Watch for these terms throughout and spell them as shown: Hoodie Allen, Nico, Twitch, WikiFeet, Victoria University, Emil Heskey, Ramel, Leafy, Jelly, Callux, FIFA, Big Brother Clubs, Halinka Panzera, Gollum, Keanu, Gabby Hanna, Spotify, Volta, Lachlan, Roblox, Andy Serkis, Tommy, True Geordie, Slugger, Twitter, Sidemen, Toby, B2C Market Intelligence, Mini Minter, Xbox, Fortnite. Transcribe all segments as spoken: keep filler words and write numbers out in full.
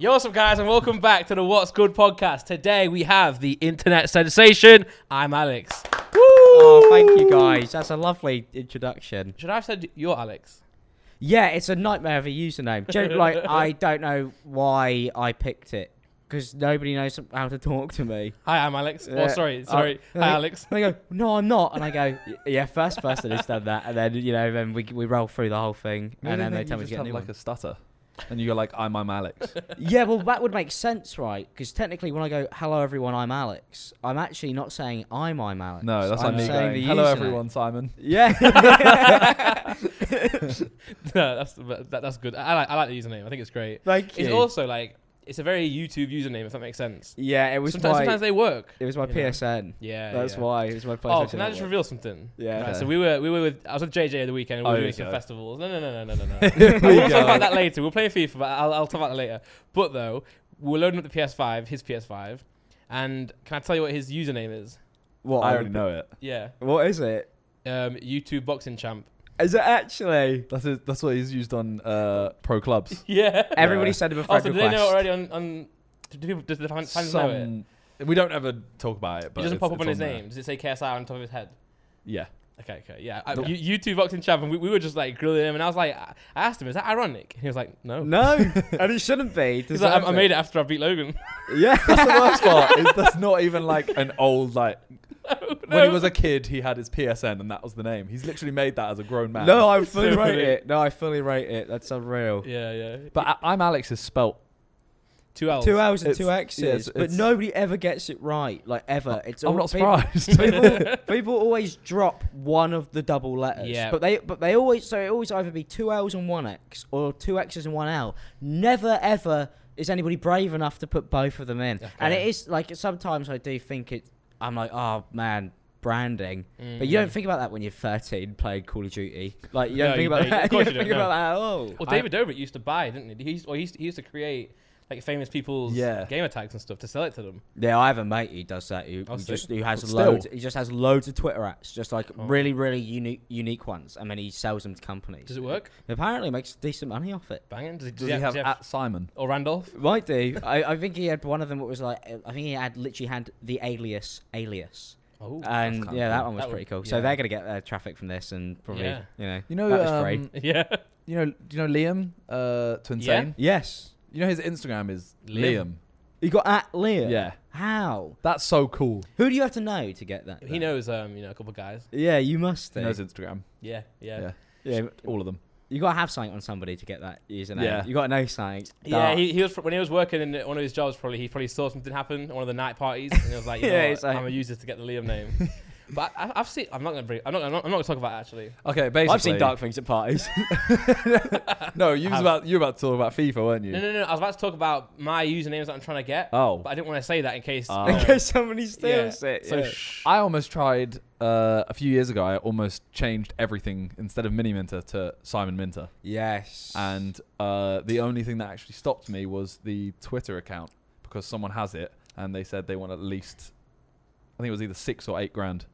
Yo, what's up, guys, and welcome back to the What's Good podcast. Today we have the internet sensation, ImAllexx. Woo! Oh, thank you, guys. That's a lovely introduction. Should I have said you're Alex? Yeah, it's a nightmare of a username. You know, like, I don't know why I picked it because nobody knows how to talk to me. Hi, I'm Alex. Yeah. Oh, sorry, sorry. Uh, Hi, Alex. And they go, no, I'm not. And I go, yeah, first person who's done that, and then you know, then we we roll through the whole thing, Maybe and then they tell me to get a new like one. A stutter. And you're like, I'm ImAllexx. Yeah, well, that would make sense, right? Because technically, when I go, hello, everyone, ImAllexx, I'm actually not saying I'm ImAllexx. No, that's I'm like me saying going, hello, everyone, Simon. Yeah. No, that's, that, that's good. I like, I like the username. I think it's great. Thank you. It's also like, it's a very YouTube username, if that makes sense. Yeah, it was Sometimes, my, sometimes they work. It was my P S N. Know? Yeah, That's yeah. why. It was my PlayStation. Oh, can I just reveal something? Yeah. Right, okay. So we were, we were with, I was with J J the weekend, and we oh, were doing some go. festivals. No, no, no, no, no, no, no. We'll talk about that later. We'll play FIFA, but I'll, I'll talk about that later. But though, we were loading up the P S five, his P S five, and can I tell you what his username is? What? I already know it. Yeah. What is it? Um, YouTube Boxing Champ. Is it actually? That's a, that's what he's used on uh, Pro Clubs. Yeah. Everybody yeah. sent him a friend oh, so request. Do they know already on, on do people, do the fans Some, know it? We don't ever talk about it. But it doesn't pop up on his name. There. Does it say K S I on top of his head? Yeah. Okay, okay, yeah. I, you, you two boxing champ, and we, we were just like grilling him, and I was like, I asked him, is that ironic? And he was like, no. No, and it shouldn't be. He's like, I, I made it after I beat Logan. Yeah, that's the worst part. Is that's not even like an old, like, no, when no. he was a kid, he had his P S N, and that was the name. He's literally made that as a grown man. No, I fully rate it. No, I fully rate it. That's unreal. Yeah, yeah. But I, ImAllexx is spelt. Two L's. Two L's and it's, two X's. Yeah, it's, but it's, nobody ever gets it right. Like, ever. It's I'm all, not surprised. People, people, people always drop one of the double letters. Yeah. But they but they always, so it always either be two L's and one X or two X's and one L. Never, ever is anybody brave enough to put both of them in. Okay. And it is, like, sometimes I do think it, I'm like, oh, man, branding. Mm, but you yeah. don't think about that when you're thirteen playing Call of Duty. Like, you don't no, think about no, that. Of course you don't think no. about that at all. Well, David I, Dobrik used to buy, didn't he? He used, or he used, to, he used to create... like famous people's yeah. gamer tags and stuff to sell it to them. Yeah, I have a mate who does that. Who, who just who has loads. He just has loads of Twitter ads, just like oh. really, really unique, unique ones. I mean, he sells them to companies. Does it work? He apparently, makes decent money off it. Banging. Does, does, does he have, have, does have at Simon or Randolph? Might do. I, I think he had one of them. That was like, I think he had literally had the alias, alias. Oh, and yeah, cool. that one was that pretty would, cool. Yeah. So they're gonna get uh, traffic from this, and probably yeah. you know, you know, that was um, free. Yeah. You know, do you know Liam? Uh, to insane. Yeah. Yes. You know his Instagram is Liam. Liam. He got at Liam. Yeah. How? That's so cool. Who do you have to know to get that? He though? knows, um, you know, a couple of guys. Yeah, you must. He knows Instagram. Yeah, yeah, yeah, yeah. All of them. You gotta have something on somebody to get that username. Yeah. You gotta know something. Yeah. He, he was when he was working in one of his jobs. Probably he probably saw something happen at one of the night parties, and he was like, you know yeah, what, like, I'm gonna use this to get the Liam name. But I, I've seen. I'm not gonna. Bring, I'm not. I'm not, I'm not gonna talk about it, actually. Okay, basically, I've seen dark things at parties. No, you was about. You were about to talk about FIFA, weren't you? No, no, no. I was about to talk about my usernames that I'm trying to get. Oh, but I didn't want to say that in case. Oh. You know, in case somebody steals yeah. it. So yeah. I almost tried uh, a few years ago. I almost changed everything instead of Mini Minter to Simon Minter. Yes. And uh, the only thing that actually stopped me was the Twitter account because someone has it and they said they want at least. I think it was either six or eight grand.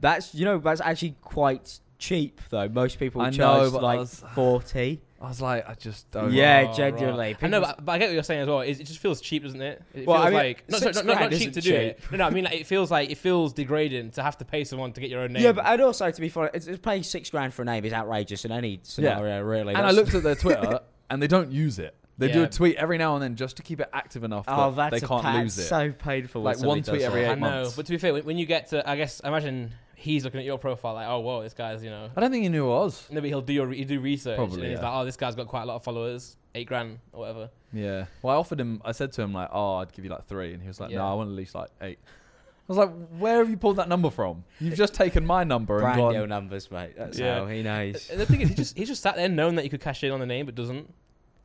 That's, you know, that's actually quite cheap, though. Most people I charge, know, like, I was, forty. I was like, I just don't... Yeah, know. genuinely. Right. I know, but, but I get what you're saying as well. It, it just feels cheap, doesn't it? It well, feels I mean, like... No, sorry, not, not cheap to do cheap. it. No, no, I mean, like, it feels like... It feels degrading to have to pay someone to get your own name. Yeah, but I'd also, to be fair, it's, it's paying six grand for a name is outrageous in any scenario, yeah. really. And I looked at their Twitter, and they don't use it. They yeah. do a tweet every now and then just to keep it active enough oh, that that's they can't lose it. So painful. Like one tweet every eight I months. Know, but to be fair, when, when you get to, I guess, imagine he's looking at your profile like, oh, whoa, this guy's, you know. I don't think he knew who it was. No, but he'll do your he'll do research. Probably, and yeah. he's like, oh, this guy's got quite a lot of followers, eight grand or whatever. Yeah. Well, I offered him. I said to him like, oh, I'd give you like three, and he was like, yeah. no, I want at least like eight. I was like, where have you pulled that number from? You've just taken my number Brand and gone. Brand new numbers, mate. That's yeah. how he knows. The thing is, he just he just sat there knowing that you could cash in on the name, but doesn't.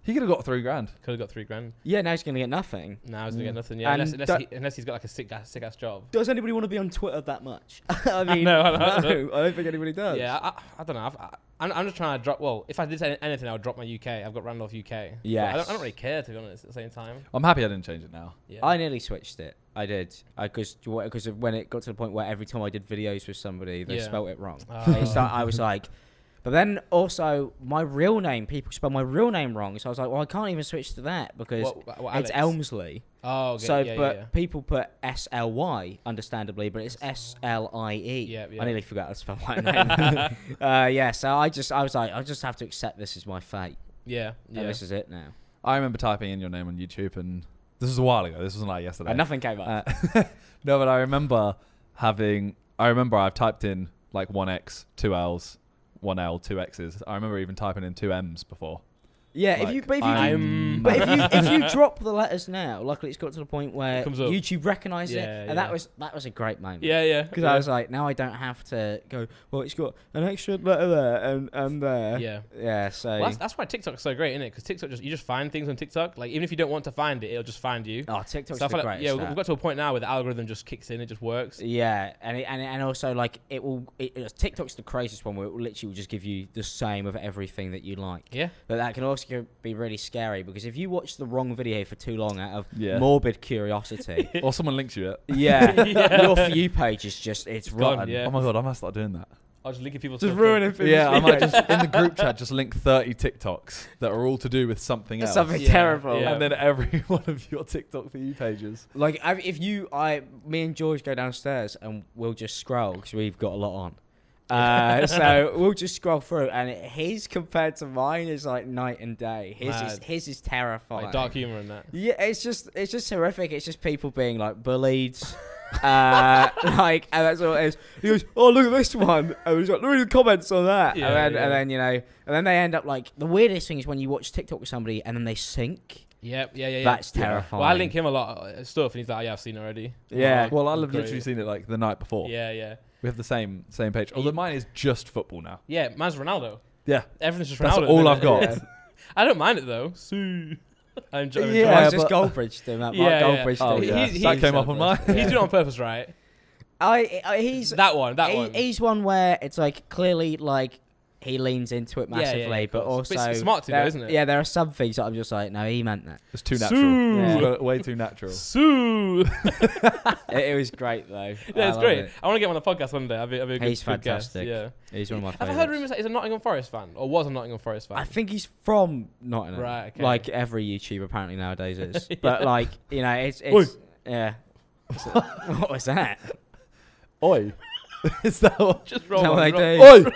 He could have got three grand. Could have got three grand. Yeah, now he's going to get nothing. Now he's going to get nothing, yeah. Unless, unless, he, unless he's got like a sick ass, sick ass job. Does anybody want to be on Twitter that much? I mean, no, I, no, I don't think anybody does. Yeah, I, I don't know. I've, I, I'm, I'm just trying to drop... Well, if I did anything, I would drop my U K. I've got Randolph U K. Yeah. I don't, I don't really care, to be honest, at the same time. I'm happy I didn't change it now. Yeah. I nearly switched it. I did. Because when it got to the point where every time I did videos with somebody, they yeah. spelt it wrong. Oh. So I was like... But then also my real name, people spell my real name wrong, so I was like, well, I can't even switch to that because what, what, it's Elmsley. Oh, okay. So, yeah, but yeah, yeah. people put S L Y, understandably, but it's S L I E. Yeah, yeah. I nearly forgot how to spell my name. uh, yeah, so I just, I was like, I just have to accept this is my fate. Yeah, yeah. And this is it now. I remember typing in your name on YouTube, and this was a while ago. This wasn't like yesterday. And nothing came up. Uh, no, but I remember having. I remember I've typed in like one X, two L's, one L, two X's. I remember even typing in two M's before. Yeah, like, if you, but, if you, but if you if you drop the letters now, luckily it's got to the point where YouTube recognised yeah, it, and yeah. that was that was a great moment. Yeah, yeah. Because yeah. I was like, now I don't have to go. Well, it's got an extra letter there and and there. Yeah, yeah. So well, that's, that's why TikTok's so great, isn't it? Because TikTok just you just find things on TikTok. Like even if you don't want to find it, it'll just find you. Oh, TikTok's so the greatest. Like, yeah, we've got to a point now where the algorithm just kicks in. It just works. Yeah, and it, and it, and also like it will. It, TikTok's the craziest one where it will literally will just give you the same of everything that you like. Yeah, but that can also could be really scary because if you watch the wrong video for too long out of yeah. morbid curiosity or someone links you it yeah, yeah. your For You page is just it's, it's rotten gone, yeah. Oh my god, I might start doing that. I was just linking people just ruining things. Yeah, I might just in the group chat just link thirty TikToks that are all to do with something else, something yeah. terrible, yeah. and then every one of your TikTok For You pages. Like if you I me and George go downstairs and we'll just scroll because we've got a lot on. uh, so we'll just scroll through, and it, his compared to mine is like night and day. His Mad. is his is terrifying. Like dark humor in that. Yeah, it's just it's just horrific. It's just people being like bullied, uh, like, and that's all it is. He goes, "Oh, look at this one," and he's like, "Look at the comments on that," yeah, and then yeah. and then you know, and then they end up like the weirdest thing is when you watch TikTok with somebody and then they sync. Yep, yeah, yeah, yeah. That's terrifying. Well, I link him a lot of stuff, and he's like, "Yeah, I've seen it already." Yeah. Like, well, I've literally great. seen it like the night before. Yeah, yeah. We have the same same page. Although mine is just football now. Yeah, mine's Ronaldo. Yeah, everything's just Ronaldo. That's all I've got. Yeah. I don't mind it though. See. I enjoy. Yeah, enjoy. Yeah, it's just Goldbridge doing that. Mark yeah, Goldbridge. Yeah. Oh, yeah. He, he, that came up on mine. Yeah. He's doing it on purpose, right? I, I he's that one. That he, one. He's one where it's like clearly like he leans into it massively, yeah, yeah, but also but it's smart to do, isn't it? Yeah, there are some things that I'm just like, no, he meant that. It's too natural. Yeah. Way too natural. Sue. It was great though. Yeah, it's great. It. I want to get him on the podcast one day. I'll be, I'll be a good, he's fantastic. Good guest. Yeah, he's one of my favourites. I've heard rumours that he's a Nottingham Forest fan, or was a Nottingham Forest fan. I think he's from Nottingham, right? Okay. Like every YouTuber apparently nowadays is. Yeah. But like you know, it's, it's yeah. What was that? Oi! Is that what? Just roll on. Oi!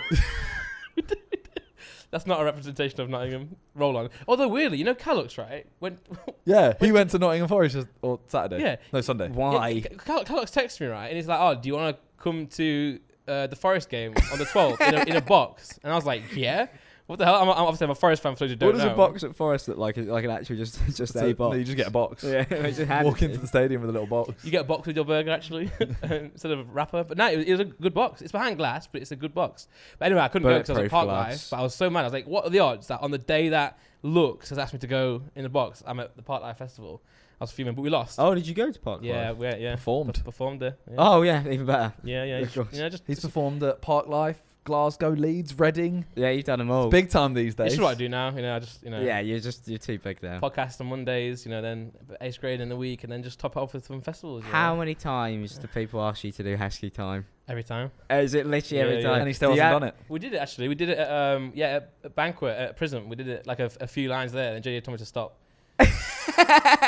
That's not a representation of Nottingham. Roll on. Although weirdly, you know Callux, right? When yeah, he went to Nottingham Forest just, or Saturday. Yeah, no Sunday. Why? Yeah, Callux texted me right, and he's like, "Oh, do you want to come to uh, the Forest game on the twelfth in, a, in a box?" And I was like, "Yeah." What the hell? I'm, I'm obviously I'm a Forest fan, so you don't know. What does a box at Forest look like? Is it like an actual just just a, a box? No, you just get a box. Yeah, just walk into the stadium with a little box. You get a box with your burger actually instead of a wrapper. But no, it was, it was a good box. It's behind glass, but it's a good box. But anyway, I couldn't go because I was at Parklife. But I was so mad. I was like, what are the odds that on the day that Lux has asked me to go in the box, I'm at the Parklife festival. I was fuming, but we lost. Oh, did you go to Parklife? Yeah, we, yeah. Performed. P performed there. Yeah. Oh yeah, even better. Yeah, yeah. He's, you know, just, he's just performed at Parklife. Glasgow, Leeds, Reading. Yeah, you've done them all. It's big time these days. This is what I do now. You know, I just, you know. Yeah, you're just, you're too big now. Podcast on Mondays, you know, then eighth grade in the week, and then just top it off with some festivals. How know? many times do people ask you to do Heskey time? Every time. Uh, is it literally yeah, every yeah. time? And he still do hasn't done it. We did it actually. We did it at, um, yeah, at a banquet at prison. We did it like a, a few lines there, and J J told me to stop.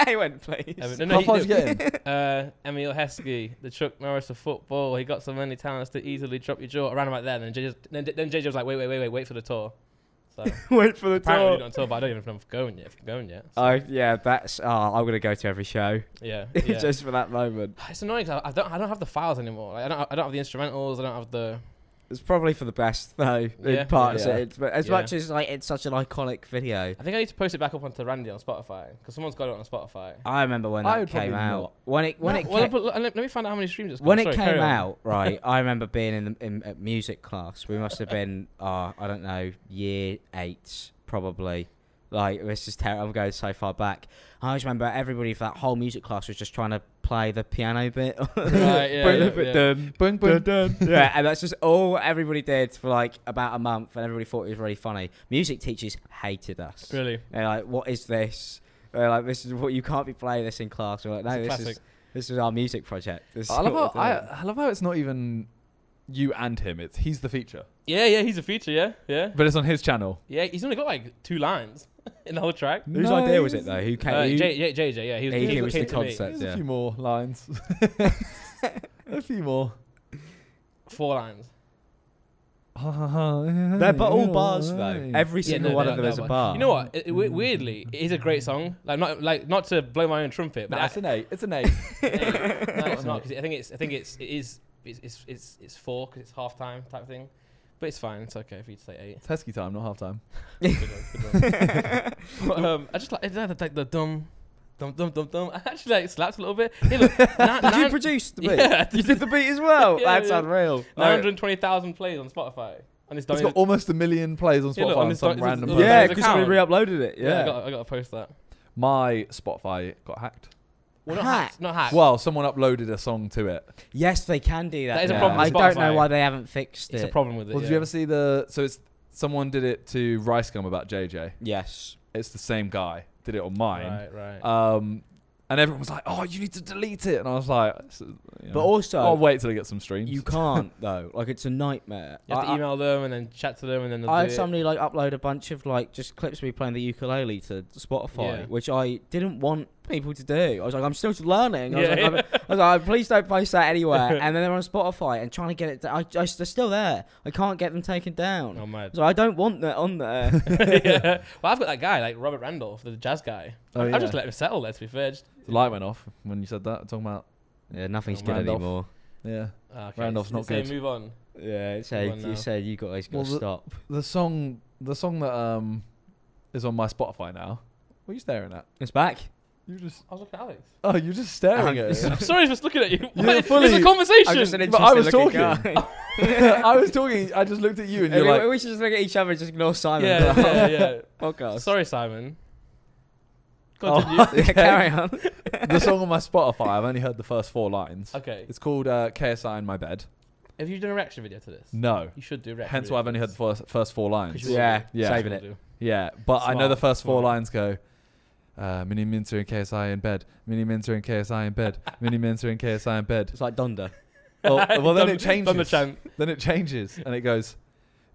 He went, please. I mean, no, no, How far did you get in? Uh, Emil Heskey, the Chuck Norris of football. He got so many talents to easily drop your jaw. Around about there, then J J, then, then J J was like, wait, wait, wait, wait, wait for the tour. So wait for the apparently tour. Apparently not on tour, but I don't even know if I'm going yet. If I'm going yet. So. Oh yeah, that's. Oh, I'm gonna go to every show. Yeah, yeah. Just for that moment. It's annoying. Cause I don't. I don't have the files anymore. Like, I don't. I don't have the instrumentals. I don't have the. It's probably for the best though, in yeah, parts. Yeah. It, but as yeah. much as like it's such an iconic video, I think I need to post it back up onto Randy on Spotify because someone's got it on Spotify. I remember when I that came out. Not. When it when no, it well, but let me find out how many streams it's got. When Sorry, it came out, right? I remember being in, the, in at music class. We must have been, uh, I don't know, year eight probably. Like this is terrible. I'm going so far back. I always remember everybody for that whole music class was just trying to play the piano bit. Right, yeah, yeah, yeah. Dun, dun, dun, dun. Yeah, and that's just all everybody did for like about a month, and everybody thought it was really funny. Music teachers hated us. Really? They're like, "What is this?" They're like, "This is what you can't be playing this in class." We're like, "No, this classic. is this is our music project." This I love how I, I love how it's not even. you and him. It's he's the feature. Yeah, yeah, he's a feature, yeah, yeah. But it's on his channel. Yeah, he's only got like two lines in the whole track. Nice. Whose idea was it though? Who came? Uh, J J, J J, yeah, he was, yeah, he was the concept. There's yeah. a few more lines. A few more. Four lines. They're but all bars though. Every single yeah, no, one no, of them no, is a bar. You know what? It, it, weirdly, it is a great song. Like not like not to blow my own trumpet. But nah, I, it's an eight. It's an eight. It's an eight. No, it's not. Cause I think it's. I think it's. It is. It's. It's. It's, it's four because it's half time type thing. But it's fine. It's okay if you say eight. It's Heskey time, not half time. Good one, good one. um, I just like it's like the dumb. Dum, dum, dum, dum. I actually like slapped a little bit. Hey, look, nine, did nine, you produce the beat? Yeah, you did the beat as well. Yeah, that's yeah. unreal. nine hundred twenty thousand plays on Spotify. And it's, it's got almost a million plays on Spotify. Yeah, look, on, on some random this, this, yeah, because we re-uploaded it. Yeah, yeah I, got, I got to post that. My Spotify got hacked. Well, not hacked. hacked. Not hacked. Well, someone uploaded a song to it. Yes, they can do that. That is yeah. a problem. I don't know why they haven't fixed it. It's a problem with it. Well, yeah. Did you ever see the? So it's someone did it to Rice Gum about J J. Yes, it's the same guy. Did it on mine, right, right. Um, and everyone was like, "Oh, you need to delete it," and I was like, you know, "But also, I'll wait till I get some streams." You can't though; like, it's a nightmare. You have I, to email I, them and then chat to them, and then I had somebody it. like upload a bunch of like just clips of me playing the ukulele to Spotify, yeah. which I didn't want people to do. I was like, "I'm still learning." I was, yeah, like, yeah. I was like, "Please don't post that anywhere." And then they're on Spotify and trying to get it. I, I, they're still there. I can't get them taken down. Oh my! So I don't want that on there. yeah. Well, I've got that guy, like Robert Randolph, the jazz guy. Oh, I yeah. just let him settle there, to be fair. Just the light went off when you said that. I'm talking about yeah, nothing's good Randolph. anymore. Yeah, oh, okay. Randolph's not good. Move on. Yeah, it's a, you said you guys got to well, stop. The, the song, the song that um is on my Spotify now. What are you staring at? It's back. You just I was looking at Alex. Oh, you're just staring at it. I'm sorry, just looking at you. It's a conversation. Just an but I was talking. I was talking. I just looked at you, and you're we, like, we should just look at each other and just ignore Simon. Yeah, yeah, yeah. Podcast. Sorry, Simon. Continue. Oh, okay. Carry on. The song on my Spotify, I've only heard the first four lines. Okay. It's called uh, K S I in My Bed. Have you done a reaction video to this? No. You should do a reaction. Hence why I've only heard the first first four lines. Yeah, yeah. Saving it. Yeah, but I know the first four lines go. Uh, Mini Minter and K S I in bed. Mini Minter and K S I in bed. Mini Minter and K S I in bed. It's like Donda. Well, well then it changes. Then it changes and it goes,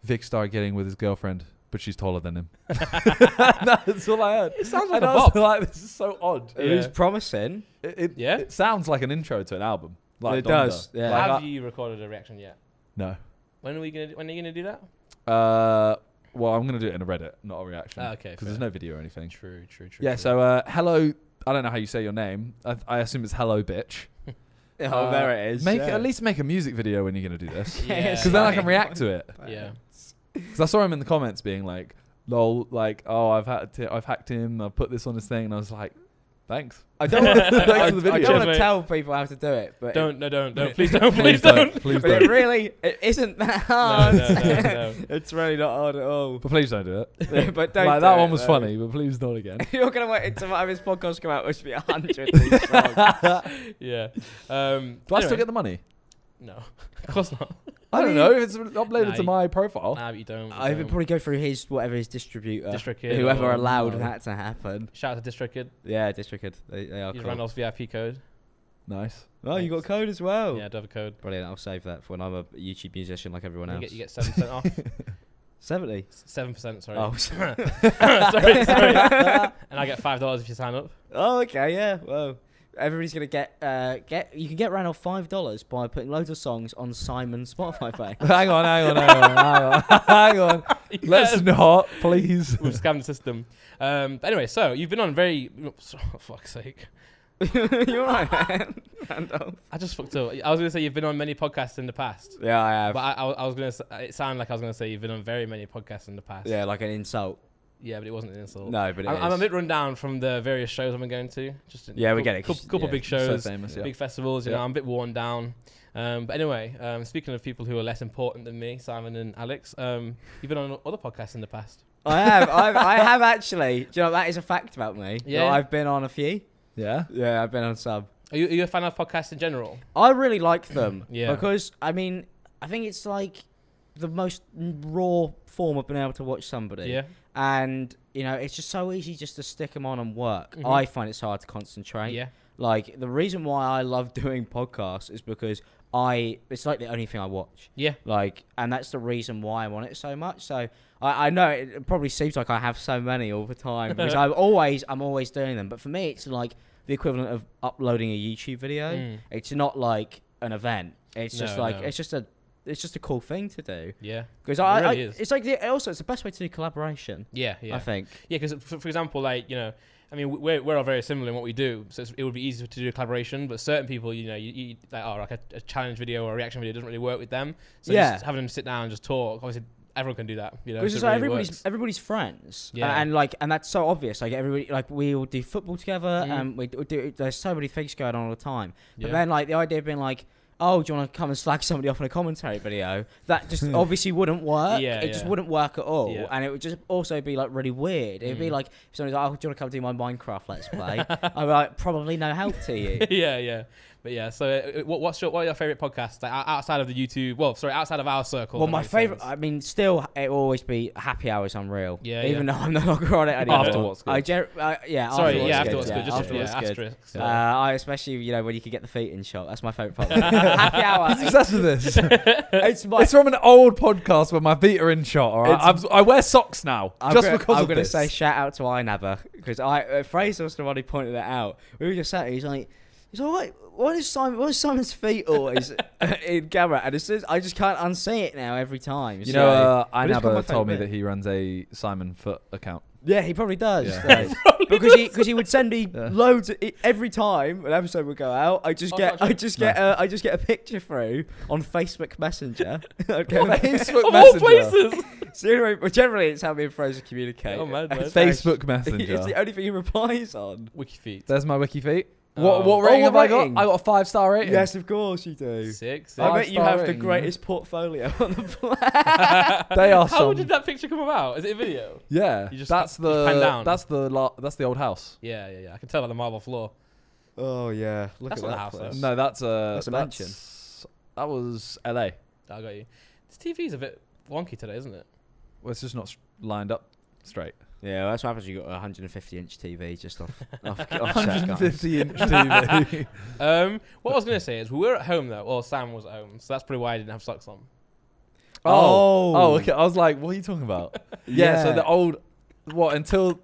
Vic started getting with his girlfriend, but she's taller than him. That's all I heard. It sounds like and a bop. Like, this is so odd. It yeah. was promising. It, it, yeah? it sounds like an intro to an album. Like it Donda. does. Yeah. Like Have that. you recorded a reaction yet? No. When are we gonna? Do, when are you gonna do that? Uh. Well, I'm going to do it in a Reddit, not a reaction. Ah, okay. Because there's no video or anything. True, true, true. Yeah, true. so uh, hello, I don't know how you say your name. I, I assume it's hello, bitch. oh, uh, there it is. Make, yeah. At least make a music video when you're going to do this. Because yeah, then I can react to it. Yeah. Because I saw him in the comments being like, lol, like, oh, I've hacked, I've hacked him. I've put this on this thing. And I was like, thanks. I don't want to tell people how to do it. But don't, no, don't, don't. Please don't, please don't. Please don't. It really it isn't that hard. No, no, no, no. It's really not hard at all. But please don't do it. But don't like, do that it, one was though. funny, but please not again. You're going to wait until whatever this podcast come out, which will be a hundred Yeah. Um, do anyway. I still get the money? No. Of course not. I don't know if it's uploaded nah, to my profile. Nah, but you don't. You I don't. would probably go through his, whatever his distributor. Distrikid. Whoever allowed no. that to happen. Shout out to Distrikid. Yeah, Distrikid. They, they are cool. Use Randolph's V I P code. Nice. Oh, Thanks. you got a code as well. Yeah, I do have a code. Brilliant. I'll save that for when I'm a YouTube musician like everyone else. You get, you get seven percent off. seventy? seven percent, sorry. Oh, sorry. sorry, sorry. And I get five dollars if you sign up. Oh, okay, yeah. Whoa. Everybody's gonna get uh, get. You can get Randolph five dollars by putting loads of songs on Simon's Spotify page. hang on, hang on, hang on, hang on. hang on. Yes. Let's not, please. We've scammed the system. Um, but anyway, so you've been on very. Oh, fuck's sake. You're right, man. Randolph. I just fucked up. I was gonna say you've been on many podcasts in the past. Yeah, I have. But I, I, I was gonna. It sounded like I was gonna say you've been on very many podcasts in the past. Yeah, like an insult. Yeah, but it wasn't an insult. No, but it I'm, is. I'm a bit run down from the various shows I've been going to. Just yeah, we get it. Couple, couple yeah, big shows, so famous, yeah. big festivals. You yeah. know, I'm a bit worn down. Um, but anyway, um, speaking of people who are less important than me, Simon and Alex, um, you've been on other podcasts in the past. I have. I've, I have actually. Do you know that is a fact about me? Yeah, I've been on a few. Yeah, yeah, I've been on some. Are you, are you a fan of podcasts in general? I really like them. yeah, because I mean, I think it's like the most raw form of being able to watch somebody. Yeah. And, you know, it's just so easy just to stick them on and work. Mm-hmm. I find it's hard to concentrate. Yeah. Like, the reason why I love doing podcasts is because I it's like the only thing I watch. Yeah. Like, and that's the reason why I want it so much. So I, I know it, it probably seems like I have so many all the time because I'm always I'm always doing them. But for me, it's like the equivalent of uploading a YouTube video. Mm. It's not like an event. It's no, just like no. it's just a it's just a cool thing to do. Yeah. Because I, really I it's like the, also it's the best way to do collaboration. Yeah. Yeah. I think. Yeah, because for, for example, like you know. I mean, we're, we're all very similar in what we do, so it's, it would be easy to do a collaboration, but certain people, you know, you, you like, oh, like a, a challenge video or a reaction video doesn't really work with them. So yeah. just having them sit down and just talk, obviously everyone can do that. You know, because so like really everybody's, works. everybody's friends. Yeah. And, and like, and that's so obvious. Like everybody, like we all do football together mm. and we do, there's so many things going on all the time. But yeah. then like the idea of being like, oh, do you want to come and slag somebody off in a commentary video? That just obviously wouldn't work. Yeah, it yeah. just wouldn't work at all. Yeah. And it would just also be like really weird. It'd mm. be like, if somebody's like, oh, do you want to come do my Minecraft Let's Play? I'm like, probably no help to you. yeah, yeah. But yeah, so uh, what, what's your, what are your favourite podcasts like, outside of the YouTube? Well, sorry, outside of our circle. Well, my favourite, I mean, still, it will always be Happy Hour is unreal. Yeah, Even yeah. though I'm no longer on it anymore. After what's good. I uh, yeah, sorry, after yeah, after what's good. good. Yeah, after what's yeah, good. Asterisk, so. uh, I especially, you know, when you could get the feet in shot. That's my favourite podcast. Happy Hour. He's obsessed with this. It's, my, it's from an old podcast where my feet are in shot, all right? I'm, I wear socks now, I'm just gonna, because I'm of gonna this. I'm going to say shout out to iNabber, because I uh, Fraser was the one who pointed it out. We were just sat here, he's like, He's all like, why is Simon? Why is Simon's feet always in camera? And it's just, I just can't unsee it now every time. You so, know, uh, iNabber told me bit. that he runs a Simon Foot account. Yeah, he probably does. Yeah. He probably because does. he because he would send me yeah. loads of, every time an episode would go out. I just oh, get I just get no. a, I just get a picture through on Facebook Messenger. okay, what? Facebook of Messenger. All places. So anyway, well, generally, it's how me and Fraser communicate. Oh man, Facebook Messenger. It's the only thing he replies on. Wikifeet. There's my Wikifeet. What, oh. what rating oh, what have rating? I got? I got a five-star rating. Yes, of course you do. Six. six. I bet you have rating. the greatest portfolio on the planet. They are. How some... did that picture come about? Is it a video? Yeah. You just that's the you down. that's the la that's the old house. Yeah, yeah, yeah. I can tell by the marble floor. Oh yeah, look that's at that. House, place. No, that's uh, that's a mansion. That's, that was L A. I got you. This T V's a bit wonky today, isn't it? Well, it's just not lined up straight. Yeah, well, that's what happens. You got a one hundred fifty inch T V just off. off, off one hundred fifty inch T V. um, what I was gonna say is we were at home though. Well, Sam was at home, so that's probably why I didn't have socks on. Oh, oh, okay. I was like, what are you talking about? yeah, yeah. So the old, what until?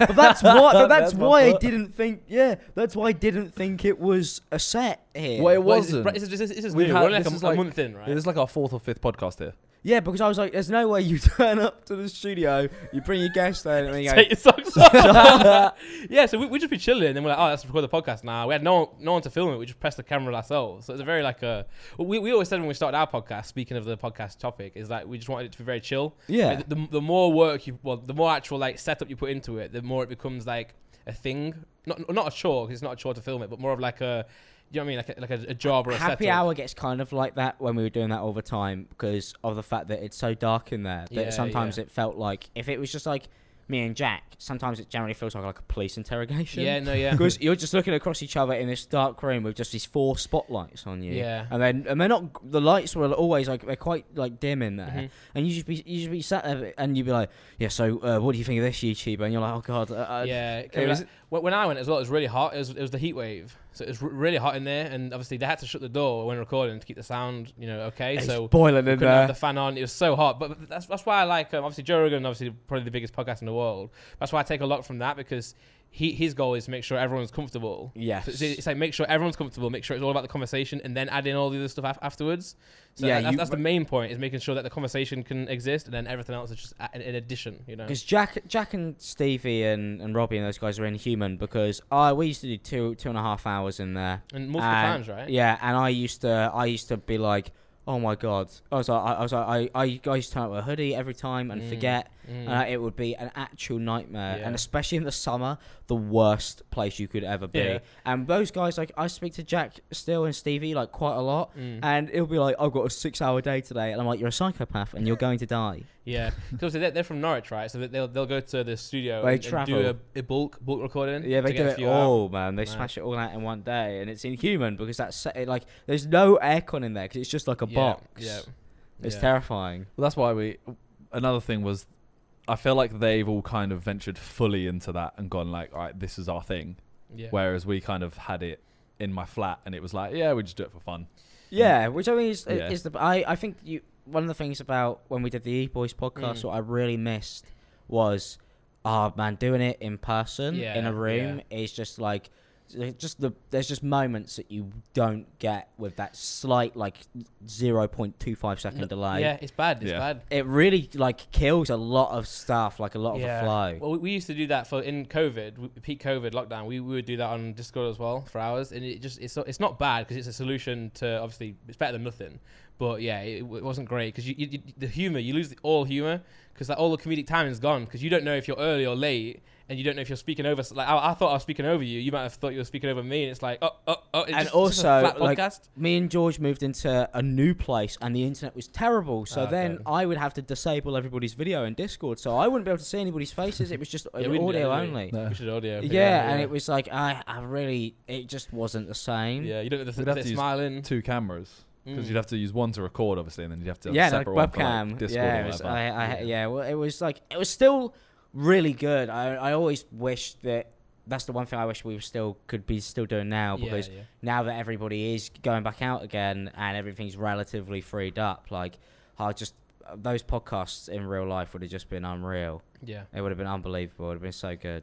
but that's why. But that's, that's why I didn't think. Yeah, that's why I didn't think it was a set here. Well, it wasn't. Well, it's, it's, it's, it's, it's we had, we're like, this a, is like a month in, right? It is like our fourth or fifth podcast here. Yeah, because I was like, there's no way you turn up to the studio, you bring your gas down, and then you go, take your socks off. yeah, so we, we'd just be chilling, and then we're like, oh, let's record the podcast now. Nah, we had no one, no one to film it. We just pressed the camera ourselves. So it's a very like a... We, we always said when we started our podcast, speaking of the podcast topic, is that we just wanted it to be very chill. Yeah. Like the, the, the more work you... Well, the more actual like setup you put into it, the more it becomes like a thing. Not, not a chore, because it's not a chore to film it, but more of like a... You know what I mean? Like a, like a, a job or a Happy Hour gets kind of like that when we were doing that all the time because of the fact that it's so dark in there that yeah, sometimes yeah. it felt like if it was just like me and Jack, sometimes it generally feels like, like a police interrogation. Yeah, no, yeah. Because you're just looking across each other in this dark room with just these four spotlights on you. Yeah. And then and they're not the lights were always like they're quite like dim in there, mm-hmm. and you just be you just be sat there and you'd be like, yeah. So uh, what do you think of this YouTuber? And you're like, oh god. Uh, yeah. It it was, like, when I went as well, it was really hot. It was it was the heat wave. So it's really hot in there, and obviously they had to shut the door when recording to keep the sound, you know, okay. It's so boiling in there. Have the fan on. It was so hot, but that's that's why I like um, obviously Joe Rogan, obviously probably the biggest podcast in the world. That's why I take a lot from that because he his goal is to make sure everyone's comfortable. Yeah. So it's, it's like make sure everyone's comfortable, make sure it's all about the conversation, and then add in all the other stuff af afterwards. So yeah, that, that's, you, that's the main point is making sure that the conversation can exist, and then everything else is just a, an addition, you know. Because Jack, Jack and Stevie and, and Robbie and those guys are inhuman because I we used to do two two and a half hours in there and multiple and, times, right? Yeah, and I used to I used to be like, oh my god, I was like I, I was like I I, I used to turn up with a hoodie every time and mm. forget. Mm. Uh, it would be an actual nightmare, yeah. and especially in the summer, the worst place you could ever be. Yeah. And those guys, like I speak to Jack still and Stevie like quite a lot, mm. and it'll be like, I've got a six-hour day today, and I'm like, you're a psychopath, and you're going to die. Yeah, because they're, they're from Norwich, right? So they'll they'll go to the studio they and, travel. and do a, a bulk bulk recording. Yeah, they do it all, man. They right. smash it all out in one day, and it's inhuman because that's like there's no aircon in there because it's just like a yeah. box. Yeah, it's yeah. terrifying. Well, that's why we. Another thing was. I feel like they've all kind of ventured fully into that and gone like, all right, this is our thing. Yeah. Whereas we kind of had it in my flat, and it was like, yeah, we just do it for fun. Yeah, which I mean is, yeah. is the I I think you one of the things about when we did the E-Boys podcast, mm. what I really missed was, oh man, doing it in person yeah, in a room yeah. is just like, just the there's just moments that you don't get with that slight like zero point two five second no, delay. Yeah, it's bad. It's yeah. bad. It really like kills a lot of stuff, like a lot yeah. of the flow. Well, we, we used to do that for in COVID, peak COVID lockdown. We, we would do that on Discord as well for hours, and it just it's it's not bad because it's a solution to obviously it's better than nothing. But yeah, it, it wasn't great because you, you, you, the humor you lose the, all humor because like, all the comedic timing is gone because you don't know if you're early or late. And you don't know if you're speaking over. Like I, I thought I was speaking over you. You might have thought you were speaking over me. And it's like, oh, oh, oh. It's and just, also, just like, podcast. Me and George moved into a new place, and the internet was terrible. So oh, then okay. I would have to disable everybody's video in Discord, so I wouldn't be able to see anybody's faces. It was just yeah, audio yeah, only. No. We should audio. Yeah, yeah, and it was like I, I really, it just wasn't the same. Yeah, you don't know the th th smiling. Two cameras. Because mm. you'd have to use one to record, obviously, and then you'd have to have yeah, a separate like webcam. One for, like, Discord yeah, or whatever. I, I, yeah, well, it was like it was still. Really good. I I always wish that that's the one thing I wish we were still could be still doing now because yeah, yeah. now that everybody is going back out again and everything's relatively freed up, like I just those podcasts in real life would have just been unreal. Yeah, it would have been unbelievable. It would have been so good.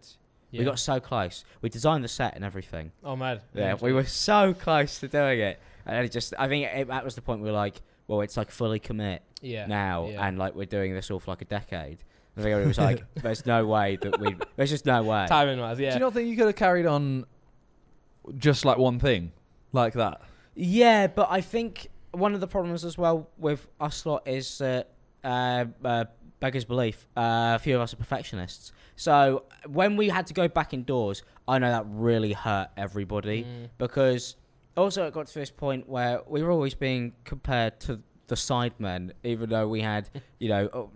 Yeah. We got so close. We designed the set and everything. Oh man. Yeah, we were so close to doing it, and it just I think it, that was the point we were like, well, it's like fully commit. Yeah. Now yeah. and like we're doing this all for like a decade. I think it was like, there's no way that we... There's just no way. Timing wise, yeah. Do you not think you could have carried on just like one thing? Like that? Yeah, but I think one of the problems as well with us lot is that, uh, uh, beggars belief, uh, a few of us are perfectionists. So when we had to go back indoors, I know that really hurt everybody mm. because also it got to this point where we were always being compared to... the Sidemen, even though we had, you know, oh,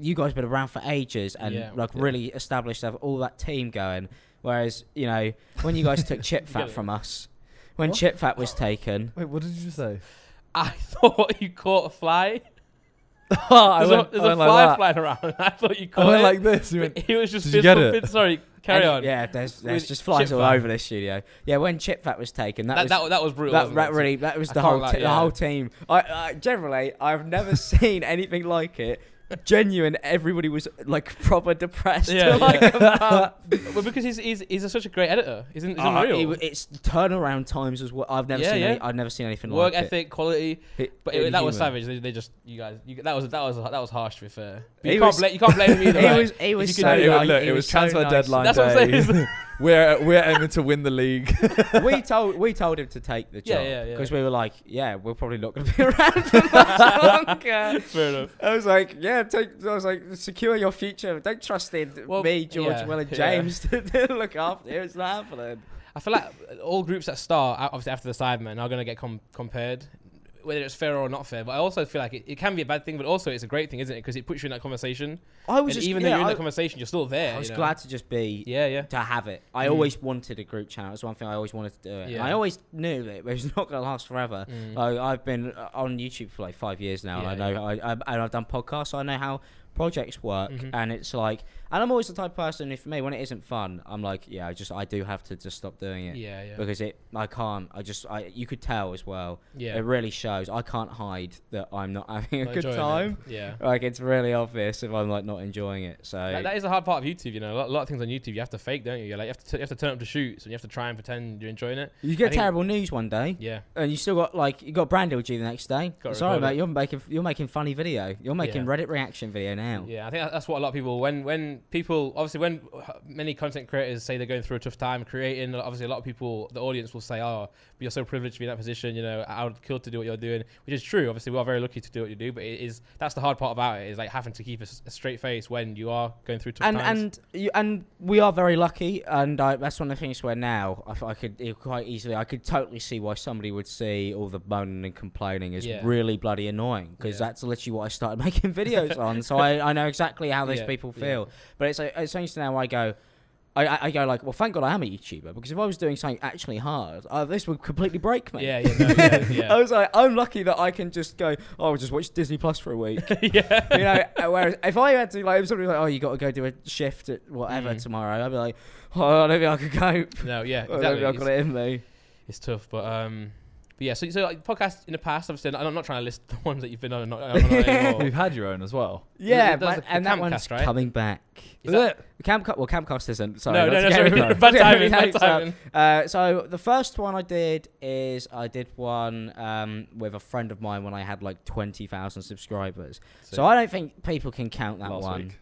you guys been around for ages and yeah, like yeah. really established to have all that team going. Whereas, you know, when you guys took Chip Fat from us, when what? Chip Fat was taken. Wait, what did you say? I thought you caught a fly. Oh, I went, there's a, there's I went a fly like flying around. I thought you caught I went it. like this. You went, he was just did you get it? Sorry. Carry and on. Yeah, there's, there's just flies Chip all Fat. over this studio. Yeah, when Chip Fat was taken, that, that was that, that was brutal. That, that really, that was I the whole like, yeah. the whole team. I, I generally I've never seen anything like it. Genuine, everybody was like proper depressed. Yeah, like, yeah. Um, well, because he's he's he's a, such a great editor, isn't uh, unreal. It, it's turnaround times as well. I've never yeah, seen yeah. Any, I've never seen anything Work like ethic, it. Work ethic, quality, it, but it, it, that was savage. They, they just you guys you, that was that was that was harsh. To be fair, you can't, was, you can't blame him either. He was he was so nice. Like, look, it was so transfer nice. deadline That's day. What I'm saying. We're we're aiming to win the league. we told we told him to take the job because yeah, yeah, yeah. we were like, yeah, we're probably not going to be around for much longer. Fair enough. I was like, yeah, take. I was like, secure your future. Don't trust in well, me, George, yeah, Will, and James yeah. to look after you. It's not happening. I feel like all groups that start obviously after the Sidemen are going to get com compared. Whether it's fair or not fair, but I also feel like it, it can be a bad thing, but also it's a great thing, isn't it? Because it puts you in that conversation. I was just, even yeah, though you're I, in that conversation, you're still there. I was you know? glad to just be, yeah, yeah, to have it. I mm. always wanted a group channel. That's one thing I always wanted to do. It. Yeah. And I always knew that it was not going to last forever. Mm. I, I've been on YouTube for like five years now, yeah, and I know, yeah. I, I, and I've done podcasts, so I know how projects work. Mm-hmm. And it's like, and I'm always the type of person. If for me, when it isn't fun, I'm like, yeah, I just I do have to just stop doing it. Yeah, yeah. Because it, I can't. I just, I you could tell as well. Yeah. It really shows. I can't hide that I'm not having a not good time. It. Yeah. Like it's really obvious if I'm like not enjoying it. So that, that is the hard part of YouTube. You know, a lot, a lot of things on YouTube you have to fake, don't you? You're like you have to t you have to turn up to shoots, and you have to try and pretend you're enjoying it. You get I terrible think, news one day. Yeah. And you still got like you got brand L G the next day. Got Sorry, mate. It. You're making you're making funny video. You're making yeah. Reddit reaction video now. Now. Yeah, I think that's what a lot of people, when when people, obviously when many content creators say they're going through a tough time creating, obviously a lot of people, the audience will say, oh, but you're so privileged to be in that position, you know, I would kill to do what you're doing, which is true. Obviously, we are very lucky to do what you do, but it is, that's the hard part about it, is like having to keep a, a straight face when you are going through tough and, times. And, you, and we are very lucky, and I, that's one of the things where now, I, I could quite easily, I could totally see why somebody would see all the moaning and complaining is yeah. really bloody annoying, because yeah. that's literally what I started making videos on, so I I, I know exactly how those yeah, people feel, yeah. but it's like, it's strange to now I go, I, I go like, well, thank God I am a YouTuber because if I was doing something actually hard, uh, this would completely break me. Yeah, yeah, no, yeah, yeah. I was like, I'm lucky that I can just go, oh, I'll just watch Disney Plus for a week. yeah. You know, whereas if I had to, like, if somebody was like, oh, you got to go do a shift at whatever mm. tomorrow, I'd be like, oh, I don't think I could cope. No, yeah, exactly. I don't think I've got it in me. it's tough. But um, but yeah, so so like podcasts in the past, I've said, and I'm not trying to list the ones that you've been on. Not, not anymore. You've had your own as well. Yeah, but, the, and the that one's cast, right? coming back. Is that Cam, well, Camcast isn't. Sorry, no, no, no, sorry. No. Bad timing, bad timing. Uh, so the first one I did is I did one um, with a friend of mine when I had like twenty thousand subscribers. Sick. So I don't think people can count that Last one.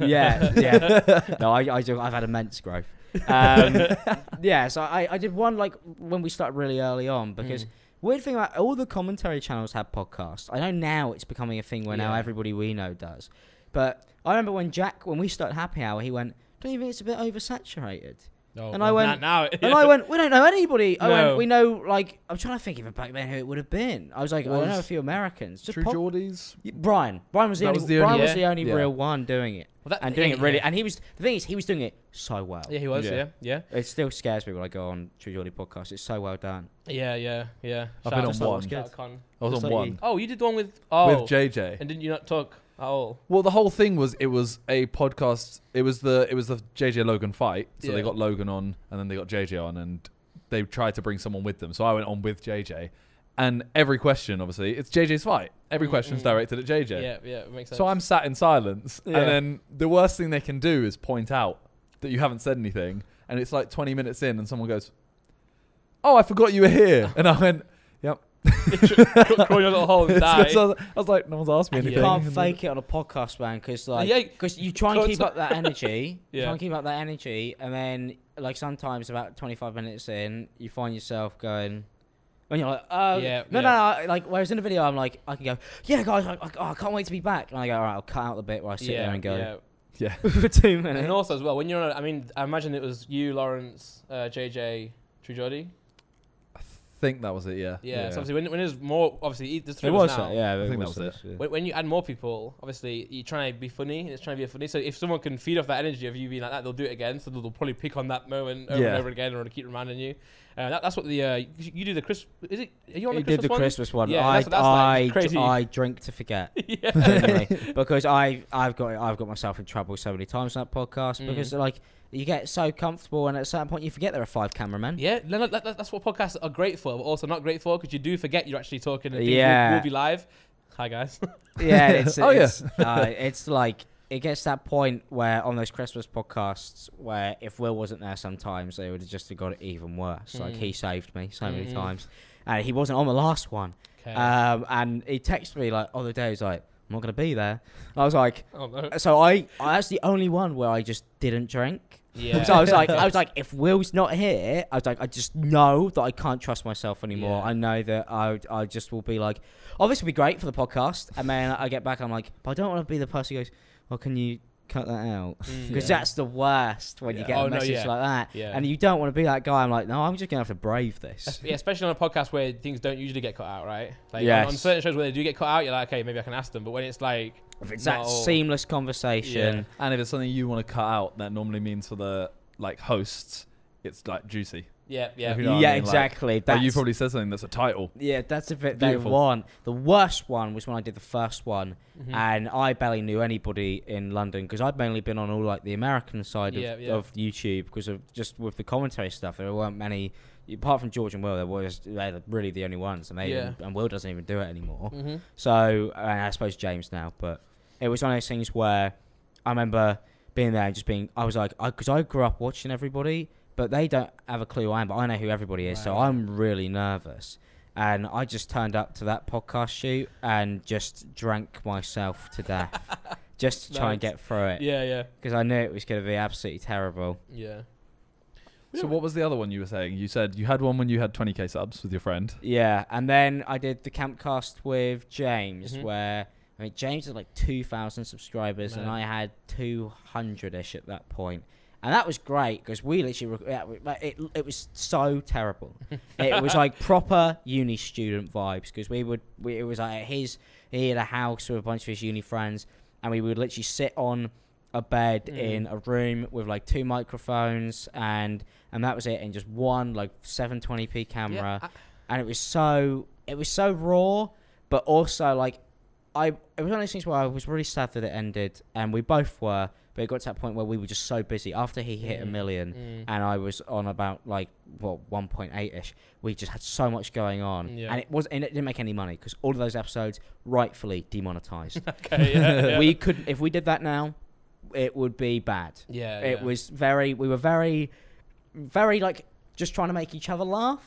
yeah, yeah. No, I, I do, I've had immense growth. Um, yeah, so I, I did one like when we started really early on because... Mm. Weird thing about all the commentary channels had podcasts. I know now it's becoming a thing where yeah. now everybody we know does. But I remember when Jack, when we started Happy Hour, he went, "Don't you think it's a bit oversaturated?" No, and I went, now. and I went, "We don't know anybody." No. I went, "We know like I'm trying to think even back then who it would have been." I was like, was "I don't know a few Americans." Just True Geordies. Brian. Brian was the that only. Was the Brian only, yeah. was the only yeah. real one doing it. Well, that, and doing it, it really, yeah. and he was, the thing is, he was doing it so well. Yeah, he was, yeah, yeah. yeah. It still scares me when I go on True Geordie podcast. It's so well done. Yeah, yeah, yeah. I've been on one. I was on one. Oh, you did the one with... Oh. With J J. And didn't you not talk at all? Well, the whole thing was, it was a podcast, it was the it was the J J Logan fight, so yeah. they got Logan on, and then they got J J on, and they tried to bring someone with them, so I went on with J J. And every question, obviously, it's J J's fight. Every question's directed at J J. Yeah, yeah, it makes sense. So I'm sat in silence. Yeah. And then the worst thing they can do is point out that you haven't said anything. And it's like twenty minutes in and someone goes, "Oh, I forgot you were here." And I went, "Yep." Crawl your little hole and die. So I, was, I was like, no one's asked me and anything. You can't fake it on a podcast, man, because like, yeah, you try and keep up that energy. yeah. You try and keep up that energy. And then like sometimes about twenty-five minutes in, you find yourself going... And you're like, oh, um, yeah, no, yeah. no, no. Like, whereas in the video, I'm like, I can go, yeah, guys, I, I, oh, I can't wait to be back. And I go, all right, I'll cut out the bit where I sit yeah, there and go, yeah, yeah. for two minutes. And also as well, when you're on, I mean, I imagine it was you, Lawrence, uh, J J, True Geordie. I think that was it, yeah. Yeah, yeah. So obviously when, when there's more, obviously, there's three of us now. Yeah, I think that was it. Yeah. When, when you add more people, obviously, you're trying to be funny, and it's trying to be funny. So if someone can feed off that energy of you being like that, they'll do it again. So they'll probably pick on that moment over yeah. and over again, or keep reminding you. Uh, that, that's what the uh, you do the Christmas. Is it? Are you on the Christmas did the one? Christmas one. Yeah, I that's, that's I, like crazy. I drink to forget. yeah. Anyway, because I I've got I've got myself in trouble so many times on that podcast mm. because like you get so comfortable and at a certain point you forget there are five cameramen. Yeah, no, no, that, that's what podcasts are great for, but also not great for because you do forget you're actually talking. And yeah, we'll be live. Hi guys. yeah. It's, oh yes. Yeah. uh, it's like. It gets to that point where on those Christmas podcasts where if Will wasn't there sometimes, they would have just got it even worse. Mm. Like, he saved me so mm. many times. And he wasn't on the last one. Okay. Um, and he texted me, like, other day, he was like, "I'm not going to be there." And I was like... Oh, no. So I, I... That's the only one where I just didn't drink. Yeah. So I was like, I was like, if Will's not here, I was like, I just know that I can't trust myself anymore. Yeah. I know that I, I just will be like, oh, this would be great for the podcast. And then I get back, I'm like, but I don't want to be the person who goes... Well, can you cut that out? Because yeah. that's the worst when yeah. you get oh, a message no, yeah. like that. Yeah. And you don't want to be that guy. I'm like, no, I'm just going to have to brave this. Yeah, especially on a podcast where things don't usually get cut out, right? Like yes. on, on certain shows where they do get cut out, you're like, okay, maybe I can ask them. But when it's like... If it's that all... seamless conversation. Yeah. And if it's something you want to cut out, that normally means for the like hosts, it's like juicy. Yeah, yeah. You know yeah, I mean? Exactly. Like, that's... Oh, you probably said something that's a title. Yeah, that's a bit Beautiful. They want. The worst one was when I did the first one, mm-hmm. and I barely knew anybody in London because I'd mainly been on all like the American side yeah, of, yeah. of YouTube because of just with the commentary stuff. There weren't many, apart from George and Will, they were just, they were really the only ones, and, they yeah. even, and Will doesn't even do it anymore. Mm-hmm. So, and I suppose James now, but it was one of those things where I remember being there and just being, I was like, because I, I grew up watching everybody. But they don't have a clue who I am, but I know who everybody is, right. So I'm really nervous. And I just turned up to that podcast shoot and just drank myself to death just to nice. Try and get through it. Yeah, yeah. Because I knew it was going to be absolutely terrible. Yeah. So what was the other one you were saying? You said you had one when you had twenty K subs with your friend. Yeah, and then I did the Campcast with James mm-hmm. where... I mean, James had like two thousand subscribers Man. And I had two hundred-ish at that point. And that was great because we literally, it, it was so terrible. It was like proper uni student vibes because we would, we, it was like his, he had a house with a bunch of his uni friends and we would literally sit on a bed mm. in a room with like two microphones and, and that was it. And just one like seven twenty p camera. Yeah, I, and it was so, it was so raw, but also like I it was one of those things where I was really sad that it ended, and we both were, but it got to that point where we were just so busy. After he hit mm. a million, mm. and I was on about like what well, one point eight ish, we just had so much going on, yeah. and it was and it didn't make any money because all of those episodes rightfully demonetized. Okay, yeah, yeah. We couldn't if we did that now, it would be bad. Yeah, it yeah. was very we were very, very like just trying to make each other laugh.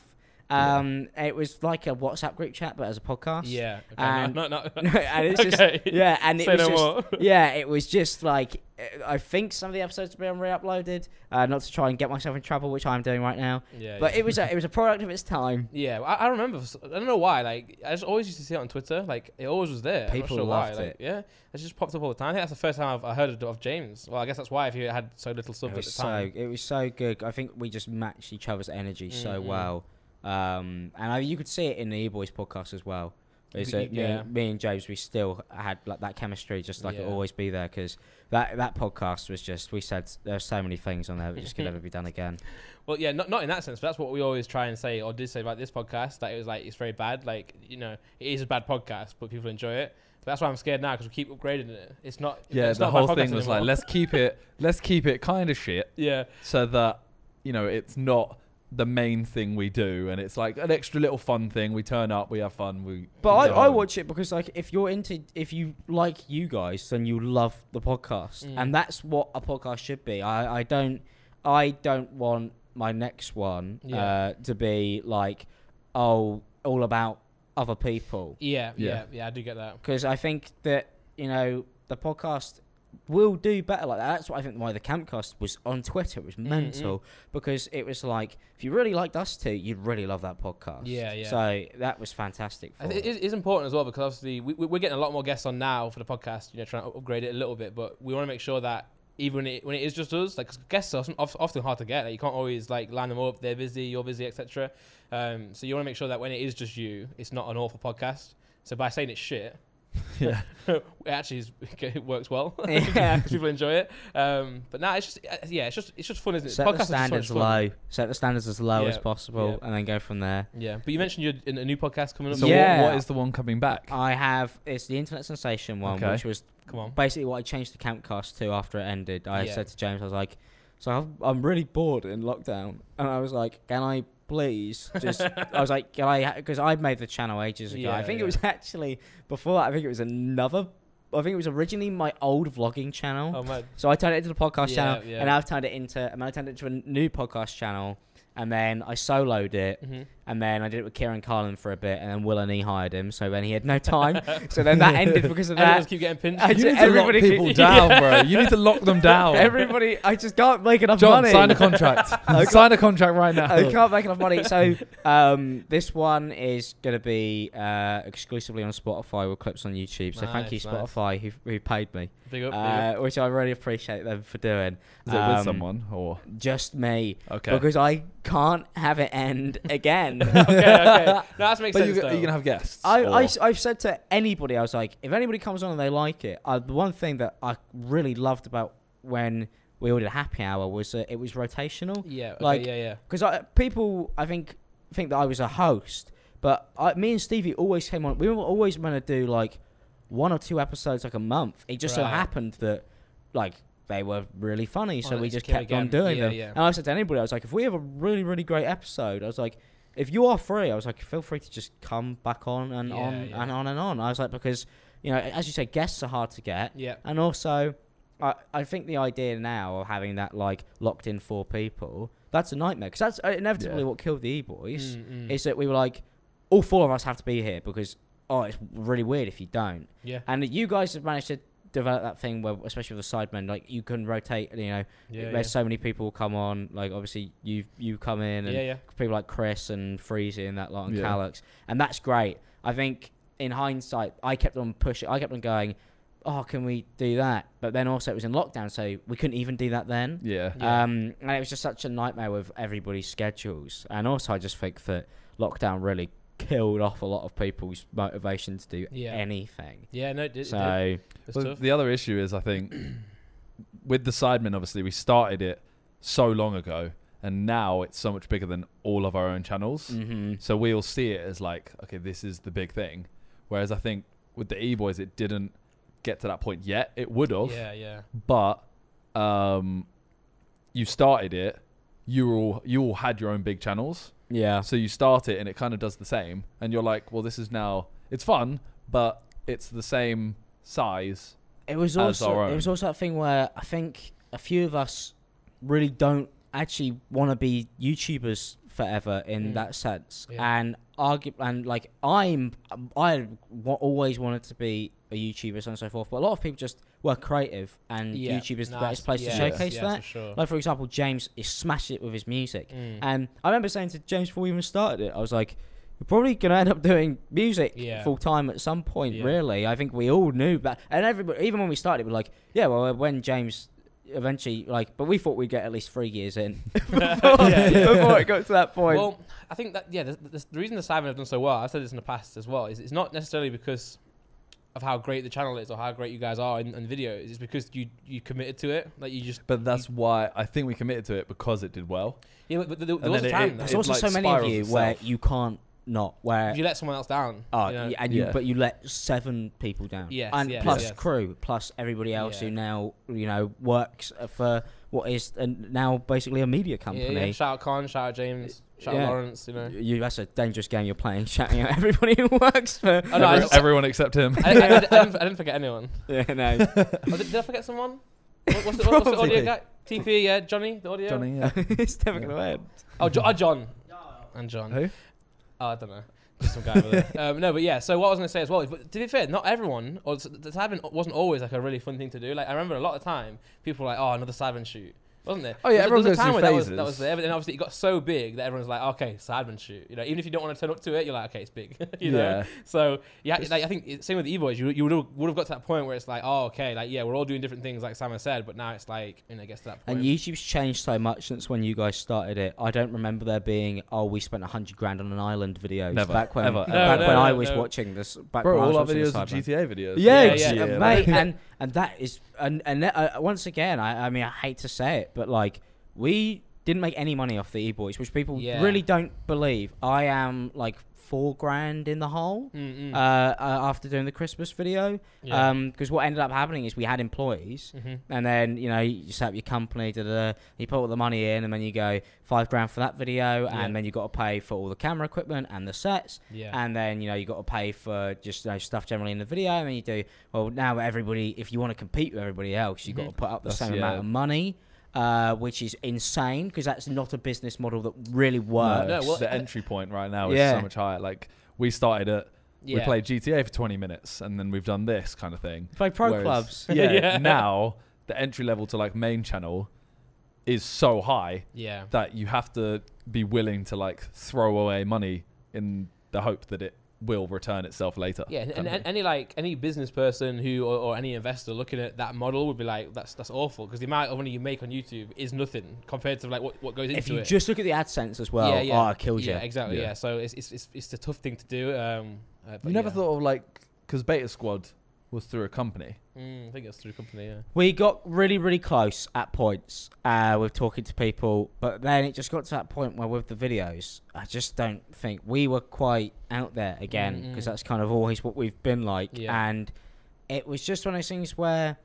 Um, yeah. It was like a WhatsApp group chat, but as a podcast. Yeah. Okay, and no, no, no, no. and it's just okay. yeah, and it Say was no just, yeah, it was just like I think some of the episodes have been re-uploaded, uh, not to try and get myself in trouble, which I'm doing right now. Yeah. But yeah. it was a, it was a product of its time. Yeah, I, I remember. I don't know why. Like I just always used to see it on Twitter. Like it always was there. People sure loved why. it. Like, yeah, it just popped up all the time. I think that's the first time I've I heard of James. Well, I guess that's why if you had so little stuff at the so, time. It was so good. I think we just matched each other's energy mm-hmm. so well. Um, and I, you could see it in the E-Boys podcast as well. Is yeah. me, and, me and James, we still had like that chemistry, just like yeah. it always be there, because that that podcast was just we said there's so many things on there that just could never be done again. Well, yeah, not not in that sense, but that's what we always try and say or did say about this podcast, that it was like it's very bad, like you know it is a bad podcast, but people enjoy it. That's why I'm scared now, because we keep upgrading it. It's not yeah. It's the not whole thing was anymore. like let's keep it let's keep it kind of shit. Yeah. So that you know it's not the main thing we do, and it's like an extra little fun thing. We turn up, we have fun. We but I, I watch it because like if you're into if you like you guys, then you love the podcast, mm. and that's what a podcast should be. I I don't I don't want my next one yeah. uh, to be like oh all about other people. Yeah, yeah, yeah. yeah I do get that, because I think that you know the podcast will do better like that. That's what I think why the Campcast was on Twitter. It was mental, mm-hmm. because it was like, if you really liked us two, you'd really love that podcast. Yeah, yeah. So that was fantastic. For it is important as well, because obviously we, we're getting a lot more guests on now for the podcast, you know, trying to upgrade it a little bit, but we want to make sure that even when it, when it is just us, like guests are often hard to get. Like you can't always like line them up. They're busy, you're busy, et cetera. Um, so you want to make sure that when it is just you, it's not an awful podcast. So by saying it's shit, yeah it actually is, it works well yeah because people enjoy it, um but now nah, it's just yeah it's just it's just fun, isn't it? Set Podcast the standards so low set the standards as low yeah. as possible yeah. and then go from there. Yeah but you mentioned you're in a new podcast coming up, so yeah what, what is the one coming back? I have it's the Internet Sensation one, okay. which was come on basically what I changed the Campcast to after it ended. I yeah. said to James, I was like, so I'm, I'm really bored in lockdown, and I was like, can I please just I was like, can I, because I made the channel ages ago. Yeah, I think yeah. it was actually before that, I think it was another I think it was originally my old vlogging channel. Oh, my. So I turned it into the podcast yeah, channel yeah. and I've turned it into and I turned it into a new podcast channel, and then I soloed it, mm-hmm. and then I did it with Kieran Carlin for a bit, and then Will and E hired him, so then he had no time. So then that ended because of that. Everyone's keep getting pinched. I you need to lock people down, yeah. bro. You need to lock them down. Everybody, I just can't make enough John, money. Sign a contract. Sign a contract right now. I can't make enough money. So um, this one is going to be uh, exclusively on Spotify with clips on YouTube. So nice, thank you, Spotify, nice. who, who paid me. Big up, big up. Uh, which I really appreciate them for doing. Is um, it with someone or just me? Okay. Because I can't have it end again. okay, okay. No, that makes but sense. But you're going to have guests. I, I, I've said to anybody, I was like, if anybody comes on and they like it, I, the one thing that I really loved about when we all did Happy Hour was that it was rotational. Yeah, okay, like, yeah, yeah. Because people, I think, think that I was a host, but I, me and Stevie always came on. We were always meant to do like one or two episodes like a month. It just right. so happened that like they were really funny, so oh, we just kept again. on doing yeah, them. Yeah. And I said to anybody, I was like, if we have a really, really great episode, I was like, if you are free, I was like, feel free to just come back on and yeah, on yeah. and on and on. I was like, because, you know, as you say, guests are hard to get. Yeah. And also, I, I think the idea now of having that, like, locked in four people, that's a nightmare. Because that's inevitably yeah. what killed the E-Boys, mm, mm. is that we were like, all four of us have to be here because, oh, it's really weird if you don't. Yeah. And you guys have managed to develop that thing where, especially with the Sidemen, like you can rotate, you know, yeah, there's yeah. so many people come on, like obviously you you come in and yeah, yeah. people like Chris and Freezy and that lot and yeah. Callux, and that's great. I think in hindsight, I kept on pushing, I kept on going, oh, can we do that? But then also it was in lockdown, so we couldn't even do that then. Yeah. yeah. Um, and it was just such a nightmare with everybody's schedules. And also I just think that lockdown really killed off a lot of people's motivation to do yeah. anything. Yeah, no, it did. So it did. Well, the other issue is, I think, with the Sidemen, obviously, we started it so long ago, and now it's so much bigger than all of our own channels. Mm-hmm. So we all see it as like, okay, this is the big thing. Whereas I think with the E-Boys, it didn't get to that point yet. It would have. Yeah, yeah. But um, you started it. You all you all had your own big channels. Yeah. So you start it and it kind of does the same. And you're like, well, this is now... It's fun, but it's the same size it was as also, our own. It was also that thing where I think a few of us really don't actually want to be YouTubers forever in mm. that sense. Yeah. And argue, and like I'm, I always wanted to be a YouTuber, so on and so forth. But a lot of people just were creative, and yeah. YouTube is nice. The best place yes. to showcase yes, that. For sure. Like for example, James is smashed it with his music, mm. and I remember saying to James before we even started it, I was like, "You're probably gonna end up doing music yeah. full time at some point." Yeah. Really, I think we all knew that, and everybody, even when we started, we were like, "Yeah, well, when James." Eventually, like, but we thought we'd get at least three years in before, yeah, yeah. before it got to that point. Well, I think that, yeah, the, the, the reason the Sidemen have done so well, I've said this in the past as well, is it's not necessarily because of how great the channel is or how great you guys are in, in videos. It's because you you committed to it. Like, you just. But that's you, why I think we committed to it because it did well. Yeah, but there, there was a time. It, There's it, also like so many of you itself. Where you can't. Not where you let someone else down. Oh, you know? yeah, and you, yeah. but you let seven people down. Yes, and yes, plus yes. crew, plus everybody else yeah. who now you know works for what is now basically a media company. Yeah, yeah. Shout out Con, shout out James, shout yeah. out Lawrence. You know, you, that's a dangerous game you're playing. Shouting out everybody who works for oh, no, Every, everyone except him. I, I, I, I, didn't, I didn't forget anyone. Yeah, no. oh, did, did I forget someone? What, what's, the, what's the audio guy? T P, yeah, Johnny, the audio. Johnny, yeah. It's never gonna end. Oh, jo- uh, John and John. Who? Oh, I don't know. Just some guy over there. Um, no, but yeah, so what I was going to say as well, is, but to be fair, not everyone, or the Sidemen wasn't always like a really fun thing to do. Like I remember a lot of time, people were like, oh, another Sidemen shoot. Wasn't there? Oh yeah, everyone goes through phases. That was there, but then obviously it got so big that everyone's like, okay, Sidemen shoot. You know, even if you don't want to turn up to it, you're like, okay, it's big. you yeah. know. So yeah, like I think same with the E-Boys. You you would have got to that point where it's like, oh, okay, like yeah, we're all doing different things, like Simon said, but now it's like, you know, it gets to that point. And YouTube's changed so much since when you guys started it. I don't remember there being, oh, we spent a hundred grand on an island video. Never. Back when, Never. back no, when no, I was no. watching this. Back Bro, when all I was our videos are G T A videos. Yeah, yeah, yeah, yeah, yeah mate, and and that is, and and uh, once again, I I mean, I hate to say it. But like we didn't make any money off the E-Boys, which people yeah. really don't believe. I am like four grand in the hole uh, uh, after doing the Christmas video. Yeah. Um, because what ended up happening is we had employees, mm-hmm. and then you know you set up your company, da, da, da, you put all the money in, and then you go five grand for that video, yeah. and then you got to pay for all the camera equipment and the sets, yeah. and then you know you got to pay for just you know, stuff generally in the video, and then you do well now everybody if you want to compete with everybody else, you mm-hmm. got to put up the That's, same yeah. amount of money. Uh, which is insane because that's not a business model that really works. No, no, well, the entry point right now is yeah. so much higher. Like we started at, yeah. we played G T A for twenty minutes and then we've done this kind of thing. Play Pro Whereas, Clubs. Yeah, yeah. Now the entry level to like main channel is so high yeah. that you have to be willing to like throw away money in the hope that it will return itself later. Yeah, and, and any like any business person who or, or any investor looking at that model would be like, that's that's awful because the amount of money you make on YouTube is nothing compared to like what, what goes into it. If you it. just look at the AdSense as well, yeah, yeah. oh, it kills yeah, you. Exactly, yeah, exactly. Yeah, so it's it's it's it's a tough thing to do. Um, uh, you never yeah. thought of like because Beta Squad was through a company. Mm, I think it was through a company. Yeah, we got really really close at points uh, with talking to people, but then it just got to that point where with the videos. I just don't think we were quite out there again because mm-hmm. that's kind of always what we've been like. Yeah. And it was just one of those things where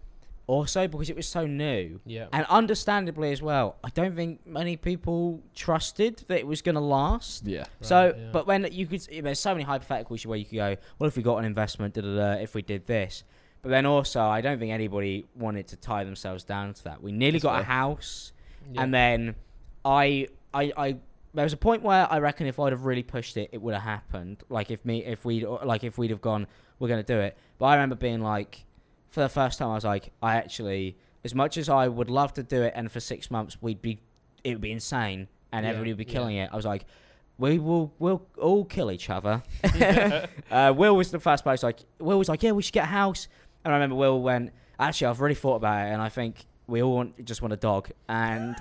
also because it was so new yeah. and understandably as well, I don't think many people trusted that it was going to last. Yeah. Right, so, yeah. but when you could, there's so many hypotheticals where you could go, well, if we got an investment, da da da, if we did this. But then also, I don't think anybody wanted to tie themselves down to that. We nearly that's got fair. a house. Yeah. And then I, I, I, there was a point where I reckon if I'd have really pushed it, it would have happened. Like if me, if we, like if we'd have gone, we're gonna do it. But I remember being like, for the first time, I was like, I actually, as much as I would love to do it, and for six months we'd be, it would be insane, and yeah, everybody would be killing yeah. it. I was like, we will, we'll all kill each other. uh, Will was the first place. Like Will was like, yeah, we should get a house. And I remember Will went, actually, I've really thought about it, and I think we all want, just want a dog, and.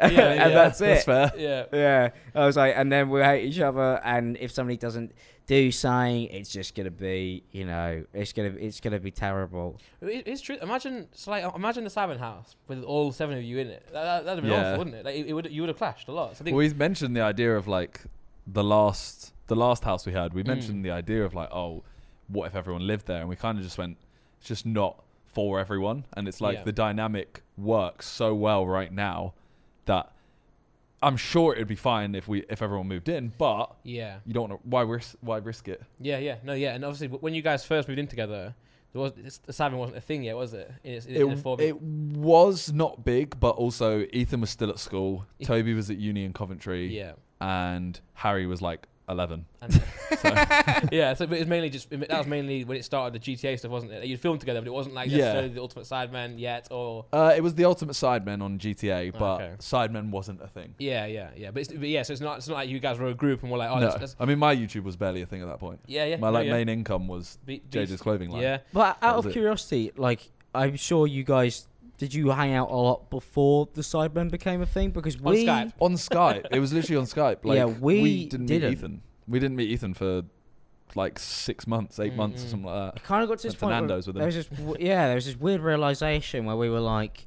Yeah, yeah, and that's it. That's fair. Yeah, yeah. I was like, and then we hate each other, and if somebody doesn't do something, it's just gonna be, you know, it's gonna, it's gonna be terrible. It, it's true. Imagine, so like, imagine the Simon house with all seven of you in it. That, that'd be yeah. awful, wouldn't it? Like, it, it would, you would have clashed a lot. So I think well, we've mentioned the idea of like the last, the last house we had. We mentioned mm. the idea of like, oh, what if everyone lived there? And we kind of just went, it's just not for everyone. And it's like yeah. the dynamic works so well right now that I'm sure it'd be fine if we if everyone moved in, but yeah, you don't want to. Why risk? Why risk it? Yeah, yeah, no, yeah. And obviously, when you guys first moved in together, there was Simon wasn't a thing yet, was it? In its, in it, its it was not big, but also Ethan was still at school. Toby was at uni in Coventry. Yeah, and Harry was like eleven. And, so. Yeah, so but it's mainly just that was mainly when it started the G T A stuff, wasn't it? You'd film together, but it wasn't like necessarily yeah. the Ultimate Sidemen yet, or uh, it was the Ultimate Sidemen on G T A, but okay. Sidemen wasn't a thing. Yeah, yeah, yeah. But, it's, but yeah, so it's not it's not like you guys were a group and we're like, oh, no. that's, that's I mean, my YouTube was barely a thing at that point. Yeah, yeah. My no, like yeah. main income was be J J's clothing line. Yeah, but out of curiosity, it. like I'm sure you guys. Did you hang out a lot before the Sidemen became a thing? Because we on Skype, on Skype, it was literally on Skype. Like, yeah, we, we didn't, didn't meet Ethan. We didn't meet Ethan for like six months, eight mm-hmm. months, or something like that. I kind of got to this point. Fernando's with him. There was this, yeah, there was this weird realization where we were like,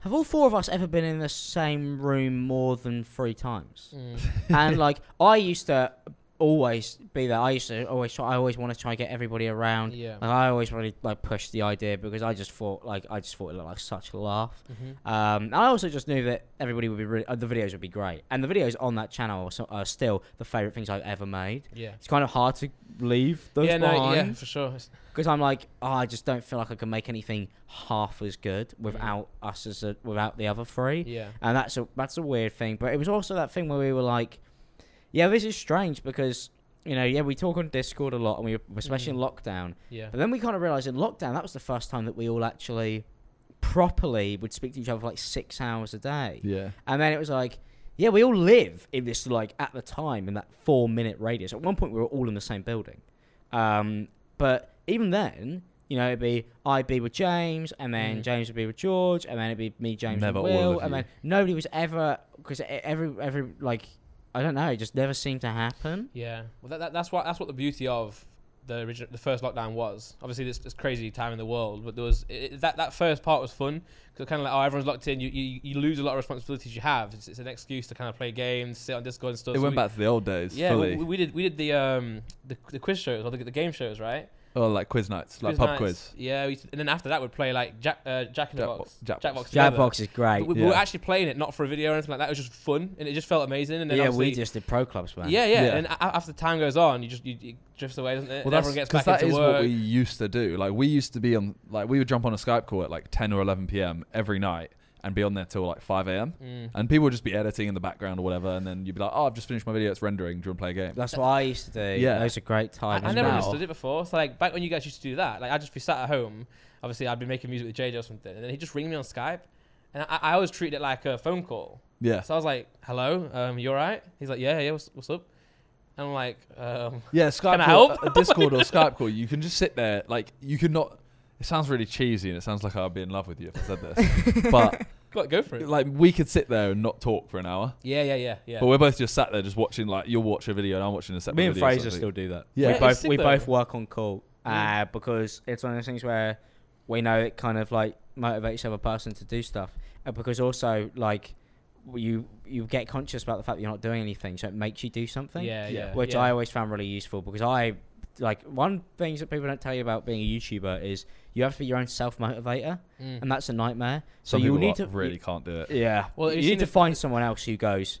have all four of us ever been in the same room more than three times? Mm. And like, I used to always be there. I used to always try, I always want to try and get everybody around. Yeah. Like I always really like push the idea because I just thought like I just thought it looked like such a laugh. Mm-hmm. Um, and I also just knew that everybody would be really, uh, the videos would be great, and the videos on that channel are still the favorite things I've ever made. Yeah, it's kind of hard to leave those yeah, behind. No, yeah, for sure. Because I'm like, oh, I just don't feel like I can make anything half as good without mm-hmm. us as a, without the other three. Yeah, and that's a that's a weird thing. But it was also that thing where we were like. Yeah, this is strange because, you know, yeah, we talk on Discord a lot, and we especially mm. in lockdown. Yeah. But then we kind of realised in lockdown, that was the first time that we all actually properly would speak to each other for like six hours a day. Yeah. And then it was like, yeah, we all live in this, like, at the time, in that four-minute radius. At one point, we were all in the same building. Um, but even then, you know, it'd be I'd be with James, and then mm. James would be with George, and then it'd be me, James, Never and Will. All of and you. Then nobody was ever... Because every, every, like... I don't know. It just never seemed to happen. Yeah. Well, that, that, that's what that's what the beauty of the original, the first lockdown was. Obviously, this, this crazy time in the world, but there was it, that that first part was fun because kind of like oh, everyone's locked in. You, you you lose a lot of responsibilities you have. It's, it's an excuse to kind of play games, sit on Discord and stuff. It so went we, back to the old days. Yeah, fully. We, we did we did the um the, the quiz shows or the, the game shows, right? Oh, like quiz nights, like quiz pub nights. quiz. Yeah, we, and then after that, we'd play like Jack, uh, Jack in the Box. Jack, Jack Box. Jack Box is great. But we, yeah. we were actually playing it, not for a video or anything like that. It was just fun, and it just felt amazing. And then yeah, we just did Pro Clubs, man. Yeah, yeah. yeah. And after time goes on, you just you, you drifts away, doesn't it? Well, and everyone gets back into work. Because that is what we used to do. Like we used to be on, like we would jump on a Skype call at like ten or eleven p m every night. And be on there till like five a m Mm. And people would just be editing in the background or whatever. And then you'd be like, oh, I've just finished my video. It's rendering. Do you want to play a game? That's what I used to do. Yeah. Those are great times. I, I never well. understood it before. So like back when you guys used to do that, like I'd just be sat at home. Obviously I'd be making music with J J or something. And then he'd just ring me on Skype. And I, I always treated it like a phone call. Yeah. So I was like, hello, um, you all right? He's like, yeah, yeah, what's, what's up? And I'm like, um, yeah, Skype can I help? A Discord or Skype call. You can just sit there. Like you could not... It sounds really cheesy and it sounds like I'd be in love with you if I said this. But God, go for it. Like we could sit there and not talk for an hour. Yeah, yeah, yeah, yeah. But we're both just sat there just watching like you'll watch a video and I'm watching a separate video. Me and video Fraser still do that. Yeah. We yeah, both we though. both work on call. Mm. Uh because it's one of those things where we know it kind of like motivates the other person to do stuff. And because also like you you get conscious about the fact that you're not doing anything, so it makes you do something. Yeah, yeah. Which yeah. I always found really useful because I like one thing that people don't tell you about being a YouTuber is you have to be your own self-motivator mm. and that's a nightmare. So you need to really you, can't do it. Yeah. Well, you need to find someone else who goes,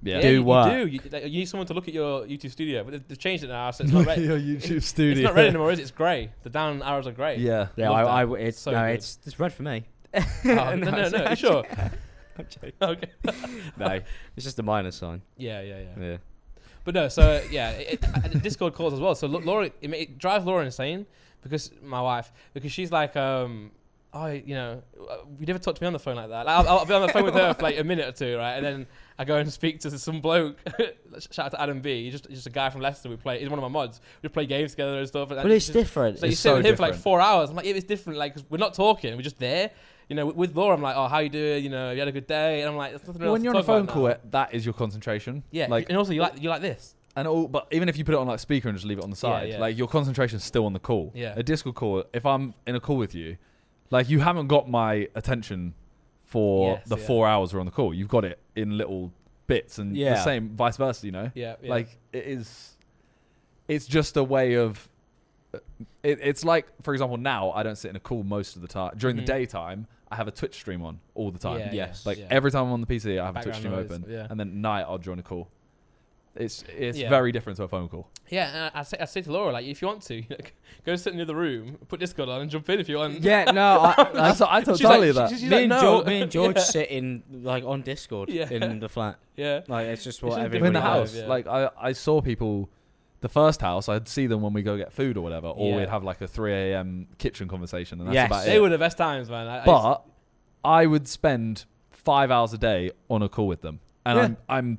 yeah, do yeah, you, work. You do. You, like, you need someone to look at your YouTube studio, but they've changed it now. So it's not red. your YouTube it's, studio. It's not red anymore, is it? It's grey. The down arrows are grey. Yeah. Yeah. I, I, it's so no, good. it's it's red for me. Oh, no, no, no. no you sure? I'm joking. Okay. No, it's just a minus sign. Yeah, yeah, yeah. Yeah. But no, so yeah, it, it, Discord calls as well. So Laura, it, it drives Laura insane because my wife, because she's like, um, oh, you know, you never talk to me on the phone like that. Like, I'll, I'll be on the phone with her for like a minute or two, right? And then I go and speak to some bloke. Shout out to Adam B. He's just, he's just a guy from Leicester. We play. He's one of my mods. We play games together and stuff. And but it's just, different. So you sit with him for like four hours. I'm like, yeah, it's different. Like, cause we're not talking. We're just there. You know, with Laura, I'm like, oh, how you doing? You know, you had a good day? And I'm like, there's nothing else. When you're on a phone call, that is your concentration. Yeah, like, and also you like you like this. And all, but even if you put it on like speaker and just leave it on the side, yeah, yeah. like your concentration's still on the call. Yeah. A Discord call, if I'm in a call with you, like you haven't got my attention for yes, the yeah. four hours we're on the call. You've got it in little bits, and yeah. the same vice versa. You know, yeah, yeah. like it is. It's just a way of it, it's like, for example, now I don't sit in a call most of the time. During mm. the daytime, I have a Twitch stream on all the time. Yeah, yes. Like yeah. every time I'm on the P C, I have Background a Twitch stream noise, open. Yeah. And then at night, I'll join a call. It's it's yeah. very different to a phone call. Yeah, and I, I, say, I say to Laura, like, if you want to, you know, go sit in the other room, put Discord on and jump in if you want. Yeah, no, I, that's what I told Charlie like, that. She's, she's me, like, and no. George, me and George yeah. sit in, like, on Discord yeah. in the flat. Yeah. Like, it's just what it's everybody in the house. Knows, yeah. Like, I, I saw people, the first house, I'd see them when we go get food or whatever, or yeah. we'd have, like, a three A M kitchen conversation, and that's yes. about they it. They were the best times, man. I, but I, I would spend five hours a day on a call with them, and yeah. I'm... I'm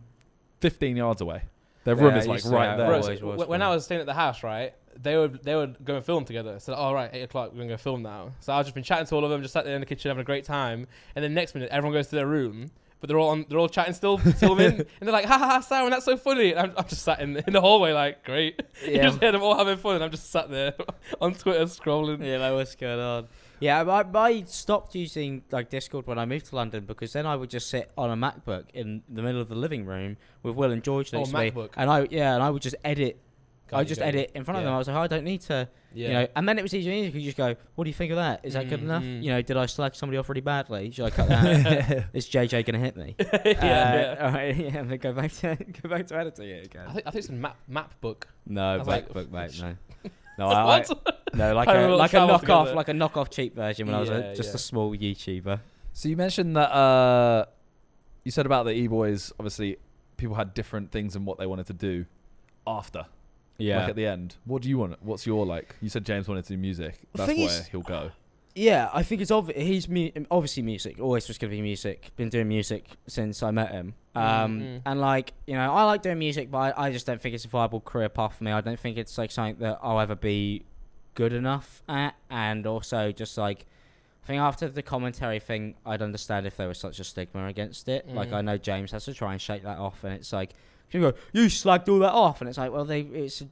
fifteen yards away. Their room yeah, is like right there. Bro, always, always when I was staying at the house, right, they would they would go and film together. So, all oh, right, eight o'clock, we're gonna go film now. So I've just been chatting to all of them, just sat there in the kitchen having a great time. And then next minute, everyone goes to their room, but they're all on, they're all chatting still, filming, and they're like, "Ha ha ha, Simon, that's so funny." And I'm, I'm just sat in, in the hallway, like, great. Yeah. You just hear them all having fun, and I'm just sat there on Twitter scrolling. Yeah, like what's going on? Yeah, I, I stopped using like Discord when I moved to London because then I would just sit on a MacBook in the middle of the living room with Will and George next to me, and I yeah, and I would just edit. I just edit in front yeah. of them. I was like, oh, I don't need to, yeah. you know. And then it was easier because you just go, what do you think of that? Is that mm, good enough? Mm. You know, did I slag somebody off really badly? Should I cut that out? Is J J going to hit me? yeah, uh, yeah. All right, yeah, and then go back to, go back to editing it again. I think, I think it's a map, map book. No, map book, like, mate, no. No, I, I, no, like a like a knockoff, like a knockoff cheap version when yeah, I was a, just yeah. a small YouTuber. So you mentioned that uh, you said about the E-Boys. Obviously, people had different things and what they wanted to do after. Yeah, like at the end. What do you want? What's your like? You said James wanted to do music. That's where he'll go. Yeah, I think it's obvious. He's mu obviously music. Always was gonna be music. Been doing music since I met him. Um, mm-hmm. And like, you know, I like doing music, but I, I just don't think it's a viable career path for me. I don't think it's like something that I'll ever be good enough at. And also just like, I think after the commentary thing, I'd understand if there was such a stigma against it. Mm-hmm. Like I know James has to try and shake that off, and it's like, you go, you slagged all that off, and it's like, well, they it's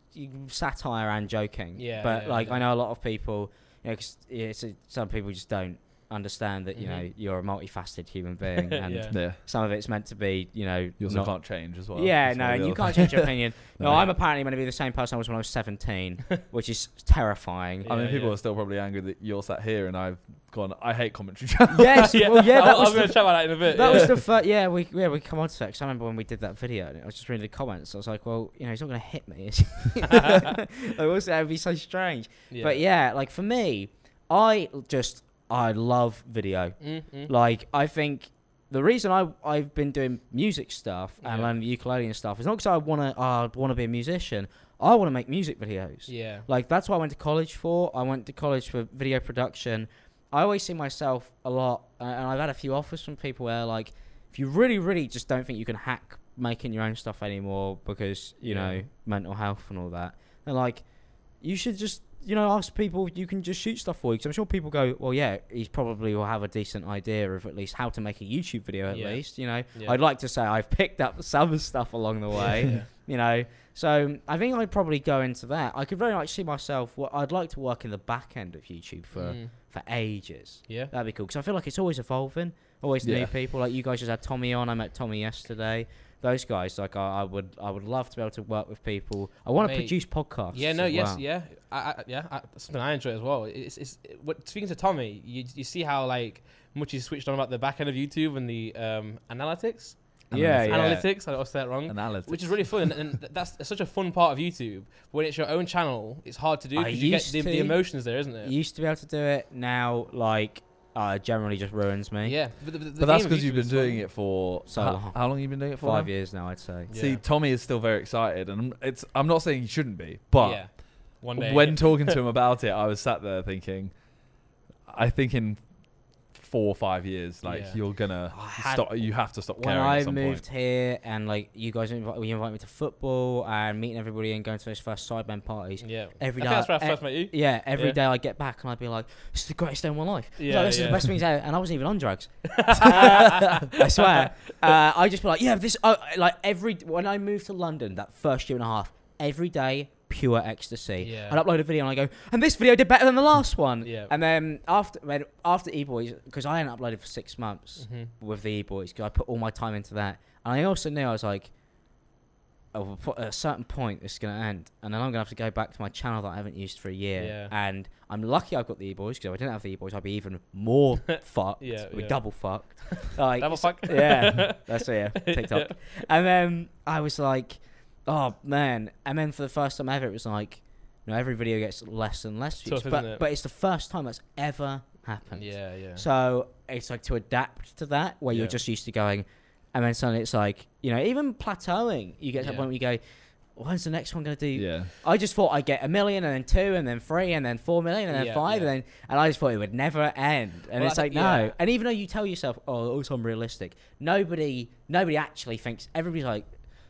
satire and joking. Yeah. But yeah, like, yeah. I know a lot of people, you know, 'cause it's a, some people just don't understand that, you mm-hmm. know, you're a multifaceted human being and yeah. Yeah. some of it's meant to be, you know, you also not, can't change as well. Yeah, no, you can't change your opinion. No, no, I'm apparently going to be the same person I was when I was seventeen, which is terrifying. Yeah, I mean, people yeah. are still probably angry that you're sat here and I've gone, I hate commentary channels. Yes, yeah. Well, yeah, that I'm going to chat about that in a bit. That yeah. was the first, yeah, we, yeah, we come on to that, because I remember when we did that video and I was just reading the comments, I was like, well, you know, he's not going to hit me. Like, also, that would be so strange. Yeah. But yeah, like for me, I just... I love video. Mm-hmm. Like, I think the reason I, I've been doing music stuff and yeah. learning ukulele and stuff is not because I want to uh, want to be a musician. I want to make music videos. Yeah. Like, that's what I went to college for. I went to college for video production. I always see myself a lot, uh, and I've had a few offers from people where, like, if you really, really just don't think you can hack making your own stuff anymore because, you yeah. know, mental health and all that, and, like, you should just... you know, ask people you can just shoot stuff for you, because I'm sure people go, well, yeah, he's probably will have a decent idea of at least how to make a YouTube video at yeah. least, you know. Yeah. I'd like to say I've picked up some stuff along the way, yeah. you know. So I think I'd probably go into that. I could very much see myself, well, I'd like to work in the back end of YouTube for, mm. for ages. Yeah. That'd be cool, because I feel like it's always evolving, always yeah. new people. Like you guys just had Tommy on, I met Tommy yesterday. Those guys, like I, I would, I would love to be able to work with people. I want to produce podcasts. Yeah, no, yes, well. yeah, I, I, yeah. I, something I enjoy as well. It's, it's. It, what, speaking to Tommy, you, you see how like much he's switched on about the back end of YouTube and the um, analytics. Yeah, analytics. yeah. Analytics. I don't say that wrong. Analytics, which is really fun, and that's such a fun part of YouTube. When it's your own channel, it's hard to do because you get the, the emotions there, isn't it? You used to be able to do it. Now, like. Uh, generally just ruins me. Yeah, but, the, the but that's because you've been doing it for so how long? How long you've been doing it for? Five now? years now, I'd say. Yeah. See, Tommy is still very excited, and it's. I'm not saying he shouldn't be, but yeah. One day, when yeah. talking to him about it, I was sat there thinking, I think in four or five years, like yeah. you're gonna had, stop. You have to stop caring. When I at some moved point. here, and like you guys, invi you invite me to football and meeting everybody and going to those first Sidemen parties. Yeah, every day. I think that's where I first met you. Yeah, every yeah. day I get back and I'd be like, "This is the greatest day of my life. Yeah, like, this yeah. is the best things ever." And I wasn't even on drugs. I swear. Uh, I just be like, "Yeah, this." Uh, like every when I moved to London that first year and a half, every day. Pure ecstasy. Yeah. I'd upload a video and I go, and this video did better than the last one. Yeah. And then after when, after E-Boys, because I hadn't uploaded for six months mm-hmm. with the E-Boys, because I put all my time into that. And I also knew I was like, at a certain point it's going to end, and then I'm going to have to go back to my channel that I haven't used for a year. Yeah. And I'm lucky I've got the E-Boys, because if I didn't have the E-Boys, I'd be even more fucked. Yeah, we yeah. double fucked. Like, double fucked. Yeah, that's it. Yeah, TikTok. Yeah. And then I was like, oh man. And then for the first time ever, it was like, you know, every video gets less and less views, tough, but it? but it's the first time that's ever happened. Yeah, yeah. So it's like to adapt to that, where yeah. you're just used to going. And then suddenly it's like, you know, even plateauing, you get to yeah. a point where you go, when's the next one going to do? Yeah. I just thought I'd get a million and then two and then three and then four million and then yeah, five. Yeah. And then, and I just thought it would never end. And well, it's like, no. Yeah. And even though you tell yourself, oh, it's unrealistic, nobody nobody actually thinks, everybody's like,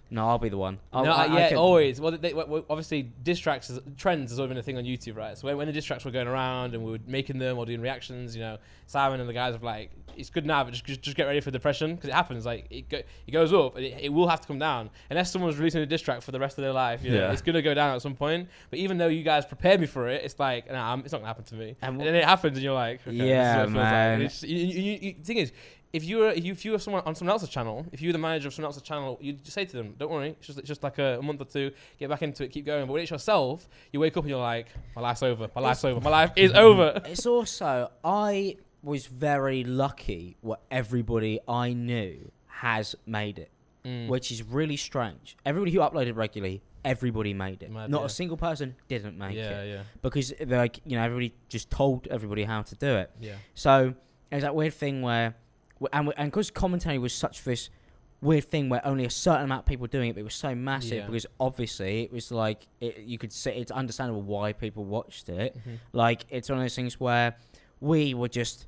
no, I'll be the one. I'll, no, I, I, yeah, I always. Well, they, well, obviously, diss tracks, is, trends has always been a thing on YouTube, right? So when, when the diss tracks were going around and we were making them or doing reactions, you know, Simon and the guys were like, it's good now, but just, just, just get ready for depression, because it happens. Like, it, go, it goes up, and it, it will have to come down. Unless someone's releasing a diss track for the rest of their life, you know, yeah. it's going to go down at some point. But even though you guys prepared me for it, it's like, nah, I'm, it's not going to happen to me. And, and then it happens, and you're like, okay, yeah, this is what man. It feels like. And it's, you, you, you, the thing is, If you were, if you were someone on someone else's channel, if you were the manager of someone else's channel, you'd just say to them, "Don't worry, it's just, it's just like a, a month or two. Get back into it, keep going." But when it's yourself, you wake up and you're like, "My life's over. My life's it's, over. My life is over." It's also, I was very lucky. What everybody I knew has made it, mm. which is really strange. Everybody who uploaded regularly, everybody made it. Mad, Not yeah. a single person didn't make yeah, it. Yeah, yeah. Because like you know, everybody just told everybody how to do it. Yeah. So it's that weird thing where. And because commentary was such this weird thing where only a certain amount of people were doing it, but it was so massive yeah. because obviously it was like, it, you could say it's understandable why people watched it. Mm-hmm. Like, it's one of those things where we were just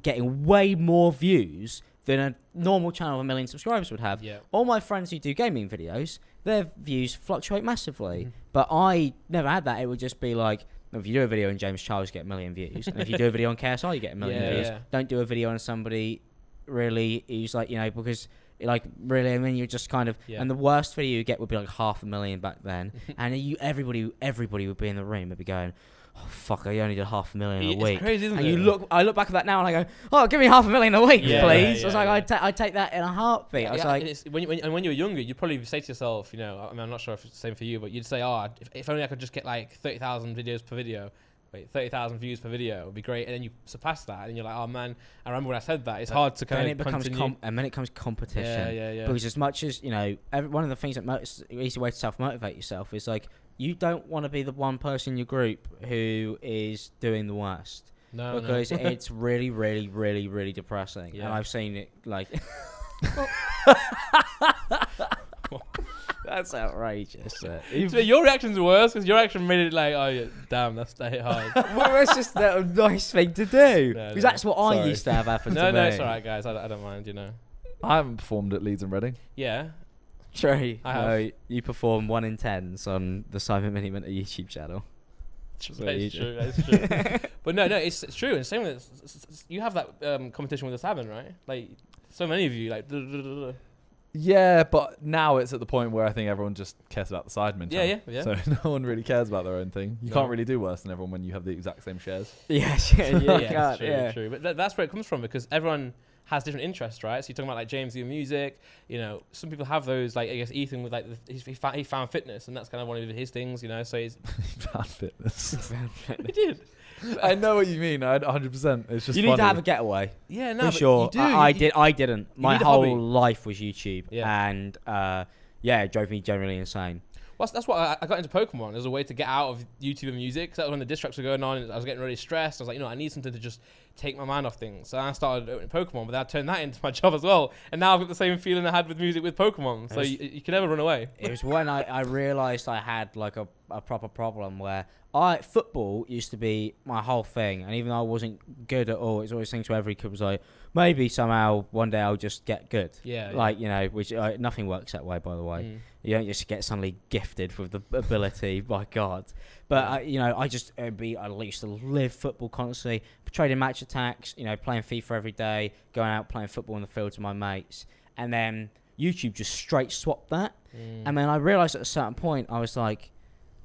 getting way more views than a normal channel of a million subscribers would have. Yeah. All my friends who do gaming videos, their views fluctuate massively. Mm-hmm. But I never had that. It would just be like, if you do a video on James Charles, you get a million views. And if you do a video on K S I, you get a million yeah, views. Yeah. Don't do a video on somebody... really he's like, you know, because like really, I mean, you're just kind of yeah. and the worst video you get would be like half a million back then. And you everybody everybody would be in the room would be going, oh fuck, I only did half a million a it's week crazy, isn't and it? You look I look back at that now and I go, oh, give me half a million a week, yeah, please. Yeah, yeah, I was like, yeah. I'd, ta I'd take that in a heartbeat. I was yeah, like, and, it's, when you, when, and when you were younger, you'd probably say to yourself, you know, I mean, I'm not sure if it's the same for you, but you'd say, oh, if, if only I could just get like thirty thousand videos per video. Wait, thirty thousand views per video would be great. And then you surpass that and you're like, oh man, I remember when I said that. It's but hard to kind then of it becomes continue. Com and then it becomes competition. Yeah, yeah, yeah. Because as much as, you know, every, one of the things that motivates, easy way to self-motivate yourself is like, you don't want to be the one person in your group who is doing the worst. No, Because no. it's really, really, really, really depressing. Yeah. And I've seen it like... That's outrageous. So your reaction's worse because your reaction made it like, oh, yeah, damn, that's that hard. Well, that's just a nice thing to do. Because no, no. that's what Sorry. I used to have happen no, to no, me. No, no, it's all right, guys. I, I don't mind, you know. I haven't performed at Leeds and Reading. Yeah. True. I have. No, you perform one in tens on the Simon Mini Minter YouTube channel. That is true, that is true. But no, no, it's, it's true. And same with, it's, it's, it's, you have that um, competition with the Simon, right? Like, so many of you, like... Duh, duh, duh, duh. Yeah, but now it's at the point where I think everyone just cares about the Sidemen. Yeah, yeah, yeah. So no one really cares about their own thing. You no. can't really do worse than everyone when you have the exact same shares. Yeah, yeah, yeah, yeah, that's true, yeah. true. But th that's where it comes from, because everyone has different interests, right? So you're talking about like James, your music. You know, some people have those. Like I guess Ethan with like the, he, found, he found fitness, and that's kind of one of his things. You know, so he's he found fitness. He found fitness. He did. I know what you mean. I one hundred percent. It's just you need funny. to have a getaway. Yeah, no, for sure. You do. I, I you, did. I didn't. My whole life was YouTube, yeah. and uh, yeah, it drove me generally insane. Well, that's what I, I got into Pokemon as a way to get out of YouTube and music. Because that was when the diss tracks were going on, and I was getting really stressed. I was like, you know, I need something to just take my mind off things. So I started opening Pokemon, but I turned that into my job as well. And now I've got the same feeling I had with music with Pokemon. So was, you, you can never run away. It was when I, I realized I had like a, a proper problem where I football used to be my whole thing. And even though I wasn't good at all, it's always things where every kid was like, maybe somehow one day I'll just get good. Yeah. Like, yeah. you know, which uh, nothing works that way, by the way. Mm. You don't just get suddenly gifted with the ability, my God. But, yeah. I, you know, I just, it'd be, I used to live football constantly, trading match attacks, you know, playing FIFA every day, going out playing football in the field with my mates. And then YouTube just straight swapped that. Mm. And then I realised at a certain point, I was like,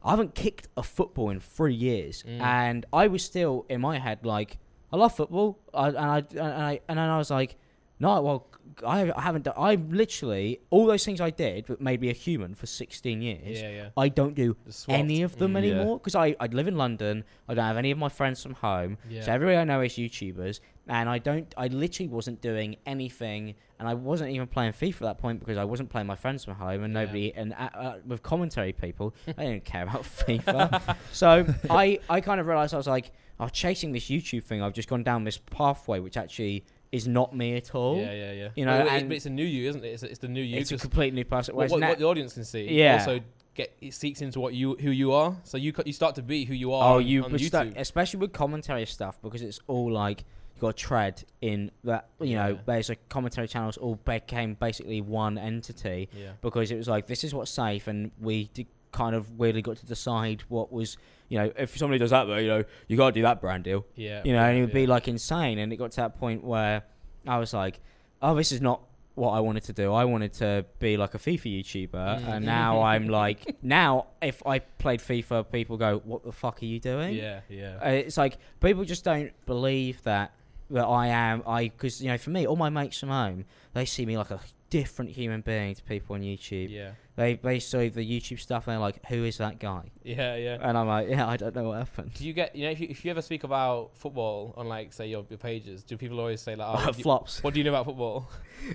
I haven't kicked a football in three years. Mm. And I was still, in my head, like, I love football. I, and, I, and, I, and then I was like, No, well, I, I haven't done... I literally... All those things I did that made me a human for sixteen years, yeah, yeah. I don't do any of them mm, anymore. Because yeah. I, I live in London. I don't have any of my friends from home. Yeah. So everybody I know is YouTubers. And I don't... I literally wasn't doing anything. And I wasn't even playing FIFA at that point because I wasn't playing my friends from home. And yeah. nobody... And uh, uh, with commentary people, I didn't care about FIFA. So I, I kind of realised I was like, oh, chasing this YouTube thing, I've just gone down this pathway which actually... is not me at all. Yeah, yeah, yeah. You know, well, and it's a new you, isn't it? It's, it's the new you. It's a complete new person. What, what, what the audience can see. Yeah. Also, get it seeks into what you who you are. So you you start to be who you are. Oh, on, you on YouTube. Start, especially with commentary stuff, because it's all like you got to tread in that. You know, yeah. there's like commentary channels all became basically one entity. Yeah. Because it was like this is what's safe, and we did kind of weirdly got to decide what was. You know, if somebody does that, though, you know, you got to do that brand deal. Yeah. You know, yeah, and it would yeah. be, like, insane. And it got to that point where I was like, oh, this is not what I wanted to do. I wanted to be, like, a FIFA YouTuber. Mm. And now I'm, like, now if I played FIFA, people go, what the fuck are you doing? Yeah, yeah. Uh, it's like, people just don't believe that, that I am. I Because, you know, for me, all my mates from home, they see me like a different human being to people on YouTube. Yeah. They they saw the YouTube stuff and they're like, who is that guy? Yeah, yeah. And I'm like, yeah, I don't know what happened. Do you get, you know, if you, if you ever speak about football on, like, say, your, your pages, do people always say, like, oh, what flops. Do you, what do you know about football?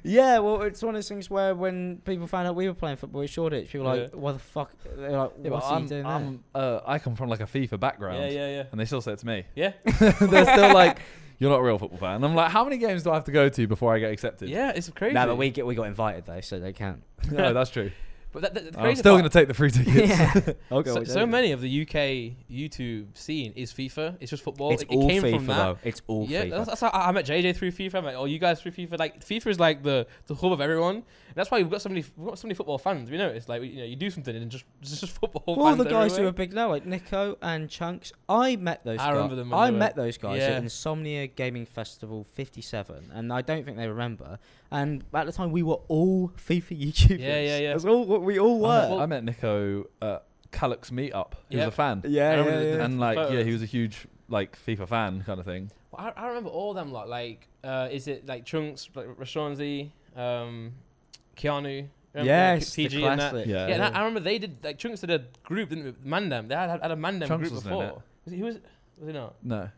Yeah, well, it's one of those things where when people found out we were playing football at Shoreditch, people were like, yeah. what the fuck? They're like, yeah, what are you doing I'm, there? Uh, I come from, like, a FIFA background. Yeah, yeah, yeah. And they still say it to me. Yeah. They're still like... You're not a real football fan. And I'm like, how many games do I have to go to before I get accepted? Yeah, it's crazy. No, nah, but we get we got invited though, so they can't. No, that's true. But that, that, the I'm still going to take the free tickets. Yeah. Okay, so, so many of the U K YouTube scene is FIFA. It's just football. It's it, all it came FIFA from that. Though. It's all yeah, FIFA. That's, that's how I met J J through FIFA. I'm like, oh, you guys through FIFA. Like FIFA is like the the hub of everyone. And that's why we've got so many we've got so many football fans. We know it's like you know you do something and just it's just football. All fans the guys everywhere. Who are big now, like Nico and Chunks. I met those. I guys. remember them. I met those guys yeah. at Insomnia Gaming Festival fifty-seven, and I don't think they remember. And at the time, we were all FIFA YouTubers. Yeah, yeah, yeah. That's all what we all were. I met, well, I met Nico at Callux meetup. He yep. was a fan. Yeah, yeah, yeah, yeah. And like, yeah, he was a huge like FIFA fan kind of thing. Well, I, I remember all them lot. Like, uh, is it like Trunks, like Rashawnzy, um, Keanu? Yes, P G the classic. And that. Yeah, yeah. And I, I remember they did like Trunks did a group, didn't it? Mandem. They had, had a Mandem Trunks group before. Was he was? Was he not? No.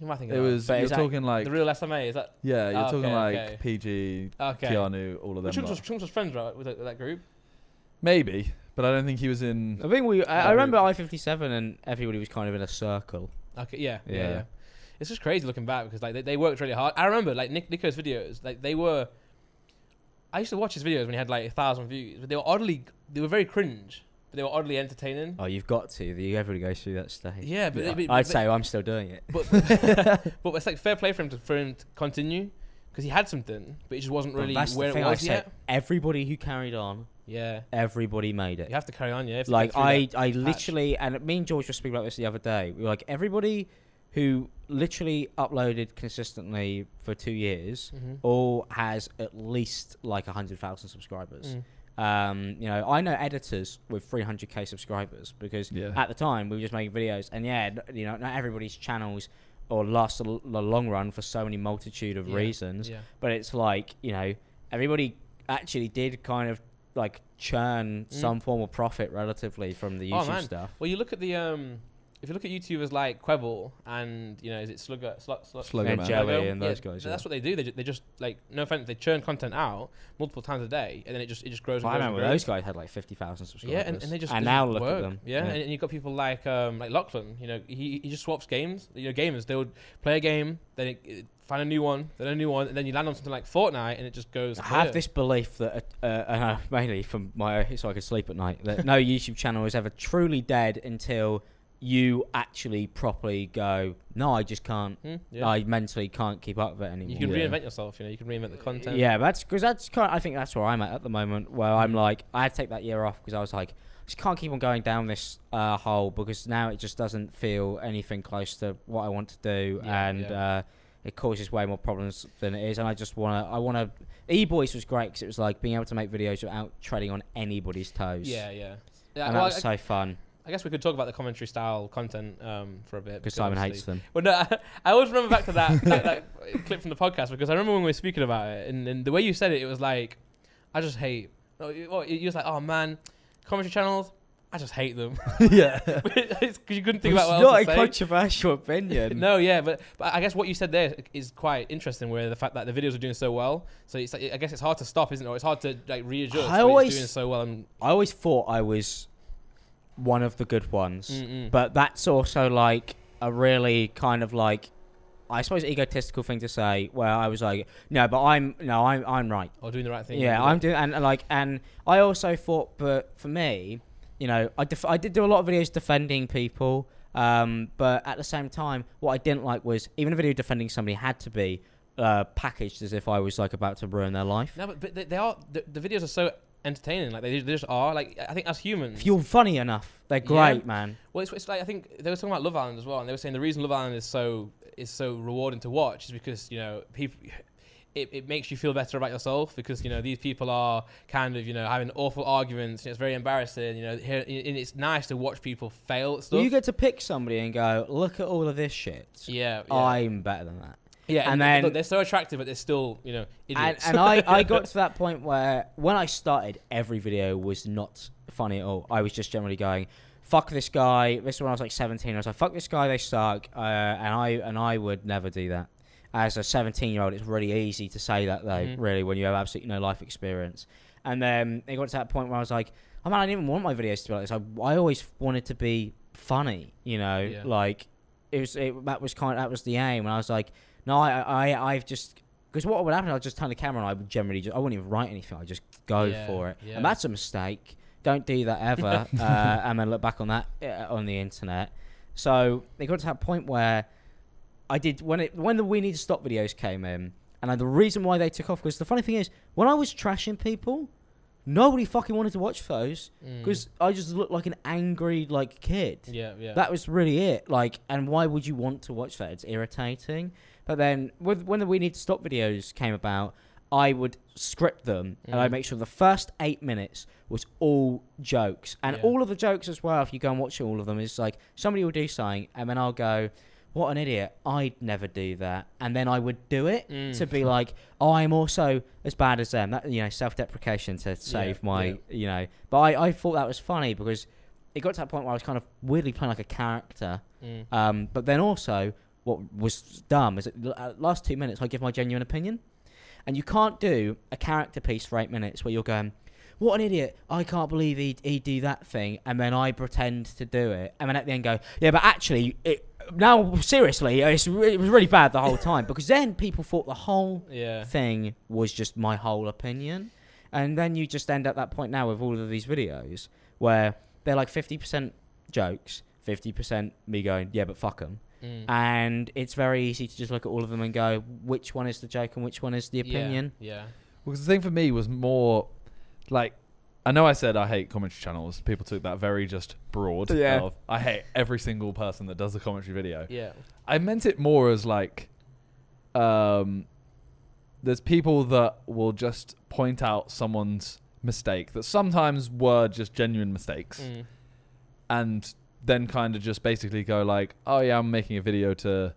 Who am I thinking it about? Was but you're talking like the real S M A is that yeah you're oh, talking okay, like okay. P G okay. Keanu all of them. Trunks was, Trunks was friends right with that, with that group maybe but I don't think he was in I think we I, I remember I fifty-seven and everybody was kind of in a circle okay yeah yeah, yeah, yeah. It's just crazy looking back because like they, they worked really hard. I remember like Nick Nico's videos like they were I used to watch his videos when he had like a thousand views but they were oddly they were very cringe. They were oddly entertaining. Oh, you've got to. You everybody goes through that stage. Yeah, but... Yeah. It, but I'd but, say well, I'm still doing it. But, but, but it's like fair play for him to, for him to continue because he had something, but it just wasn't really well, where it was I said, yet. Everybody who carried on, yeah, everybody made it. You have to carry on, yeah. Like, I, I literally... And me and George were speaking about this the other day. We were like, everybody who literally uploaded consistently for two years mm-hmm. all has at least, like, one hundred thousand subscribers. Mm. Um, you know, I know editors with three hundred K subscribers because yeah. at the time we were just making videos, and yeah, you know, not everybody's channels or last the long run for so many multitude of yeah. reasons. Yeah. But it's like you know, everybody actually did kind of like churn mm. some form of profit relatively from the YouTube oh, stuff. Well, you look at the um, if you look at YouTubers like Quebble and you know, is it Slugger, Slug, Slug, Slugger and Jelly and those yeah, guys? Yeah. That's what they do. They, ju they just like no offense, they churn content out multiple times a day, and then it just it just grows. Well, and grows I remember and grows. Those guys had like fifty thousand subscribers. Yeah, and, and they just and they now just look work. At them. Yeah, yeah. And, and you have got people like um, like Lachlan. You know, he he just swaps games. You know, gamers they would play a game, then it, it, find a new one, then a new one, and then you land on something like Fortnite, and it just goes. I clear. Have this belief that, uh, uh, mainly from my so I could sleep at night, that no YouTube channel is ever truly dead until. You actually properly go, no, I just can't, mm, yeah. I mentally can't keep up with it anymore. You can yeah. reinvent yourself, you know, you can reinvent the content. Yeah, that's because that's kind of, I think that's where I'm at at the moment, where I'm like, I had to take that year off because I was like, I just can't keep on going down this uh, hole because now it just doesn't feel anything close to what I want to do. Yeah, and yeah. Uh, it causes way more problems than it is. And I just want to, I want to, E-Boys was great because it was like being able to make videos without treading on anybody's toes. Yeah, yeah. yeah and well, that was I, so fun. I guess we could talk about the commentary style content um, for a bit. Because Simon hates them. Well, no, I, I always remember back to that, that, that clip from the podcast, because I remember when we were speaking about it, and, and the way you said it, it was like, I just hate. You was like, oh man, commentary channels, I just hate them. Yeah. Because you couldn't think about what else to say. It's not a controversial opinion. No, yeah, but, but I guess what you said there is quite interesting, where the fact that the videos are doing so well, so it's like, I guess it's hard to stop, isn't it? Or it's hard to like readjust. I always doing so well. And I always thought I was one of the good ones, mm-mm. but that's also like a really kind of like, I suppose, egotistical thing to say, where I was like, no, but I'm no, I'm I'm right. Or doing the right thing. Yeah, I'm doing, and like, and I also thought, but for me. You know, I, def I did do a lot of videos defending people, um, but at the same time, what I didn't like was even a video defending somebody had to be uh, packaged as if I was like about to ruin their life. No, but, but they, they are. The, the videos are so entertaining, like they, they just are. Like I think as humans, if you're funny enough, they're great, yeah. man. Well, it's, it's like I think they were talking about Love Island as well, and they were saying the reason Love Island is so is so rewarding to watch is because you know people. It, it makes you feel better about yourself because, you know, these people are kind of, you know, having awful arguments. And it's very embarrassing, you know, and it's nice to watch people fail at stuff. You get to pick somebody and go, look at all of this shit. Yeah. yeah. I'm better than that. Yeah. And, and then look, they're so attractive, but they're still, you know, idiots. And, and I, I got to that point where when I started, every video was not funny at all. I was just generally going, fuck this guy. This is when I was like seventeen. I was like, fuck this guy. They suck. Uh, and I and I would never do that. As a seventeen-year-old, it's really easy to say that, though, mm-hmm. really, when you have absolutely no life experience. And then it got to that point where I was like, oh, man, I didn't even want my videos to be like this. I, I always wanted to be funny, you know? Yeah. Like, it was it, that was kind of, that was the aim. And I was like, no, I, I, I've just... Because what would happen, I'd just turn the camera and I would generally just... I wouldn't even write anything. I'd just go yeah, for it. Yeah. And that's a mistake. Don't do that ever. uh, and then look back on that uh, on the internet. So it got to that point where... I did when it when the We Need to Stop videos came in, and I, the reason why they took off because the funny thing is when I was trashing people, nobody fucking wanted to watch those because mm. I just looked like an angry like kid. Yeah, yeah. That was really it. Like, and why would you want to watch that? It's irritating. But then with, when the We Need to Stop videos came about, I would script them mm. and I'd make sure the first eight minutes was all jokes and yeah. all of the jokes as well. If you go and watch all of them, it's like somebody will do something and then I'll go. What an idiot. I'd never do that. And then I would do it mm. to be like, oh, I'm also as bad as them. That, you know, self-deprecation to save yeah, my, yeah. you know. But I, I thought that was funny because it got to that point where I was kind of weirdly playing like a character. Mm. Um, but then also what was dumb is that last two minutes I give my genuine opinion. And you can't do a character piece for eight minutes where you're going, what an idiot. I can't believe he'd, he'd do that thing. And then I pretend to do it. And then at the end go, yeah, but actually... it. Now, seriously, it's re it was really bad the whole time because then people thought the whole yeah. thing was just my whole opinion. And then you just end at that point now with all of these videos where they're like fifty percent jokes, fifty percent me going, yeah, but fuck them. Mm. And it's very easy to just look at all of them and go, which one is the joke and which one is the opinion? Yeah. yeah. Well, the thing for me was more like, I know I said I hate commentary channels. People took that very just broad. Yeah. Of, I hate every single person that does a commentary video. Yeah. I meant it more as like, um, there's people that will just point out someone's mistake that sometimes were just genuine mistakes. Mm. And then kind of just basically go like, oh yeah, I'm making a video to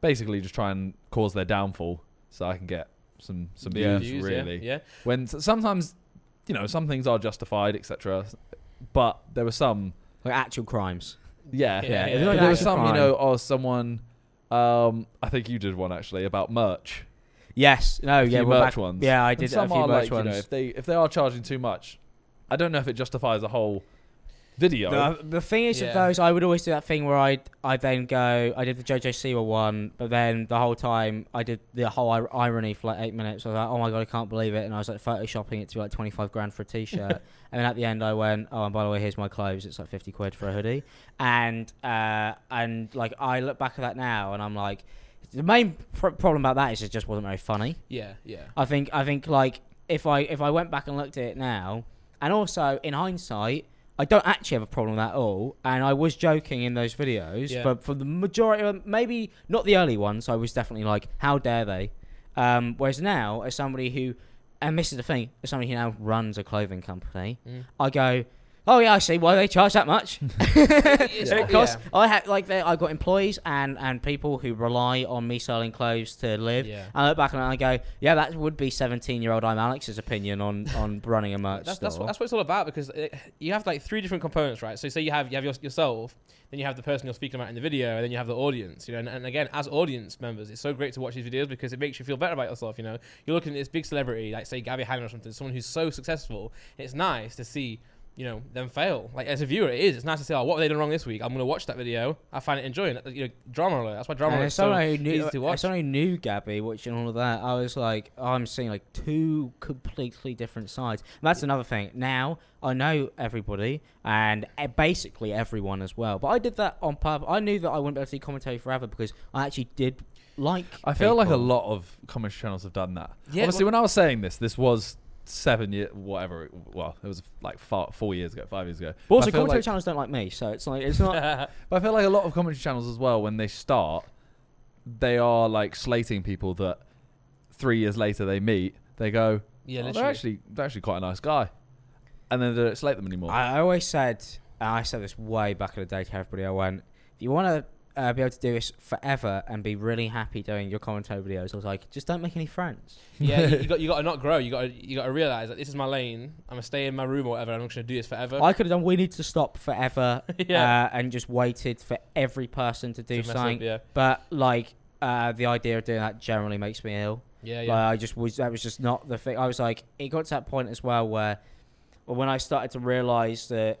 basically just try and cause their downfall so I can get some, some views, views really. Yeah. yeah. When sometimes... You know, some things are justified, et cetera. But there were some... Like actual crimes. Yeah. yeah, yeah, yeah. There, there were some, crime. you know, or someone... Um, I think you did one, actually, about merch. Yes. No, a few yeah. merch well, back, ones. Yeah, I did some a few are merch like, ones. You know, if, they, if they are charging too much, I don't know if it justifies a whole video. The, the thing is yeah. with those, I would always do that thing where I I then go... I did the J J Siwa one, but then the whole time I did the whole ir irony for like eight minutes. I was like, oh my God, I can't believe it. And I was like photoshopping it to be like twenty-five grand for a t-shirt. And then at the end I went, oh, and by the way, here's my clothes. It's like fifty quid for a hoodie. And, uh, and like I look back at that now and I'm like, the main pr problem about that is it just wasn't very funny. Yeah, yeah. I think, I think like if I, if I went back and looked at it now, and also in hindsight, I don't actually have a problem with that at all, and I was joking in those videos, yeah. but for the majority of them, maybe not the early ones, I was definitely like, how dare they? Um, whereas now, as somebody who, and this is the thing, as somebody who now runs a clothing company, mm. I go, oh yeah, I see why they charge that much. Because yeah. I have like I got employees and and people who rely on me selling clothes to live. Yeah. I look back and I go, yeah, that would be seventeen-year-old ImAllexx's opinion on on running a merch that's, store. That's what, that's what it's all about, because it, you have like three different components, right? So say you have you have your, yourself, then you have the person you're speaking about in the video, and then you have the audience. You know, and, and again, as audience members, it's so great to watch these videos because it makes you feel better about yourself. You know, you're looking at this big celebrity, like say Gabby Hanna or something, someone who's so successful. It's nice to see, you know, them fail. Like as a viewer, it is. It's nice to say, oh, what have they done wrong this week? I'm going to watch that video. I find it enjoying. You know, Drama Alert. That's why Drama Alert is so easy knew, to watch. As I knew Gabby watching all of that, I was like, oh, I'm seeing like two completely different sides. And that's yeah. another thing. Now, I know everybody and basically everyone as well. But I did that on purpose. I knew that I wouldn't be able to see commentary forever because I actually did like I feel people. Like a lot of commentary channels have done that. Yeah, Honestly, well, when I was saying this, this was... seven years, whatever. Well, it was like four, four years ago, five years ago. But also, commentary like, channels don't like me, so it's like it's not. But I feel like a lot of commentary channels as well. When they start, they are like slating people that three years later they meet. They go, yeah, oh, they're actually they're actually quite a nice guy, and then they don't slate them anymore. I always said, and I said this way back in the day to everybody. I went, if you want to. Uh, be able to do this forever and be really happy doing your commentary videos. I was like, just don't make any friends. Yeah, you, you got you got to not grow. You got to, you got to realize that this is my lane. I'm gonna stay in my room or whatever. I'm not gonna do this forever. I could have done. We need to stop forever. yeah, uh, and just waited for every person to do to something. Up, yeah. But like uh, the idea of doing that generally makes me ill. Yeah, yeah. Like, I just was that was just not the thing. I was like, it got to that point as well where, when I started to realize that.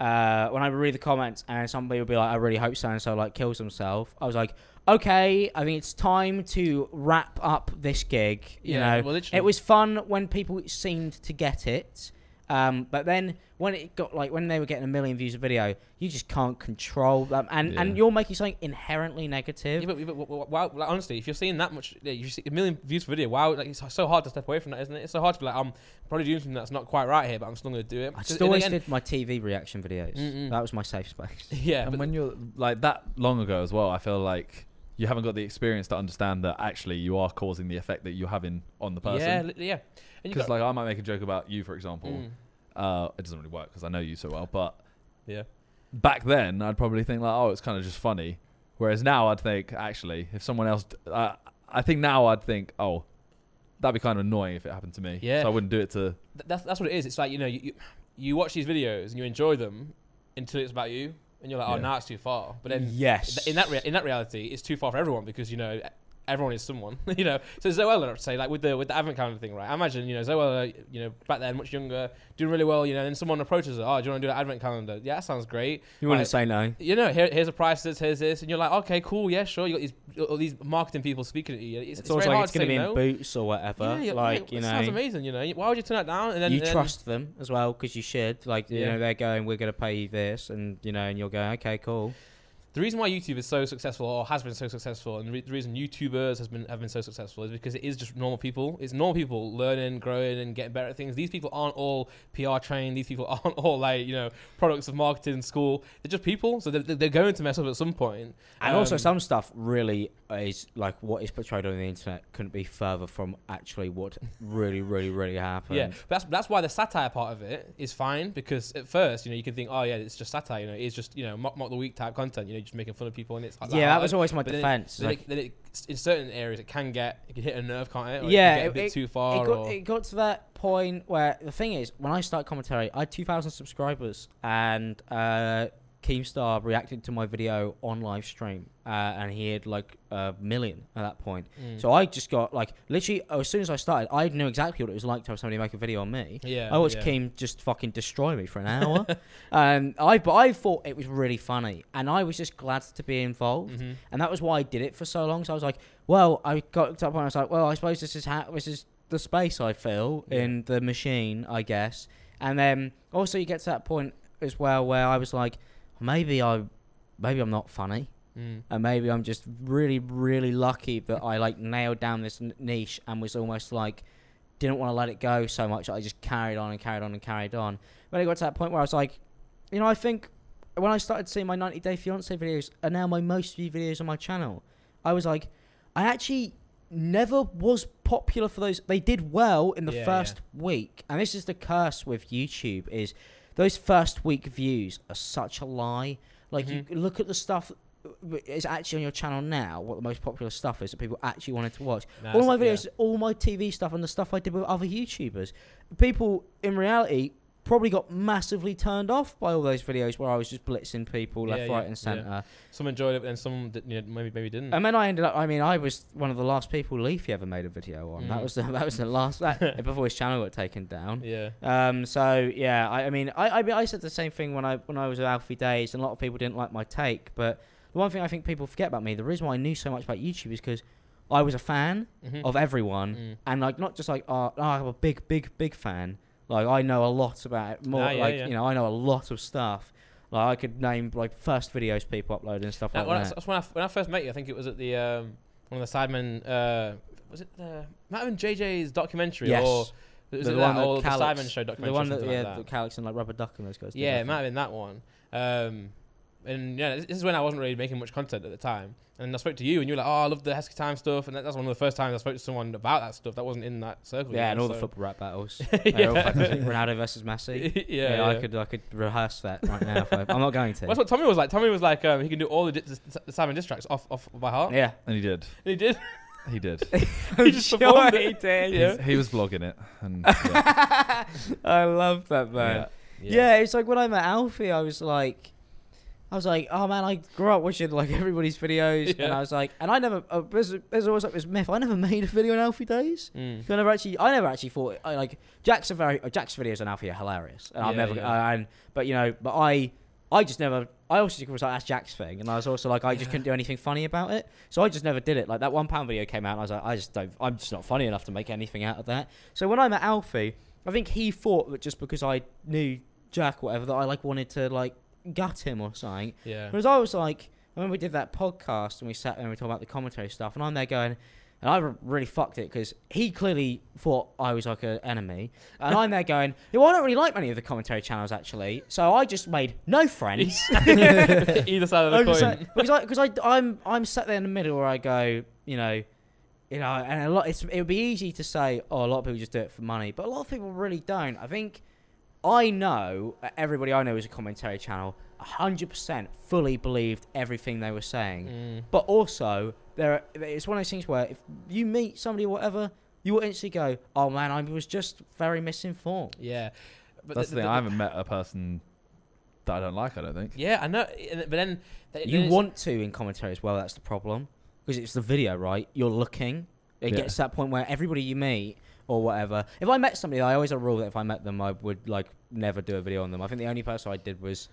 Uh, when I read the comments and somebody would be like, I really hope so-and-so like kills himself. I was like, okay, I mean, it's time to wrap up this gig. You yeah, know, well, it was fun when people seemed to get it. Um, but then when it got like, when they were getting a million views a video, you just can't control them. And, yeah. and you're making something inherently negative. Yeah, but, but, but, wow, like, honestly, if you're seeing that much, yeah, you see a million views per video, wow, like, it's so hard to step away from that, isn't it? It's so hard to be like, I'm probably doing something that's not quite right here, but I'm still going to do it. I just always did my T V reaction videos. Mm-mm. That was my safe space. Yeah. And when you're like that long ago as well, I feel like you haven't got the experience to understand that actually you are causing the effect that you're having on the person. Yeah, yeah. Because like I might make a joke about you, for example. Mm. Uh, it doesn't really work because I know you so well. But yeah, back then I'd probably think like, oh, it's kind of just funny. Whereas now I'd think actually, if someone else, uh, I think now I'd think, oh, that'd be kind of annoying if it happened to me. Yeah. So I wouldn't do it to. Th that's that's what it is. It's like you know you you, you watch these videos and you enjoy them until it's about you. And you're like, oh, yeah. now it's too far. But then, yes, in that rea in that reality, it's too far for everyone because you know everyone is someone. you know, so Zoella, I'd say, like with the with the advent calendar thing, right? I imagine you know Zoella, you know, back then much younger, doing really well. You know, and then someone approaches her, oh, do you want to do that advent calendar? Yeah, that sounds great. You like, want to say no? You know, here, here's the prices, here's this, and you're like, okay, cool, yeah, sure. You got these all these marketing people speaking at you. It's, it's, it's always like it's going to be no. in boots or whatever. Yeah, like, like you it know, sounds amazing. You know, why would you turn that down? And then you and trust then, them as well because you should. Like you yeah. know, they're going, we're going to pay you this, and you know, and you're going, okay, cool. The reason why YouTube is so successful or has been so successful and re the reason YouTubers has been, have been so successful is because it is just normal people. It's normal people learning, growing and getting better at things. These people aren't all P R trained. These people aren't all like, you know, products of marketing school. They're just people. So they're, they're going to mess up at some point. And um, also some stuff really is like what is portrayed on the internet couldn't be further from actually what really, really, really happened. Yeah, but that's, that's why the satire part of it is fine because at first, you know, you can think, oh yeah, it's just satire. You know, it's just, you know, mock, mock the weak type content, you know, just making fun of people and it's like yeah that, that was always my but defense then it, like, then it, then it, in certain areas it can get it can hit a nerve can't it or yeah it, can get it a bit it, too far it got, or... it got to that point where the thing is when I started commentary I had two thousand subscribers and uh Keemstar reacted to my video on live stream uh and he had like a million at that point mm. so I just got like literally oh, as soon as I started I knew exactly what it was like to have somebody make a video on me yeah I watched yeah. Keem just fucking destroy me for an hour um I but I thought it was really funny and I was just glad to be involved mm-hmm. and that was why I did it for so long so I was like well I got up and I was like well I suppose this is how this is the space I feel yeah. in the machine I guess and then also you get to that point as well where I was like Maybe I, maybe I'm not funny, mm. and maybe I'm just really, really lucky that I like nailed down this n niche and was almost like didn't want to let it go so much. I just carried on and carried on and carried on. But I got to that point where I was like, you know, I think when I started seeing my ninety day fiance videos are now my most viewed videos on my channel. I was like, I actually never was popular for those. They did well in the yeah, first yeah. week, and this is the curse with YouTube is. those first week views are such a lie. Like, mm-hmm. you look at the stuff it's actually on your channel now, what the most popular stuff is that people actually wanted to watch. No, all my videos, yeah. all my T V stuff and the stuff I did with other YouTubers. People, in reality, probably got massively turned off by all those videos where I was just blitzing people yeah, left, yeah, right and centre. Yeah. Some enjoyed it and some did, you know, maybe maybe didn't. And then I ended up, I mean, I was one of the last people Leafy ever made a video on. Mm. That was the, that was the last, that, before his channel got taken down. Yeah. Um. So, yeah, I, I mean, I, I I said the same thing when I when I was at Alfie Deyes, and a lot of people didn't like my take, but... The one thing I think people forget about me, the reason why I knew so much about YouTube is because I was a fan mm-hmm. of everyone, mm. and like not just like uh, oh, I'm a big, big, big fan. Like I know a lot about it, more. Nah, yeah, like yeah. you know, I know a lot of stuff. Like I could name like first videos people uploaded and stuff now, like when that. I, that's when I when I first met you. I think it was at the um, one of the Sidemen. Uh, was it the not even J J's documentary? Yes. Or was the it one that, or Callux, the Simon show documentary? The one that yeah, like that. Callux and like Rubber Duck and those guys. Yeah, it might have been that one. Um, And yeah, this is when I wasn't really making much content at the time. And I spoke to you, and you were like, "Oh, I love the Heskey time stuff." And that, that's one of the first times I spoke to someone about that stuff that wasn't in that circle. Yeah, yet, and all so. the football rap battles. yeah. all, I think Ronaldo versus Messi. yeah, yeah, yeah, I could I could rehearse that right now. if I, I'm not going to. Well, that's what Tommy was like. Tommy was like, um, he can do all the, di the Simon diss tracks off off by heart. Yeah, and he did. And he did. He did. he just sure performed he did. Yeah. He was vlogging it. And yeah. I love that man. Yeah. Yeah. yeah, it's like when I met Alfie, I was like. I was like, oh man, I grew up watching like everybody's videos, yeah. and I was like, and I never. Uh, there's, there's always like this myth. I never made a video on Alfie Deyes. Mm. I never actually, I never actually thought I, like Jack's a very uh, Jack's videos on Alfie are hilarious, and yeah, I've never. Yeah. Uh, and but you know, but I, I just never. I also was like, that's Jack's thing, and I was also like, I just yeah. couldn't do anything funny about it, so I just never did it. Like that one pound video came out, and I was like, I just don't. I'm just not funny enough to make anything out of that. So when I met Alfie, I think he thought that just because I knew Jack, or whatever, that I like wanted to like. gut him or something. Yeah. Whereas I was like, when we did that podcast and we sat there and we talked about the commentary stuff, and I'm there going, and I really fucked it because he clearly thought I was like an enemy, and I'm there going, well, I don't really like many of the commentary channels actually, so I just made no friends. Either side of the coin. Because because I, I I'm I'm sat there in the middle where I go, you know. You know, and a lot. It's, it would be easy to say, oh, a lot of people just do it for money, but a lot of people really don't. I think. I know, everybody I know is a commentary channel, one hundred percent fully believed everything they were saying. Mm. But also, there are, it's one of those things where if you meet somebody or whatever, you will instantly go, oh man, I was just very misinformed. Yeah. But That's the, the thing, the, the, I haven't met a person that I don't like, I don't think. Yeah, I know. But then... They, you then want to in commentary as well, that's the problem. Because it's the video, right? You're looking. It yeah. gets to that point where everybody you meet... or whatever. If I met somebody, I always had a rule that if I met them, I would like never do a video on them. I think the only person I did was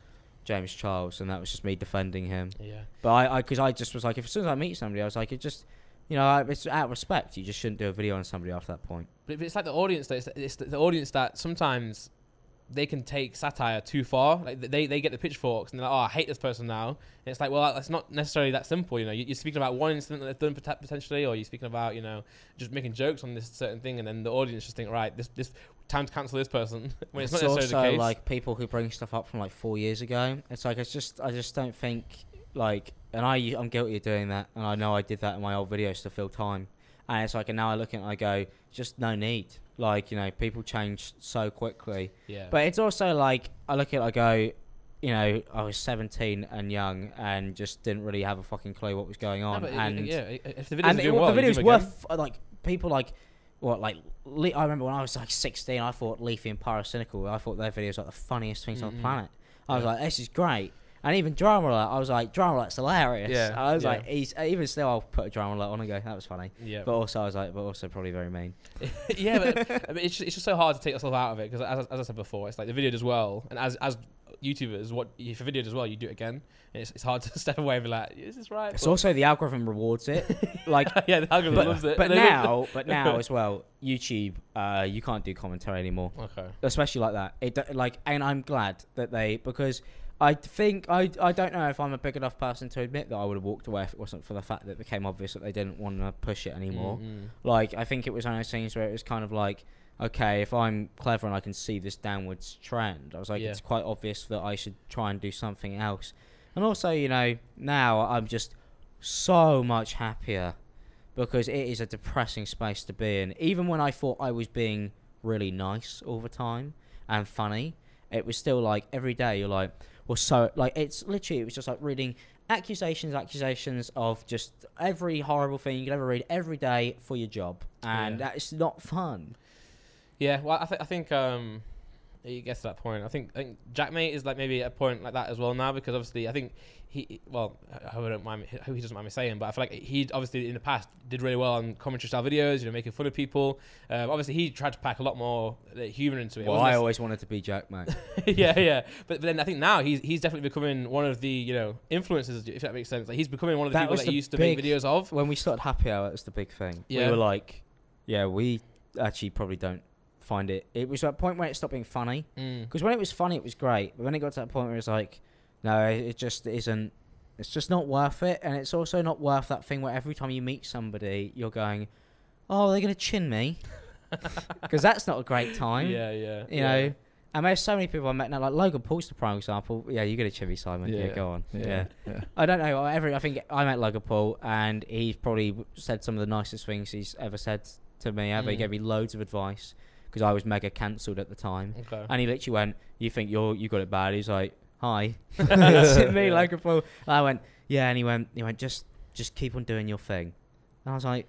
James Charles, and that was just me defending him. Yeah. But I, because I, I just was like, if as soon as I meet somebody, I was like, it just, you know, it's out of respect. You just shouldn't do a video on somebody after that point. But it's like the audience, that it's, it's the audience that sometimes they can take satire too far. Like they, they get the pitchforks and they're like, oh, I hate this person now. And it's like, well, that's not necessarily that simple. You know, you're speaking about one incident that they've done potentially, or you're speaking about, you know, just making jokes on this certain thing. And then the audience just think, right, this, this time to cancel this person. When it's, it's not necessarily also the case. Like people who bring stuff up from like four years ago. It's like, it's just, I just don't think like, and I, I'm guilty of doing that. And I know I did that in my old videos to fill time. And it's like, and now I look at it and I go, just no need. Like, you know, people change so quickly. Yeah. But it's also like, I look at it, I go, you know, I was seventeen and young and just didn't really have a fucking clue what was going on. No, and it, yeah, if the videos, and it, well, the videos were, f like, people like, what, like, Le I remember when I was like sixteen, I thought Leafy and Pyrocynical, I thought their videos were like the funniest things mm-hmm. on the planet. I was yeah. like, this is great. And even Drama Alert, I was like, Drama Alert's hilarious. Yeah, I was yeah. like, he's, even still, I'll put a Drama Alert on and go, that was funny. Yeah. But also, I was like, but also probably very mean. yeah, but I mean, it's, just, it's just so hard to take yourself out of it because, as, as I said before, it's like the video does well. And as as YouTubers, what, if a video does well, you do it again. And it's, it's hard to step away and be like, is this right? It's but also the algorithm rewards it. like Yeah, the algorithm but, loves it. But now, but now as well, YouTube, uh, you can't do commentary anymore. Okay. Especially like that. It like, And I'm glad that they, because... I think, I, I don't know if I'm a big enough person to admit that I would have walked away if it wasn't for the fact that it became obvious that they didn't want to push it anymore. Mm-hmm. Like, I think it was one of those things where it was kind of like, okay, if I'm clever and I can see this downwards trend, I was like, yeah. it's quite obvious that I should try and do something else. And also, you know, now I'm just so much happier because it is a depressing space to be in. Even when I thought I was being really nice all the time and funny, it was still like every day you're like, well, so like it's literally, it was just like reading accusations, accusations of just every horrible thing you could ever read every day for your job, and yeah. that's not fun. Yeah, well, I, th I think um, you get to that point. I think, I think Jackmate is like maybe a point like that as well now, because obviously I think he, well, I hope, I don't mind, I hope he doesn't mind me saying, but I feel like he obviously in the past did really well on commentary style videos, you know, making fun of people. Um, obviously, he tried to pack a lot more uh, humour into it. Well, I always wanted to be Jackmate. yeah, yeah, but, but then I think now he's he's definitely becoming one of the you know influencers, if that makes sense. Like he's becoming one of the that people that he used to big, make videos of. When we started Happy Hour, it was the big thing. Yeah. We were like, yeah, we actually probably don't find it. It was that point where it stopped being funny, because mm. when it was funny, it was great. But when it got to that point where it's like, no, it just isn't, it's just not worth it. And it's also not worth that thing where every time you meet somebody, you're going, oh, they're going to chin me, because that's not a great time. Yeah, yeah. You yeah. know, and there's so many people I met now, like Logan Paul's the prime example. Yeah, you're going to chin me, Simon. Yeah, yeah go on. Yeah, yeah. yeah. I don't know. Every, I think I met Logan Paul, and he's probably said some of the nicest things he's ever said to me ever. Mm. He gave me loads of advice, because I was mega cancelled at the time. Okay. And he literally went, you think you're, you got it bad? He's like, hi. It's me, Logan Paul. I went, yeah, and he went, he went, just just keep on doing your thing. And I was like,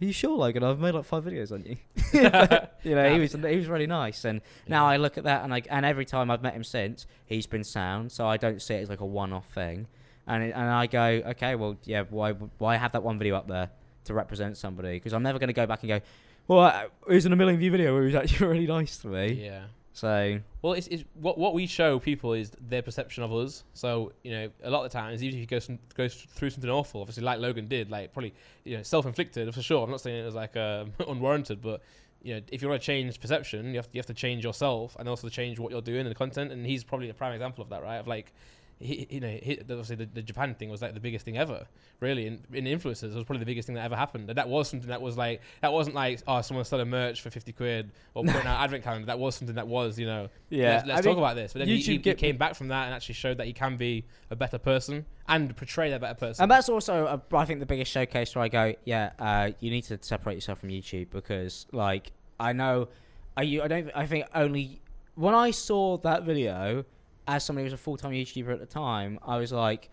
are you sure, Logan? I've made like five videos on you. But, you know, yeah. he was he was really nice. And yeah. now I look at that, and like, and every time I've met him since, he's been sound. So I don't see it as like a one-off thing. And it, and I go, okay, well, yeah, why why have that one video up there to represent somebody? Because I'm never going to go back and go, well, it was in a million view video where he was actually really nice to me. Yeah. So well, it's, it's what what we show people is their perception of us. So you know, a lot of the times, even if you go some, goes through something awful, obviously like Logan did, like probably you know self-inflicted for sure. I'm not saying it was like um, unwarranted, but you know, if you want to change perception, you have to, you have to change yourself and also change what you're doing and the content. And he's probably a prime example of that, right? Of like, he, you know, he, obviously the, the Japan thing was like the biggest thing ever, really. In, in influencers, it was probably the biggest thing that ever happened. And that was something that was like, that wasn't like, oh, someone selling merch for fifty quid or putting out advent calendar. That was something that was, you know, yeah. let's, let's talk mean, about this. But then he, he, he came back from that and actually showed that he can be a better person and portray that better person. And that's also, a, I think, the biggest showcase where I go, yeah, uh, you need to separate yourself from YouTube, because, like, I know, I, I don't, I think only, when I saw that video, as somebody who was a full-time YouTuber at the time, I was like,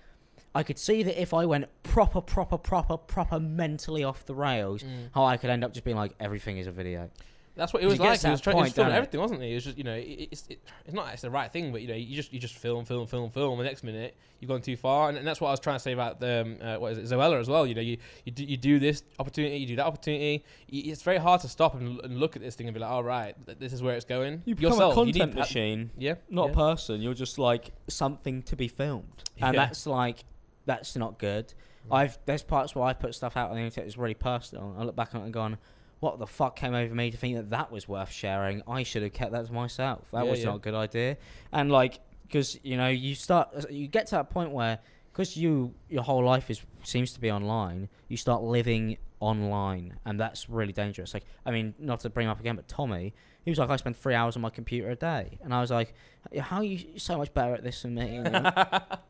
I could see that if I went proper, proper, proper, proper mentally off the rails, mm. how I could end up just being like, everything is a video. That's what it was like. He was trying to film everything, wasn't he? It was just, you know, it's it, it's not it's the right thing, but you know, you just you just film, film, film, film. The next minute, you've gone too far, and, and that's what I was trying to say about the um, uh, what is it, Zoella as well. You know, you you do, you do this opportunity, you do that opportunity. You, it's very hard to stop and, and look at this thing and be like, all right, this is where it's going. You become yourself, a content you need, machine, yeah, not yeah. a person. You're just like something to be filmed, and yeah. that's like that's not good. Yeah. I've there's parts where I put stuff out on the internet that's really personal. I look back on it and gone, what the fuck came over me to think that that was worth sharing? I should have kept that to myself. That yeah, was yeah. not a good idea. And like, because you know, you start, you get to that point where, because you, your whole life is seems to be online, you start living online, and that's really dangerous. Like, I mean, not to bring him up again, but Tommy, he was like, I spend three hours on my computer a day, and I was like, how are you so much better at this than me?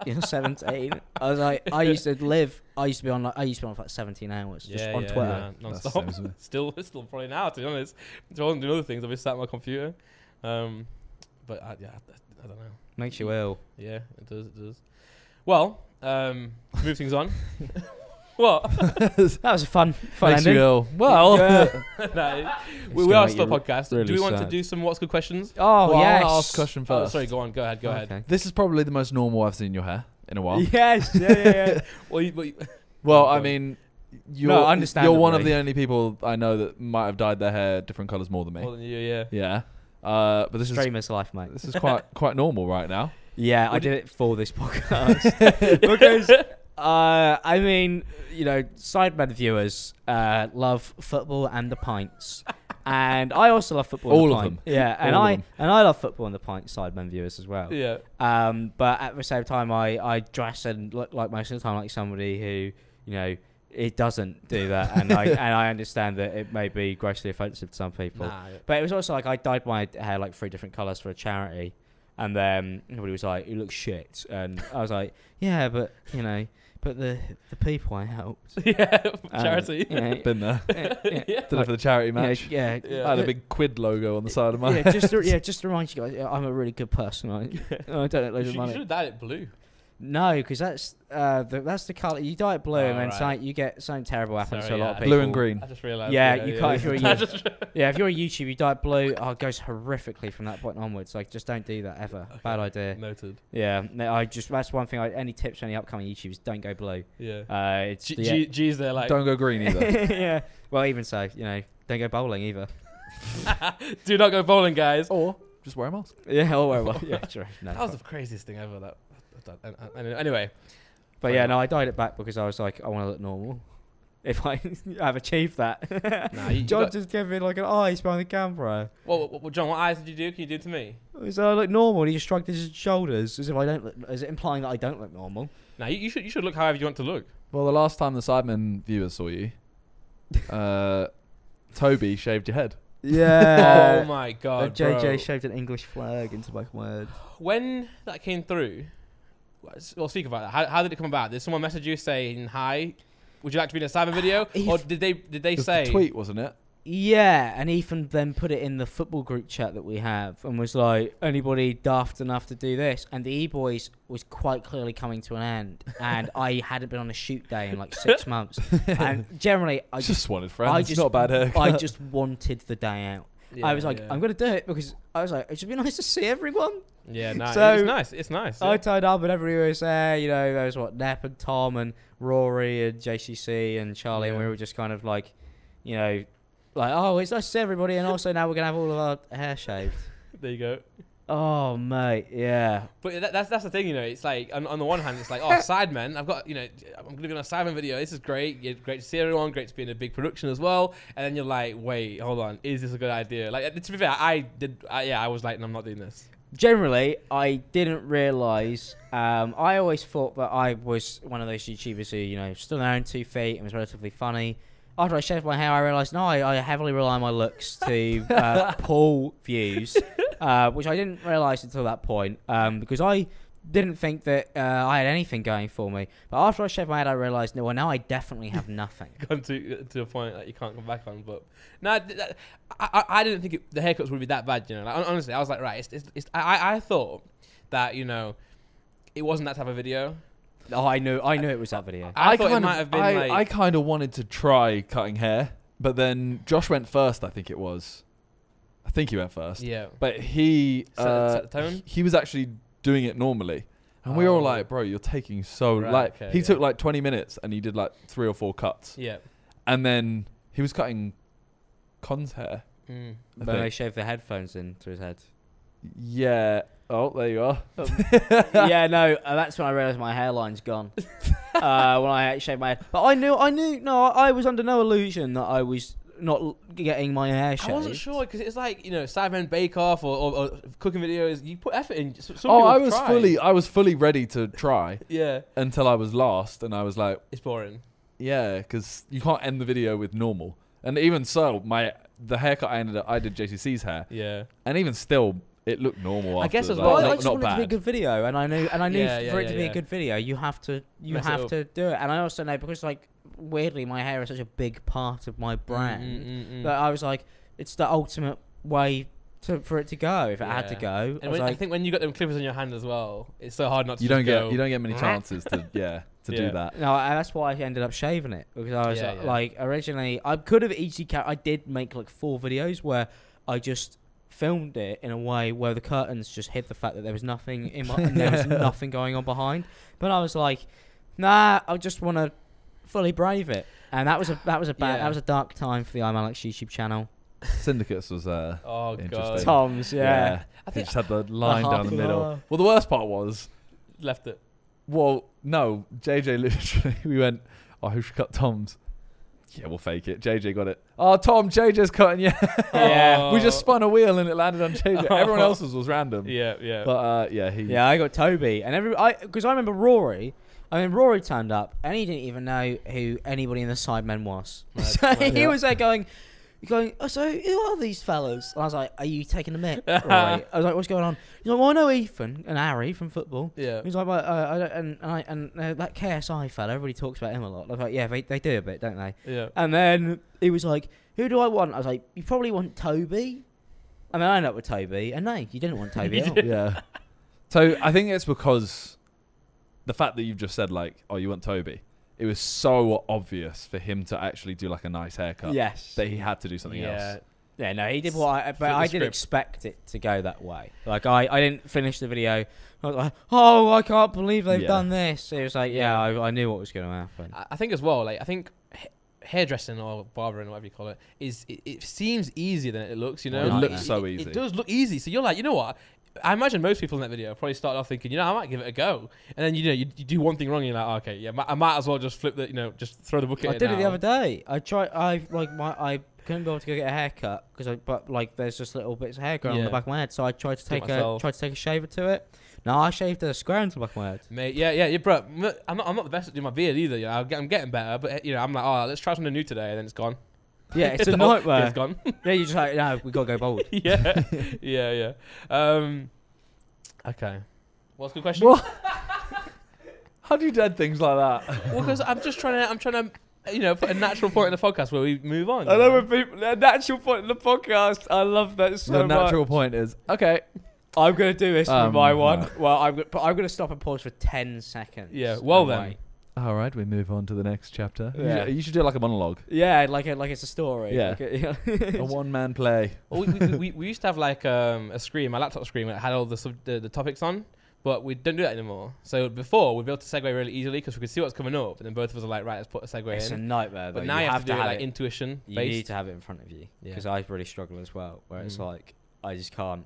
You're seventeen. I was like, I used to live, I used to be on, like, I used to be on for like seventeen hours just yeah, on yeah, Twitter, yeah, non-stop. Still, still probably now, to be honest. If I wasn't doing other things, I'd be sat on my computer. Um, but I, yeah, I, I don't know. Makes you ill. Yeah, it does. It does. Well, um, move things on. What? That was a fun, fun ending. You well, yeah. no, we, we are still podcast. Really do we want sad. to do some What's Good questions? Oh, well, yes. I'll ask a question first. Oh, sorry, go on. Go ahead. Go okay. ahead. This is probably the most normal I've seen your hair in a while. Yes. Yeah, yeah, yeah. well, you, well, you, well, I mean, you're, no, you're one of the only people I know that might have dyed their hair different colours more than me. More than you, yeah. Yeah. Uh, but this Streamers is life, mate. This is quite quite normal right now. Yeah, what I did it for this podcast. because... Uh, I mean, you know, Sidemen viewers uh, love football and the pints, and I also love football. All and the of pint. them, yeah. And All I and I love football and the pint. Sidemen viewers as well. Yeah. Um, but at the same time, I I dress and look like most of the time like somebody who you know it doesn't do that, and I and I understand that it may be grossly offensive to some people. Nah, yeah. But it was also like I dyed my hair like three different colours for a charity, and then everybody was like, "You look shit," and I was like, "Yeah, but you know." But the the people I helped, yeah, charity, uh, yeah, been there, yeah, yeah. Did like, it for the charity match. Yeah, yeah, yeah. I had a big quid logo on the side of my. Yeah, just to, yeah, just to remind you guys, yeah, I'm a really good person. I, I don't have loads you of money. You should have dyed it blue. No, because that's uh, the, that's the colour. You dye it blue, oh, and then right. something, you get something terrible happens Sorry, to a yeah. lot of people. Blue and green. I just realised. Yeah, yeah, you yeah, can't. Yeah. If you're a YouTube, yeah, if you're a YouTube, you dye it blue. Oh, it goes horrifically from that point onwards. Like, just don't do that ever. Okay. Bad idea. Noted. Yeah, no, I just that's one thing. I, any tips for any upcoming YouTubers? Don't go blue. Yeah. Uh, it's G the, G G's there like. Don't go green either. Yeah. Well, even so, you know, don't go bowling either. Do not go bowling, guys. Or just wear a mask. Yeah, or wear a mask. Yeah, sure. No, that was the craziest thing ever. That. Anyway, but yeah, no, I dyed it back because I was like, I want to look normal. If I have achieved that, nah, you, John you just gave me like an ice behind the camera. Well, well, John, what eyes did you do? Can you do to me? So I look normal. And he just shrugged his shoulders as if I don't. Look, is it implying that I don't look normal? Now nah, you, you should you should look however you want to look. Well, the last time the Sidemen viewers saw you, uh, Toby shaved your head. Yeah. Oh my God. The J J bro. shaved an English flag into my head. When that came through. Well, speak about that. How, how did it come about? Did someone message you saying, "Hi, would you like to be in a Simon video?" Or did they did they say the tweet, wasn't it? Yeah, and Ethan then put it in the football group chat that we have, and was like, "Anybody daft enough to do this?" And the E-Boys was quite clearly coming to an end, and I hadn't been on a shoot day in like six months. And generally, I just, just wanted friends. I just, Not a bad haircut. I just wanted the day out. Yeah, I was like, yeah. I'm gonna do it because I was like, it should be nice to see everyone. Yeah, no, so it's nice. It's nice. Yeah. I tied up and everybody was there. You know, there was what Nep and Tom and Rory and J C C and Charlie, yeah. and we were just kind of like, you know, like oh, it's nice to see everybody, and also now we're gonna have all of our hair shaved. There you go. Oh mate, yeah. But that, that's that's the thing, you know. It's like on, on the one hand, it's like oh, Sidemen. I've got you know, I'm gonna be on a Sidemen video. This is great. You're great to see everyone. Great to be in a big production as well. And then you're like, wait, hold on, is this a good idea? Like to be fair, I did. I, yeah, I was like, no, I'm not doing this. Generally, I didn't realise. Um, I always thought that I was one of those YouTubers who, you know, stood on their own two feet and was relatively funny. After I shaved my hair, I realised, no, I, I heavily rely on my looks to uh, pull views, uh, which I didn't realise until that point um, because I didn't think that uh, I had anything going for me. But after I shaved my head, I realised, no, well, now I definitely have nothing. Gone to, to a point that you can't come back on. But no, I, I, I didn't think it, the haircuts would be that bad, you know. Like, honestly, I was like, right, it's, it's, it's, I, I thought that, you know, it wasn't that type of video. Oh, I knew, I knew it was that video. I, I thought it might have been I, like... I kind of wanted to try cutting hair, but then Josh went first, I think it was. I think he went first. Yeah. But he... Set, uh, set the tone? He was actually doing it normally. And oh. we were all like, bro, you're taking so... Right, like okay, He yeah. took like twenty minutes and he did like three or four cuts. Yeah. And then he was cutting Con's hair. Mm. But think. they shaved the headphones into his head. Yeah. Oh, there you are. Yeah, no, uh, that's when I realised my hairline's gone. uh, when I shaved my head. But I knew, I knew, no, I was under no illusion that I was not getting my hair shaved. I wasn't sure, because it's like, you know, Sidemen Bake Off or, or, or cooking videos, you put effort in. Some oh, I was, try. fully, I was fully ready to try. Yeah. Until I was last, and I was like... It's boring. Yeah, because you can't end the video with normal. And even so, my the haircut I ended up, I did J C C's hair. Yeah. And even still... It looked normal. I guess as well. Like, I just wanted it to be a good video, and I knew, and I knew yeah, yeah, for it yeah, to be yeah. a good video, you have to, you Mess have to do it. And I also know because, like, weirdly, my hair is such a big part of my brand mm, mm, mm, mm. that I was like, it's the ultimate way to for it to go if yeah. it had to go. And I, when, like, I think when you got them clippers in your hand as well, it's so hard not to. You don't get, go, you don't get many chances to, yeah, to yeah. do that. No, and that's why I ended up shaving it because I was yeah, like, yeah. like, originally I could have easily, I did make like four videos where I just. filmed it in a way where the curtains just hid the fact that there was nothing in my, and there was nothing going on behind. But I was like, nah, I just want to fully brave it. And that was a that was a bad yeah. that was a dark time for the ImAllexx YouTube channel. Syndicates was uh oh god Tom's yeah. yeah. I think he just had the line the down the middle. Hour. Well, the worst part was left it. Well, no, J J literally we went, oh, who should cut Tom's? Yeah, we'll fake it. J J got it. Oh, Tom, J J's cutting you. Yeah. We just spun a wheel and it landed on J J. Oh. Everyone else's was random. Yeah, yeah. But uh, yeah, he. Yeah, I got Toby, and every I because I remember Rory. I mean, Rory turned up, and he didn't even know who anybody in the Sidemen was. Right. So right. he yeah. was there going, You're going, oh, so who are these fellas? And I was like, are you taking a mick? Right. I was like, what's going on? He's like, well, I know Ethan and Harry from football. Yeah. He's like, well, uh, I don't, and, and, I, and uh, that K S I fella, everybody talks about him a lot. I was like, yeah, they, they do a bit, don't they? Yeah. And then he was like, who do I want? I was like, you probably want Toby. And then I ended up with Toby. And no, you didn't want Toby at all. Yeah. So I think it's because the fact that you've just said, like, oh, you want Toby. It was so obvious for him to actually do like a nice haircut. Yes, that he had to do something yeah. else. Yeah, no, he did what I, but I didn't expect it to go that way. Like I, I didn't finish the video. I was like, oh, I can't believe they've yeah. done this. It was like, yeah, yeah. I, I knew what was going to happen. I think as well, like I think hairdressing or barbering, or whatever you call it, is it, it seems easier than it looks. You know, it looks it, so it, easy. It does look easy. So you're like, you know what? I imagine most people in that video probably started off thinking, you know, I might give it a go. And then, you know, you, you do one thing wrong and you're like, okay, yeah, I might as well just flip the, you know, just throw the book at it. I did it the other day. I tried, I, like, my, I couldn't be able to go get a haircut because I, but, like, there's just little bits of hair growing yeah. on the back of my head. So I tried to take a, tried to take a shaver to it. No, I shaved a square into the back of my head. Mate, yeah, yeah, yeah, bro. I'm not, I'm not the best at doing my beard either. You know, I'm getting better, but, you know, I'm like, oh, let's try something new today. And then it's gone. Yeah, it's a nightmare. It's gone. Yeah, you're just like, no, we got to go bold. Yeah, yeah, yeah. Um, okay. What's the question? What? How do you dead things like that? Well, because I'm just trying to, I'm trying to, you know, put a natural point in the podcast where we move on. I know, know? When people, a natural point in the podcast. I love that so much. The natural much. point is, okay, I'm going to do this um, for my one. Right. Well, I'm going to stop and pause for ten seconds. Yeah, well then. Wait. All right, we move on to the next chapter. Yeah. You should do like a monologue. Yeah, like a, like it's a story. Yeah, like a, yeah. a one-man play. Well, we, we, we, we used to have like um, a screen, my laptop screen, that had all the, sub the the topics on, but we don't do that anymore. So before, we'd be able to segue really easily because we could see what's coming up, and then both of us are like, right, let's put a segue it's in. It's a nightmare, though. But now you, you have, have to do have it, like, intuition based. You need to have it in front of you because yeah. I really struggle as well, where mm. it's like, I just can't.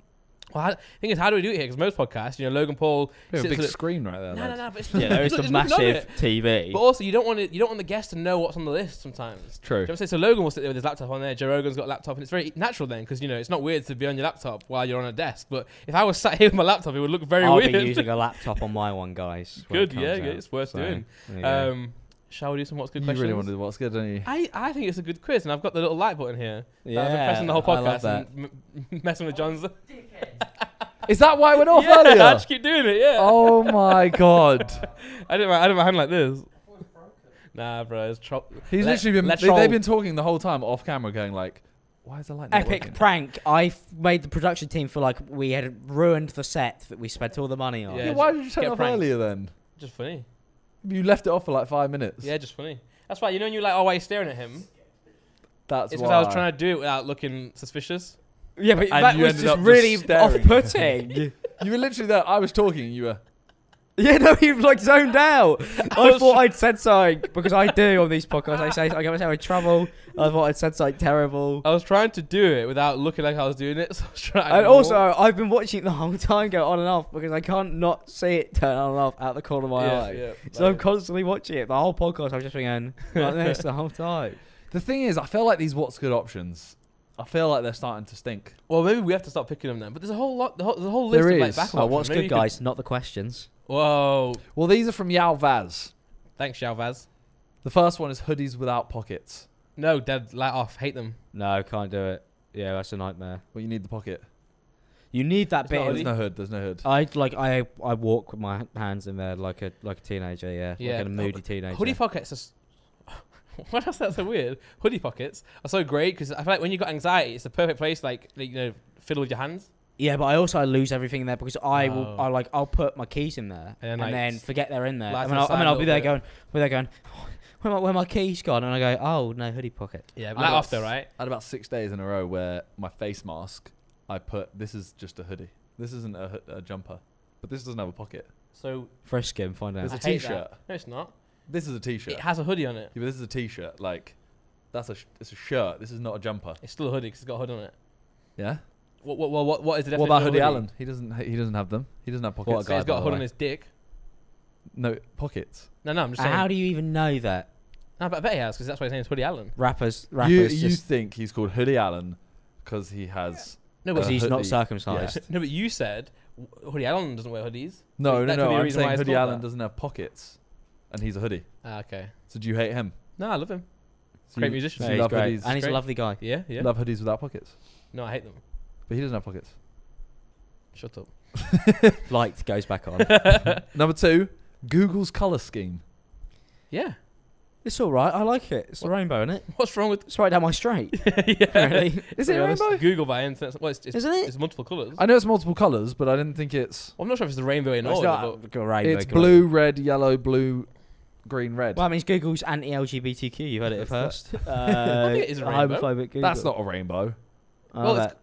Well, the thing is, how do we do it here? Because most podcasts, you know, Logan Paul... A big screen right there. No, no, no. But it's yeah, there is a massive T V. But also, you don't want to, you don't want the guest to know what's on the list sometimes. It's true. Do you know what I'm saying? So Logan will sit there with his laptop on there. Joe Rogan's got a laptop. And it's very natural then, because, you know, it's not weird to be on your laptop while you're on a desk. But if I was sat here with my laptop, it would look very I'll weird. I'll be using a laptop on my one, guys. Good, yeah, yeah, it's worth so, doing. Yeah. Um, shall we do some What's Good you questions? You really want to do What's Good, don't you? I, I think it's a good quiz, and I've got the little like button here. Yeah, I've been pressing the whole podcast and m messing with John's. Is that why it went off yeah, earlier? I just keep doing it, yeah. Oh, my God. I did my, I did my hand like this. Nah, bro, it's trop. He's let, literally been, they, they've been talking the whole time off camera going like, why is the light not Epic working? Prank. I made the production team feel like we had ruined the set that we spent all the money on. Yeah, yeah, why did you turn it off pranked. earlier then? Just funny. You left it off for like five minutes. Yeah, just funny. That's why, you know, when you're like, oh, why are you staring at him? That's it's why. It's because I was trying to do it without looking suspicious. Yeah, but and that was just really off-putting. You were literally there. I was talking and you were... Yeah, no, you've like zoned out. I thought I'd said something, because I do on these podcasts. I say I get myself in trouble. I thought I'd said something terrible. I was trying to do it without looking like I was doing it. So I was trying and more. Also, I've been watching it the whole time go on and off because I can't not see it turn on and off out the corner of my yeah, eye. Yeah, so I'm is. constantly watching it. The whole podcast, I've just been going like this the whole time. The thing is, I feel like these What's Good options, I feel like they're starting to stink. Well, maybe we have to start picking them then. But there's a whole lot, the whole, the whole list there of like back. Oh, what's good, guys? Not the questions. Whoa. Well, these are from Yao Vaz. Thanks, Yao Vaz. The first one is hoodies without pockets. No, dead, let off. Hate them. No, can't do it. Yeah, that's a nightmare. Well, you need the pocket. You need that bit. There's no hood. There's no hood. I like. I I walk with my hands in there like a like a teenager. Yeah. Yeah. Like a moody teenager. Hoodie pockets are. Why else that's so weird? Hoodie pockets are so great because I feel like when you've got anxiety, it's the perfect place, like, you know, fiddle with your hands. Yeah, but I also I lose everything in there because I oh. will. I like I'll put my keys in there and then, and like, then forget they're in there. I mean, I'll, I mean, I'll be there bit. going, be there going, oh, where my where my keys gone? And I go, oh no, hoodie pocket. Yeah, but that after right. I had about six days in a row where my face mask, I put this is just a hoodie. This isn't a, a jumper, but this doesn't have a pocket. So fresh skin, find out. It's a t-shirt. No, it's not. This is a t-shirt. It has a hoodie on it. Yeah, but this is a t-shirt. Like, that's a sh it's a shirt. This is not a jumper. It's still a hoodie because it's got a hood on it. Yeah. What what what what is the definition? What about Hoodie Allen? He doesn't he doesn't have them. He doesn't have pockets. What a guy, he's got a hood on his dick. No pockets. No no. I'm just saying. How do you even know that? No, but I bet he has because that's why his name is Hoodie Allen. Rappers rappers. You, you just think he's called Hoodie Allen because he has? Yeah. No, because he's not circumcised. Yeah. No, but you said Hoodie Allen doesn't wear hoodies. No so no no. I'm saying Hoodie Allen that. doesn't have pockets. And he's a hoodie. Ah, okay. So do you hate him? No, I love him. Great musician. No, he's great. Hoodies. And he's great. a lovely guy. Yeah, yeah. Love hoodies without pockets. No, I hate them. But he doesn't have pockets. Shut up. Light goes back on. Number two, Google's colour scheme. Yeah. It's all right. I like it. It's what? the rainbow, isn't it? What's wrong with... It's right down my straight. yeah. Really. Is it rainbow? Google by internet. Well, it's, it's, Isn't it? It's multiple colours. I know it's multiple colours, but I didn't think it's... Well, I'm not sure if it's the rainbow in well, all. It's, not, it's blue, red, yellow, blue, green, red. Well, I mean, it's Google's anti L G B T Q. You've heard it at first. uh, it is a rainbow. Homophobic Google. That's not a rainbow. Oh, well, that. it's...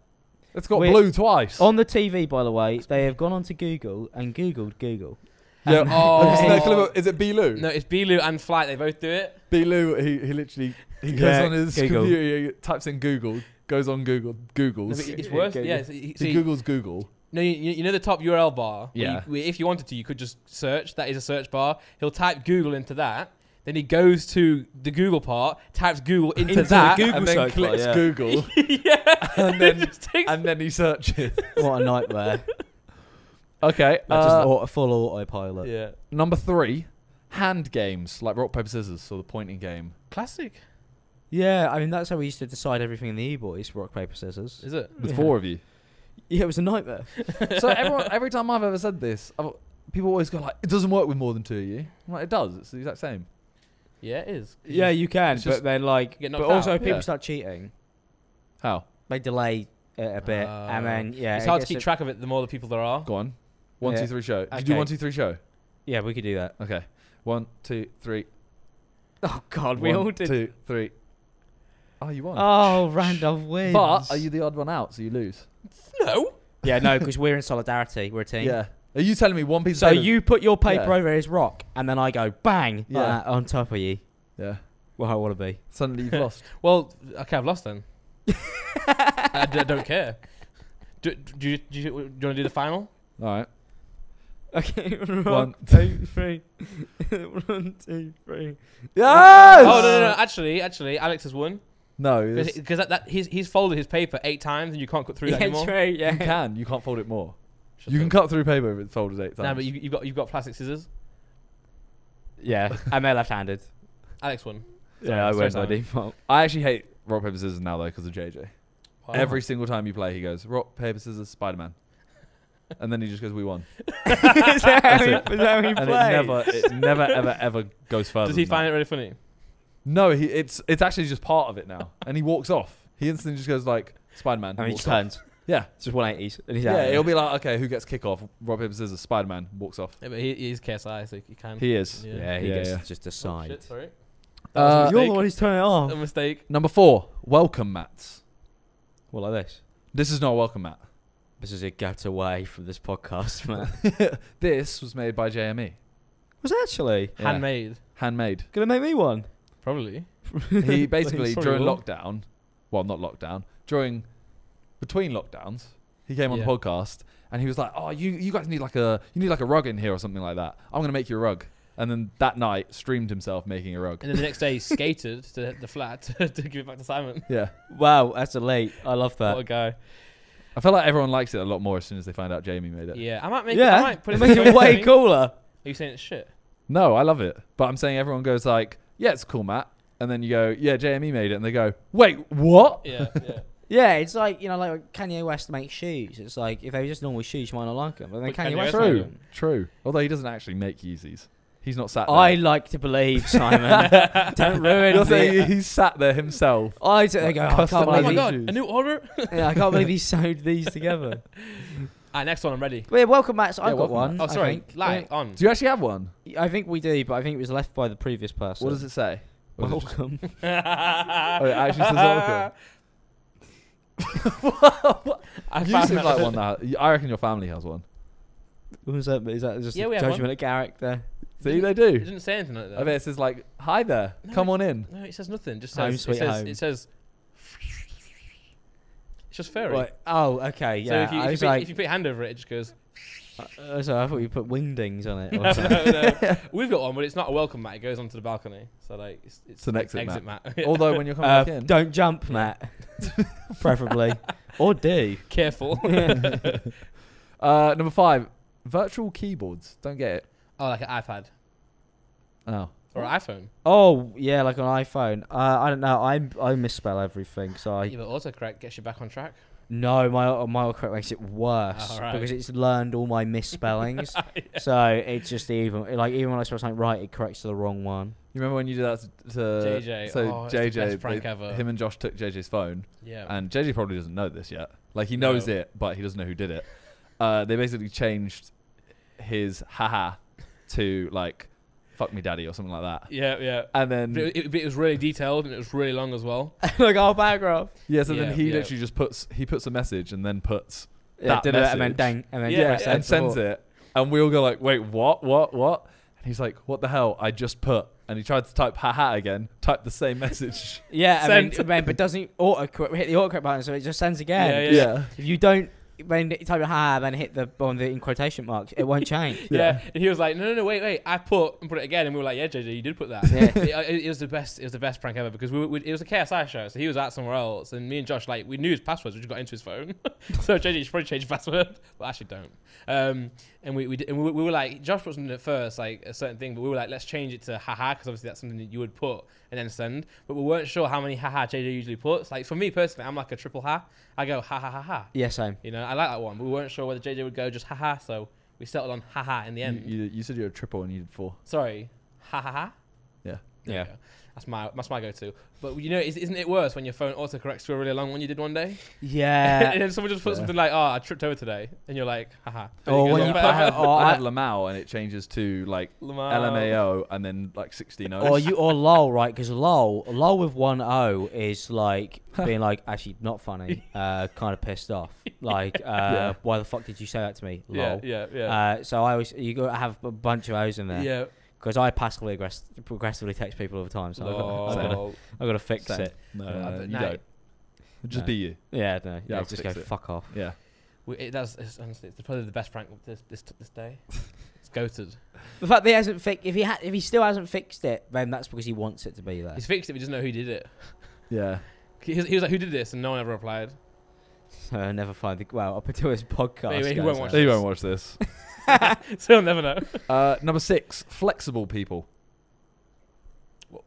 It's got We're blue twice. On the T V, by the way, they have gone onto Google and Googled Google. Yeah. Oh. no, is it Belu? No, it's Belu and Flight. They both do it. Belu, he, he literally he goes yeah, on his Google. computer, he types in Google, goes on Google, Googles. No, it's worse. Google. Yeah, it's, he, so he Googles Google. No, you, you know the top U R L bar? Yeah. You, if you wanted to, you could just search. That is a search bar. He'll type Google into that. Then he goes to the Google part, types Google into, into that, the Google and then clicks yeah. Google. yeah. And then, and then he searches. What a nightmare. Okay. Uh, just auto, full autopilot. Yeah. Number three, hand games, like rock, paper, scissors, or the pointing game. Classic. Yeah, I mean, that's how we used to decide everything in the E-Boys, rock, paper, scissors. Is it? With yeah. four of you. Yeah, it was a nightmare. so everyone, every time I've ever said this, I've, people always go like, it doesn't work with more than two of you. I'm like, it does. It's the exact same. Yeah, it is. Yeah, you can, but then like, but also out. people yeah. start cheating. How? They delay it a bit, uh, and then yeah, it's hard to keep track of it. The more the people there are. Go on, one, yeah. two, three, show. Did okay. you do one, two, three, show? Yeah, we could do that. Okay, one, two, three. Oh God, we one, all did. Two, three. Oh, you won. Oh, Randolph wins. But are you the odd one out, so you lose? No. Yeah, no, because we're in solidarity. We're a team. Yeah. Are you telling me one piece so of paper? So you put your paper yeah. over his rock, and then I go bang yeah. like that on top of you. Yeah. Well, I want to be. Suddenly you've lost. Well, okay, I've lost then. I, d I don't care. Do, do, you, do, you, do you want to do the final? All right. Okay, rock, one, two, three. one, two, three. Yes! Oh, no, no, no. Actually, actually, Alex has won. No. Because that, that, he's, he's folded his paper eight times, and you can't cut through yeah, that anymore. True, yeah. You can. You can't fold it more. Should you can cut through paper if it's folded eight times. No, nah, but you, you've got you've got plastic scissors. Yeah, I'm left-handed. Alex won. Sorry, yeah, I won by default. I actually hate rock paper scissors now though because of J J. Wow. Every single time you play, he goes rock paper scissors Spider-Man, and then he just goes we won. Is that how he, is that how he plays? And it never, it never ever ever goes further. Does he find that. it really funny? No, he it's it's actually just part of it now, and he walks off. He instantly just goes like Spider-Man. And he just turns. Yeah, it's just one eighties. And he's yeah, out it'll be like, okay, who gets kick off? Rob Hibbs is a Spider-Man, walks off. Yeah, but he, he's K S I, so he can. He is. Yeah, yeah he yeah, gets yeah. just decide. Oh, shit, sorry. Uh, you're the one who's turning it off. A mistake. Number four, welcome mats. What, like this? This is not a welcome mat. This is a get away from this podcast, man. This was made by J M E. Was it actually? Yeah. Handmade. Handmade. Gonna make me one? Probably. He basically, during lockdown, well, not lockdown, during... between lockdowns, he came on yeah. the podcast and he was like, "Oh, you you guys need like a you need like a rug in here or something like that. I'm gonna make you a rug." And then that night, streamed himself making a rug. And then the next day, he skated to the flat to, to give it back to Simon. Yeah. Wow, that's a late. I love that. What a guy. I feel like everyone likes it a lot more as soon as they find out Jamie made it. Yeah, I might make. Yeah. It, I might put it, make it way cooler. Are you saying it's shit? No, I love it, but I'm saying everyone goes like, "Yeah, it's cool, Matt," and then you go, "Yeah, Jamie made it," and they go, "Wait, what?" Yeah. Yeah. Yeah, it's like, you know, like Kanye West makes shoes. It's like, if they were just normal shoes, you might not like them. But then but Kanye, Kanye West True, them. true. Although he doesn't actually make Yeezys. He's not sat there. I like to believe, Simon. Don't ruin You're it. He's sat there himself. I don't like, go, I can't believe Oh, my God, shoes. a new order? Yeah, I can't believe he sewed these together. All right, next one, I'm ready. Wait, welcome, Matt. So yeah, I've got one. Oh, sorry. Light on. Do you actually have one? I think we do, but I think it was left by the previous person. What does it say? Welcome. Oh, it actually says welcome. I you seem like one that has, I reckon your family has one. Is that, is that just yeah, a judgment of Garrick there? See, they do. It didn't say anything like that. I mean, it says like, "Hi there, no, come it, on in." No, it says nothing. Just says, home, sweet it says, home. It says. It's just fairy. Right. Oh, okay, yeah. So if you, if, you put, like, if you put your hand over it, it just goes. Uh, so I thought you put wingdings on it. Or no, no, no. We've got one, but it's not a welcome mat. It goes onto the balcony. So like, it's, it's, it's an exit, exit mat. mat. Although when you're coming uh, back in, don't jump, Matt. Preferably, or do. Careful. Yeah. uh, number five, virtual keyboards. Don't get it. Oh, like an iPad. Oh, Or an iPhone. Oh, yeah, like an iPhone. Uh, I don't know. I I misspell everything. So I... Yeah, but autocorrect gets you back on track. No, my my autocorrect makes it worse. Oh, right. Because it's learned all my misspellings. Yeah. So it's just even... Like, even when I spell something right, it corrects to the wrong one. You remember when you did that to... to J J. So oh, J J, the best prank they, ever. Him and Josh took J J's phone. Yeah. And J J probably doesn't know this yet. Like, he knows no. it, but he doesn't know who did it. Uh, they basically changed his haha to, like... Fuck me, daddy, or something like that. Yeah, yeah. And then but it, it was really detailed and it was really long as well. Like our paragraph. Yeah. So yeah, then he yeah. literally just puts he puts a message and then puts yeah, that message and then dang and then yeah, yeah and sends it. it. And we all go like, wait, what, what, what? And he's like, what the hell? I just put. And he tried to type haha again. Type the same message. Yeah, and then but doesn't autocorrect hit the autocorrect button, so it just sends again. Yeah, yeah. yeah. If you don't. When you type ha and then hit the on the in quotation marks, it won't change. yeah. yeah, and he was like, "No, no, no, wait, wait, I put and put it again," and we were like, "Yeah, J J, you did put that." Yeah. it, it, it was the best. It was the best prank ever because we, we it was a K S I show, so he was at somewhere else, and me and Josh like we knew his passwords, we just got into his phone. So J J, you should probably change your password. Well, actually, don't. Um, and we we, did, and we we were like, Josh wasn't at first like a certain thing, but we were like, let's change it to haha because obviously that's something that you would put and then send. But we weren't sure how many haha J J usually puts. Like for me personally, I'm like a triple ha. I go ha ha ha ha. Yeah, same. You know. I like that one, but we weren't sure whether J J would go just haha, so we settled on haha in the end. You, you, you said you were a triple and you did four. Sorry, hahaha. Yeah, there yeah, that's my that's my go-to. But you know, isn't it worse when your phone autocorrects to a really long one you did one day? Yeah, and then someone just put yeah. something like, "Oh, I tripped over today," and you're like, haha. Or oh, when you put, I had, oh, I had Lamao and it changes to like L M A O and then like sixteen O's. Or you or lol, right? Because lol, lol with one O is like being like actually not funny, uh, kind of pissed off. Like, uh, yeah. why the fuck did you say that to me? Lol. Yeah, yeah. yeah. Uh, so I always you gotta have a bunch of O's in there. Yeah. Because I passively aggress progressively text people all the time, so no. I've, got to, I've got to fix Same. it. No, no, no, no, you no. don't. Just no. be you. Yeah, no. Yeah, yeah just go it. fuck off. Yeah, we, it does. It's, honestly, it's probably the best prank this this, this day. It's goated. The fact that he hasn't fixed if he ha if he still hasn't fixed it, then that's because he wants it to be there. He's fixed it. We just know who did it. Yeah. He was, he was like, "Who did this?" and no one ever replied. So I never find the well. I'll put to his podcast. Anyway, he won't watch. He won't watch this. So you'll never know. Uh, number six, flexible people. What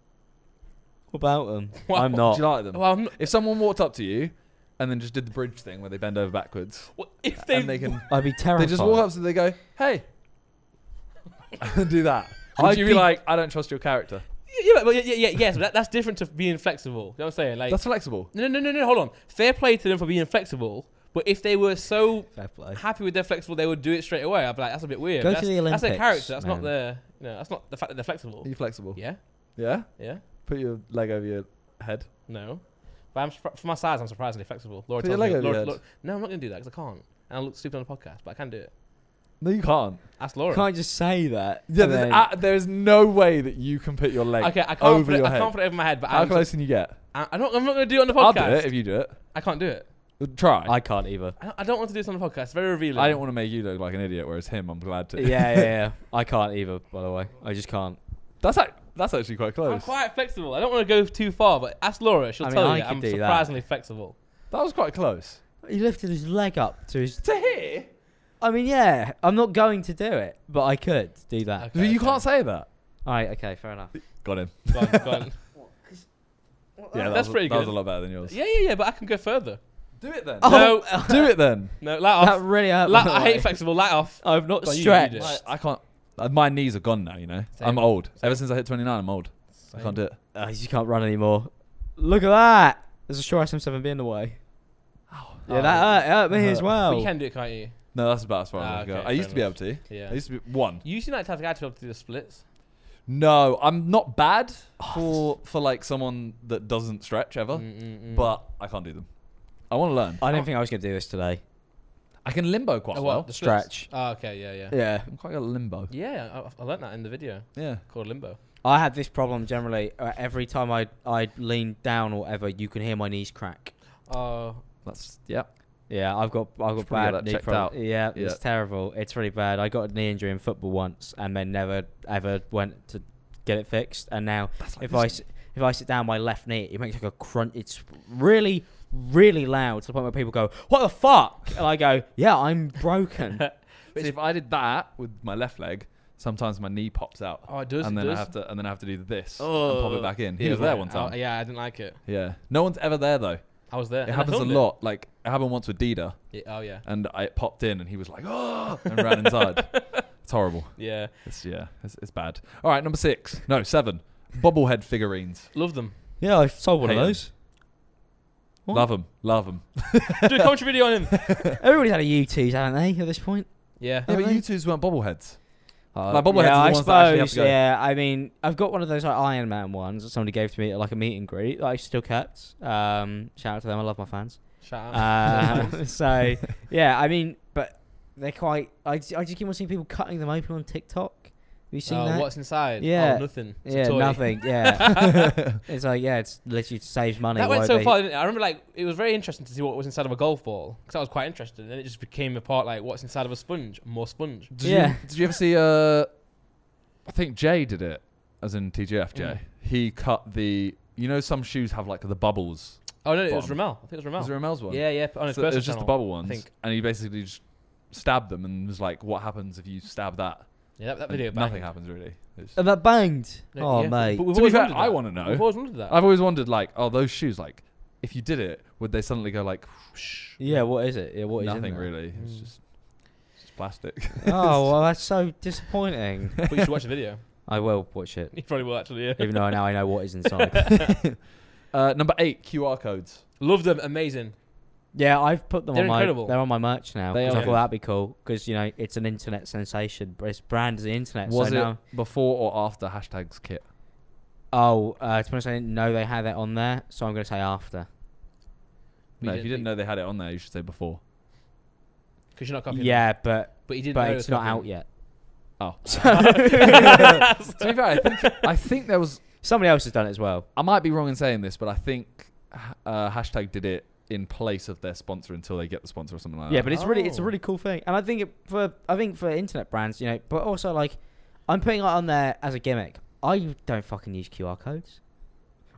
about them? Well, I'm not. Do you like them? Well, I'm not. If someone walked up to you and then just did the bridge thing where they bend over backwards, well, if they, and they can, I'd be terrified. They just walk up to them, they go, "Hey," and do that. I'd be like, "I don't trust your character." Yeah, yeah, yeah, yeah, yes, but that, that's different to being flexible. You know what I'm saying? Like that's flexible. No, no, no, no. Hold on. Fair play to them for being flexible. But if they were so happy with their flexible, they would do it straight away. I'd be like, that's a bit weird. Go that's, to the Olympics. That's their character. That's man. not their. You know, that's not the fact that they're flexible. Are you flexible? Yeah. Yeah. Yeah. Put your leg over your head. No, but I'm for my size, I'm surprisingly flexible. Laura Put your leg me, over Laura, your head. Laura, no, I'm not gonna do that because I can't, and I look stupid on the podcast. But I can do it. No, you can't. Ask Laura. You can't just say that. Yeah, there's, uh, there's no way that you can put your leg okay, I can't over put it, your I head. I can't put it over my head. But how I'm close just, can you get? I, I don't. I'm not gonna do it on the podcast. I'll do it if you do it. I can't do it. Try. I can't either. I don't, I don't want to do this on the podcast. It's very revealing. I don't want to make you look like an idiot, whereas him, I'm glad to. Yeah, yeah, yeah. I can't either, by the way. I just can't. That's like, that's actually quite close. I'm quite flexible. I don't want to go too far, but ask Laura. She'll I mean, tell I you I'm surprisingly that. flexible. That was quite close. He lifted his leg up to his... To here? I mean, yeah. I'm not going to do it, but I could do that. Okay, but you okay. can't say that. All right, okay, fair enough. Got him. Got him, got him. Well, yeah, that's that was, pretty good. That was a lot better than yours. Yeah, yeah, yeah, but I can go further. Do it then. Oh. No, do it then. No, light off. That really hurt. Light, I hate flexible. Light off. I've not stretched. Like, I can't. Uh, my knees are gone now. You know, Same. I'm old. Same. Ever since I hit twenty-nine, I'm old. Same. I can't do it. Uh, you can't run anymore. Look at that. There's a sure S M seven B in the way. Oh, yeah, oh, that hurt. It hurt me hurt. as well. But you can do it, can't you? No, that's about as far as ah, I okay, go. I used to be able to. Yeah. I used to be one. You used to like to have to be able to do the splits. No, I'm not bad for for like someone that doesn't stretch ever, mm -mm -mm. but I can't do them. I want to learn. I didn't oh. think I was going to do this today. I can limbo quite oh, well. The stretch. Oh, okay, yeah, yeah. Yeah. I'm quite good at limbo. Yeah, I, I learned that in the video. Yeah. Called limbo. I had this problem generally. Uh, every time I I lean down or whatever, you can hear my knees crack. Oh. Uh, That's, yeah. Yeah, I've got I've got bad knee problems. Yeah, yeah, it's terrible. It's really bad. I got a knee injury in football once and then never, ever went to get it fixed. And now like if I, if I sit down my left knee, it makes like a crunch. It's really... really loud to the point where people go, "What the fuck?" And I go, "Yeah, I'm broken." So if I did that with my left leg, sometimes my knee pops out. Oh, it does. And it then does. I have to, and then I have to do this oh. and pop it back in. He, he was there one time. Oh, yeah, I didn't like it. Yeah, no one's ever there though. I was there. It happens a lot. It. Like it happened once with Dida. Yeah, oh yeah. And I, it popped in, and he was like, oh, and ran inside. It's horrible. Yeah. It's yeah. It's, it's bad. All right, number six. No, seven. Bobblehead figurines. Love them. Yeah, I sold one Hate of those. What? Love them. Love them. Do a commentary video on him. Everybody's had a U twos, haven't they? At this point. Yeah. Yeah, but U twos weren't bobbleheads. Uh, like bobbleheads yeah, are the I ones suppose, that actually have to go. Yeah, I mean, I've got one of those like Iron Man ones that somebody gave to me at like a meet and greet that I still kept. Um, shout out to them. I love my fans. Shout out. Uh, so, yeah, I mean, but they're quite... I, I just keep on seeing people cutting them open on TikTok. Have you seen oh, that? What's inside? Yeah. Oh, nothing. It's yeah, nothing. Yeah. It's like, yeah, it's literally saves money. That went so they... far, didn't it? I remember, like, it was very interesting to see what was inside of a golf ball because I was quite interested. And then it just became a part, like, what's inside of a sponge? More sponge. Did yeah. You, did you ever see... Uh, I think Jay did it, as in T G F J. Mm. He cut the... You know, some shoes have, like, the bubbles. Oh, no, bottom. It was Ramel. I think it was Ramel. It was Ramel's one. Yeah, yeah. On his so it was just channel, the bubble ones. I think. And he basically just... stabbed them and was like, what happens if you stab that? Yeah, that, that video banged. Nothing happens really. It's and that banged? No, oh, yeah. mate. But we've always fact, I want to know. We've always wondered that. I've always wondered, like, oh, those shoes, like, if you did it, would they suddenly go like, whoosh? Yeah, what is it? Yeah, what Nothing is it? Nothing really. Mm. It's just it's just plastic. Oh, well, that's so disappointing. But you should watch the video. I will watch it. You probably will, actually, yeah. Even though now I know what is inside. uh, number eight, Q R codes. Love them. Amazing. Yeah, I've put them they're on my... Incredible. They're on my merch now. They are. I thought that'd be cool because, you know, it's an internet sensation. But it's brand as the internet. Was so it now, before or after hashtags kit? Oh, uh, to be honest, I didn't know they had it on there. So I'm going to say after. No, if you didn't know they had it on there, you should say before. Because you're not copying Yeah, them. but, but, you didn't but know it's not out yet. Oh. So to be fair, I think, I think there was... Somebody else has done it as well. I might be wrong in saying this, but I think uh, hashtag did it in place of their sponsor until they get the sponsor or something like yeah, that. Yeah, but it's oh. really it's a really cool thing, and I think it for I think for internet brands, you know, but also like I'm putting it on there as a gimmick. I don't fucking use Q R codes.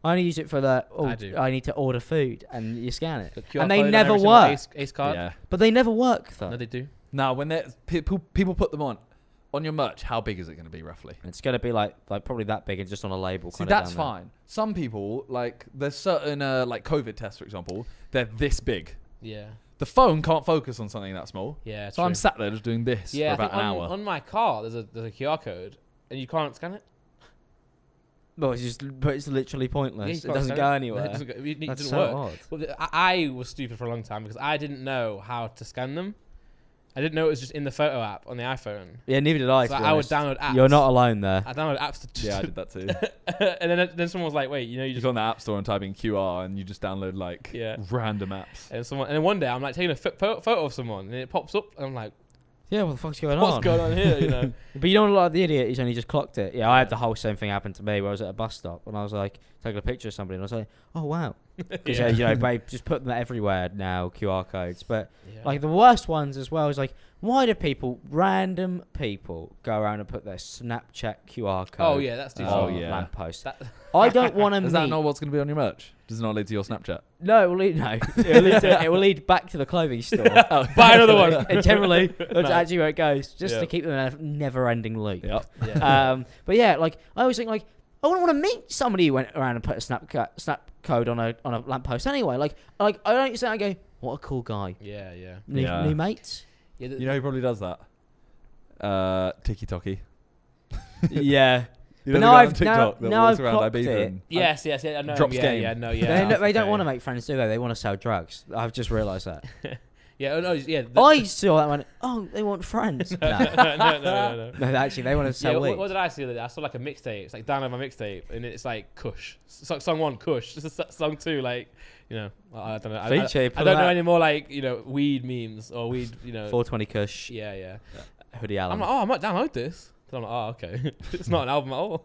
I only use it for the oh, I, do. I need to order food and you scan it, the and they never work. Ace, ace card, yeah. But they never work though. No, they do. Now when they people people put them on on your merch, how big is it going to be roughly? It's going to be like like probably that big and just on a label. See, that's fine. Some people like there's certain uh, like COVID tests, for example. They're this big. Yeah. The phone can't focus on something that small. Yeah. So true. I'm sat there just doing this yeah, for about an on, hour. On my car, there's a there's a Q R code, and you can't scan it. No, it's just but it's literally pointless. Yeah, it, doesn't it. No, it doesn't go anywhere. It That's didn't so work. Well, I, I was stupid for a long time because I didn't know how to scan them. I didn't know it was just in the photo app on the iPhone. Yeah, neither did I. So I would download apps. You're not alone there. I downloaded apps to... Yeah, I did that too. And then then someone was like, wait, you know, you just... You go on the app store and type in Q R and you just download like yeah. random apps. And someone, and then one day I'm like taking a photo of someone and it pops up and I'm like... Yeah, what the fuck's going what's on? What's going on here, you know? But you don't look like the idiot who's only just clocked it. Yeah, I had the whole same thing happen to me where I was at a bus stop and I was like taking a picture of somebody and I was like, oh, wow. Because, yeah. uh, you know, babe, just put them everywhere now, Q R codes. But, yeah. like, the worst ones as well is, like, why do people, random people, go around and put their Snapchat Q R code oh, yeah, that's decent. Oh, yeah. Lamppost. That I don't want to meet... Is that not what's going to be on your merch? Does it not lead to your Snapchat? No, it will lead, no. It will lead, to, it will lead back to the clothing store. Oh, buy another one. And generally, that's no. actually where it goes, just yeah. to keep them in a never-ending loop. Yep. Yeah. Um, but, yeah, like, I always think, like, I wouldn't want to meet somebody who went around and put a snap co snap code on a on a lamppost anyway. Like like I don't say I go, what a cool guy. Yeah, yeah. New, yeah. new mates. Yeah, you know who probably does that? Uh Tiki-Toki. Yeah. You know, but now I've TikTok now, that now walks I've around Ibiza. Yes, yes, yeah, I know. Drops yeah, game. Yeah, no, yeah. They, no, they don't want to make friends, do they? They want to sell drugs. I've just realised that. Yeah, no, yeah. I saw that one. Oh, they want friends. No, no, no, no, no, no. No, actually, they want to sell yeah, what, what did I see the other day? I saw like a mixtape. It's like download my mixtape, and it's like Kush. So, song one, Kush. Song two, like you know, I don't know. I, I, I don't know any more like you know weed memes or weed. You know, four twenty Kush. Yeah, yeah. yeah. Hoodie Allen. I'm like, oh, I might download this. So I'm like, oh, okay. It's not an album at all.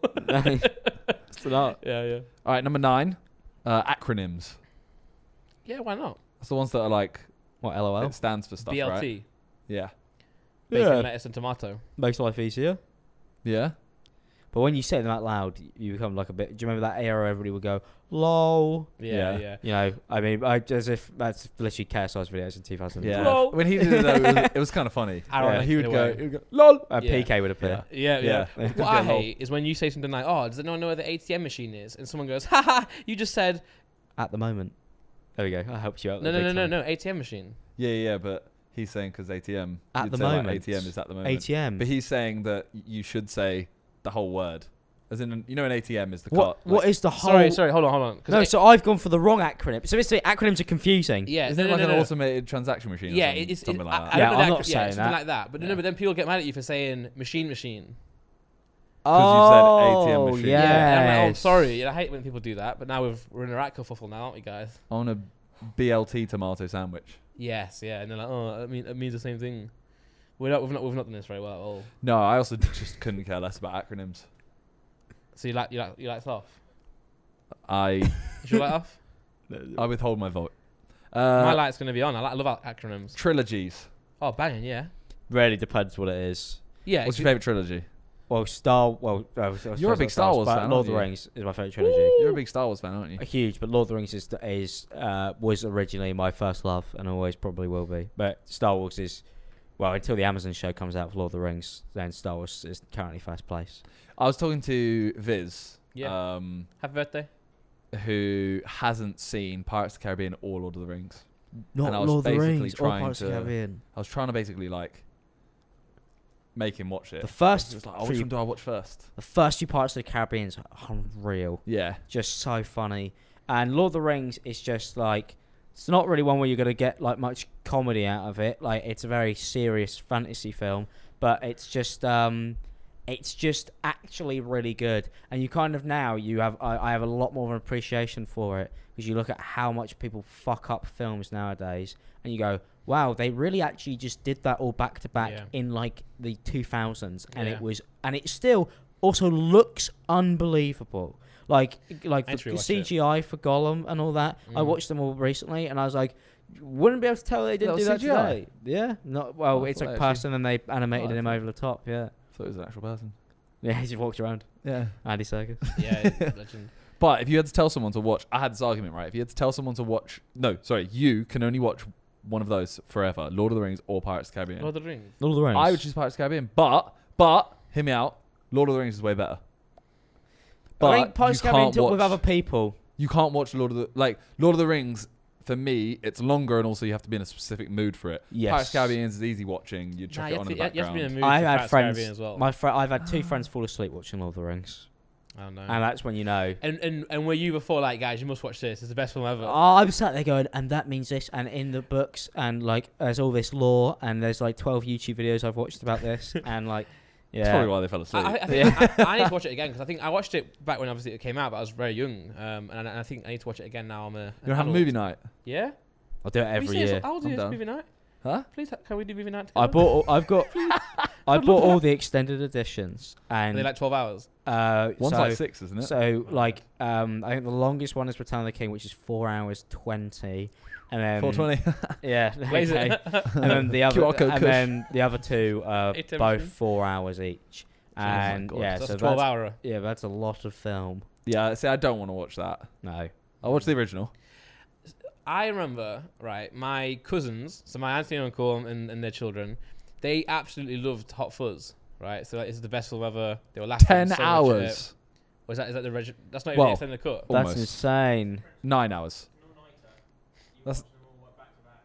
It's not. Yeah, yeah. All right, number nine, uh, acronyms. Yeah, why not? It's the ones that are like. What, L O L? It stands for stuff, B L T. Right? Yeah. Bacon, yeah. lettuce, and tomato. Makes life easier. Yeah. But when you say them out loud, you become like a bit. Do you remember that era? Everybody would go, "Lol." Yeah, yeah. yeah. You know, I mean, I, as if that's literally K S I's videos in two thousand twelve. Yeah. Lol. When he did it, though, it was, it was kind of funny. Aaron, yeah. he, would go, he would go, "Lol." Uh, yeah. P K would appear. Yeah, yeah. yeah. yeah. What I hate is when you say something like, "Oh, does anyone know where the A T M machine is?" And someone goes, "Ha ha, you just said." At the moment. There we go. I helped you out. No, no, no, no, no, no. A T M machine. Yeah, yeah, but. He's saying because A T M at the moment. Like A T M is at the moment. A T M. But he's saying that you should say the whole word, as in you know an A T M is the what, cart. Like, what is the whole? Sorry, sorry, hold on, hold on. No, it, so I've gone for the wrong acronym. So basically, acronyms are confusing. Yeah, isn't no, it no, like no, an no. automated transaction machine? Yeah, or something, it's something it, like I, that. I yeah, I'm that, not yeah, saying something that. Like that. But yeah. no, but then people get mad at you for saying machine machine. Because oh, you said A T M machine. Yes. Yeah. I'm like, oh, sorry. I hate when people do that. But now we've, we're in a right kerfuffle now, aren't we, guys? I want a B L T tomato sandwich. Yes, yeah, and they're like, oh, I mean, it means the same thing. We're not, we've not, we've not done this very well at all. No, I also just couldn't care less about acronyms. So you like, you like, you like stuff? I. Should light off? I withhold my vote. Uh, my light's gonna be on. I, like, I love acronyms. Trilogies. Oh, banging, yeah. Really depends what it is. Yeah. What's your favorite trilogy? Well, Star. Well, I was, I was you're a big Star Wars, Wars fan. Lord of the Rings is my favorite trilogy. Woo! You're a big Star Wars fan, aren't you? A huge, but Lord of the Rings is is uh, was originally my first love, and always probably will be. But Star Wars is, well, until the Amazon show comes out for Lord of the Rings, then Star Wars is currently first place. I was talking to Viz. Yeah. Um, Happy birthday. Who hasn't seen Pirates of the Caribbean or Lord of the Rings? Not and I was Lord of the Rings or Pirates of the Caribbean. I was trying to basically like. Make him watch it. The first, was like, oh, which one do I watch first? The first few parts of the Caribbean is unreal. Yeah, just so funny. And Lord of the Rings is just like it's not really one where you're gonna get like much comedy out of it. Like it's a very serious fantasy film, but it's just um, it's just actually really good. And you kind of now you have I, I have a lot more of an appreciation for it because you look at how much people fuck up films nowadays, and you go. Wow, they really actually just did that all back to back yeah. in like the two thousands, and yeah. it was, and it still also looks unbelievable. Like, like the, the C G I it. for Gollum and all that. Mm. I watched them all recently, and I was like, wouldn't be able to tell they didn't do that today. Yeah, not well. Oh, it's a person, actually. And they animated oh, him over the top. Yeah, I thought it was an actual person. Yeah, he just walked around. Yeah, Andy Serkis. Yeah, legend. But if you had to tell someone to watch, I had this argument right. If you had to tell someone to watch, no, sorry, you can only watch. One of those forever, Lord of the Rings or Pirates of the Caribbean. Lord of the Rings. Lord of the Rings. I would choose Pirates of the Caribbean, but but hear me out. Lord of the Rings is way better. But I think Pirates of the Caribbean talk with other people. You can't watch Lord of the like Lord of the Rings. For me, it's longer, and also you have to be in a specific mood for it. Yes. Pirates of the Caribbean is easy watching. You chuck nah, it on in the background. You have to be in a mood I've had friends. As well. My fr I've had two friends fall asleep watching Lord of the Rings. I don't know. And that's when you know. And, and and were you before like, guys, you must watch this. It's the best film ever. Oh, I was sat there going, and that means this. And in the books, and like, there's all this lore, and there's like twelve YouTube videos I've watched about this. And like, yeah. That's probably why they fell asleep. I, I, think yeah. I, I need to watch it again, because I think I watched it back when obviously it came out, but I was very young. Um, and, and I think I need to watch it again now. I'm a. You're going to have a movie night? Yeah. I'll do it every year. I'll do this movie night. Huh? Please, can we do movie night together? I bought. All, I've got. I bought all the extended editions, and they're like twelve hours. Uh, One's so, like six, isn't it? So like, um, I think the longest one is Return of the King, which is four hours twenty, and then four twenty. Yeah, okay. And then the other, and Kush. then the other two are both four hours each, and oh yeah, so, so twelve that's, hour. Yeah, that's a lot of film. Yeah, see, I don't want to watch that. No, I'll watch the original. I remember, right, my cousins, so my auntie and uncle and, and their children, they absolutely loved Hot Fuzz, right? So like, it's the best film ever. They were laughing Ten so hours. Was that, is that the reg That's not even well, the extended cut. That's almost. Insane. Nine hours. That's,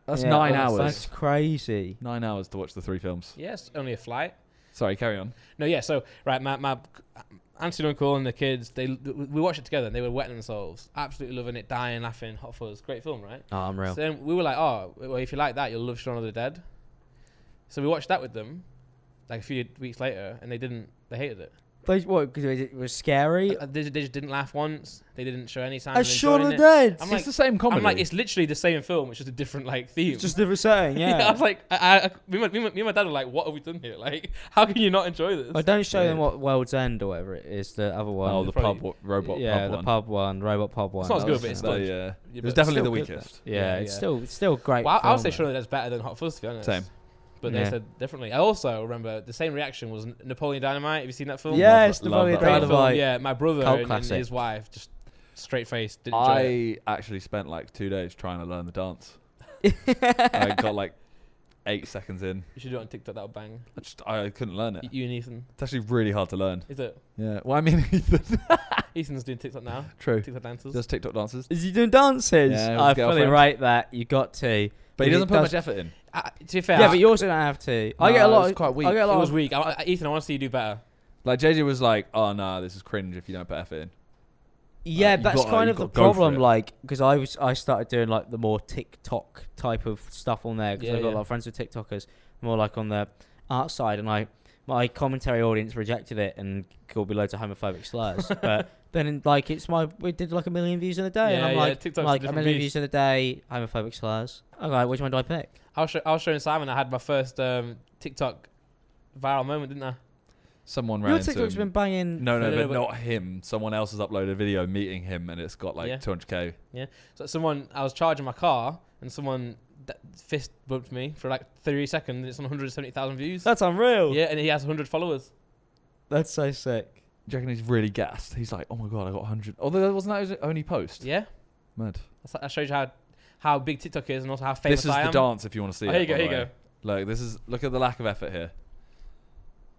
that's yeah, nine hours. That's crazy. Nine hours to watch the three films. Yes, only a flight. Sorry, carry on. No, yeah, so, right, my... my Auntie and Uncle and the kids, they we watched it together and they were wetting themselves. Absolutely loving it, dying, laughing, Hot Fuzz. Great film, right? Oh, I'm real. So then we were like, oh, well, if you like that, you'll love Shaun of the Dead. So we watched that with them like a few weeks later and they didn't, they hated it. They, what, because it was scary? Uh, they, they just didn't laugh once. They didn't show any signs of Shaun of the Dead. I'm like, it's the same comedy. I'm like, it's literally the same film, which is a different like theme. It's just a different setting, yeah. yeah. I was like, I, I, me, me, me and my dad are like, what have we done here? Like, how can you not enjoy this? I don't show yeah. them what World's End or whatever it is, the other one. Oh, the pub, robot yeah, pub one. Yeah, the pub one, robot pub one. It's not as good, but it's still, yeah. It was definitely the weakest. Yeah, yeah, it's yeah. still it's still great. Well, I'll say Shaun of the Dead's better than Hot Fuzz, to be honest. Same. But yeah. they said differently. I also remember the same reaction was Napoleon Dynamite. Have you seen that film? Yes, love, Napoleon love Dynamite. Film, yeah, my brother and, and his wife just straight faced. Didn't I it. actually spent like two days trying to learn the dance. I got like eight seconds in. You should do it on TikTok. That'll bang. I just I couldn't learn it. You and Ethan. It's actually really hard to learn. Is it? Yeah. Well, I mean, Ethan. Ethan's doing TikTok now. True. TikTok dances. Does TikTok dances? Is he doing dances? Yeah, I fully rate that. You got to. But he doesn't put much effort in. Uh, to be fair, yeah, I, but you also don't have to. No, I get a lot. It was quite weak. I get a lot it was weak. I, I, Ethan, I want to see you do better. Like J J was like, "Oh nah, this is cringe if you don't put effort in." Yeah, like, that's gotta, kind of the problem. Like, because I was, I started doing like the more TikTok type of stuff on there because yeah, I got yeah. a lot of friends with TikTokers, more like on the art side, and like my commentary audience rejected it and called me loads of homophobic slurs. But then, in, like, it's my we did like a million views in a day, yeah, and I'm yeah, like, TikTok's like a, a million beast. views in a day, homophobic slurs. Okay, which one do I pick? I was, show, I was showing Simon I had my first um, TikTok viral moment, didn't I? Someone ran Your into TikTok's him. been banging... No, no, no, but, but not him. Someone else has uploaded a video meeting him and it's got like yeah. two hundred K. Yeah. So someone... I was charging my car and someone fist bumped me for like thirty seconds and it's on one hundred seventy thousand views. That's unreal. Yeah, and he has one hundred followers. That's so sick. Do you reckon he's really gassed? He's like, oh my God, I got one hundred. Although wasn't that his only post? Yeah. Mad. That like, shows you how... how big TikTok is and also how famous I am. This is the dance if you want to see oh, it. Here you go, here you go. Look, this is, look at the lack of effort here.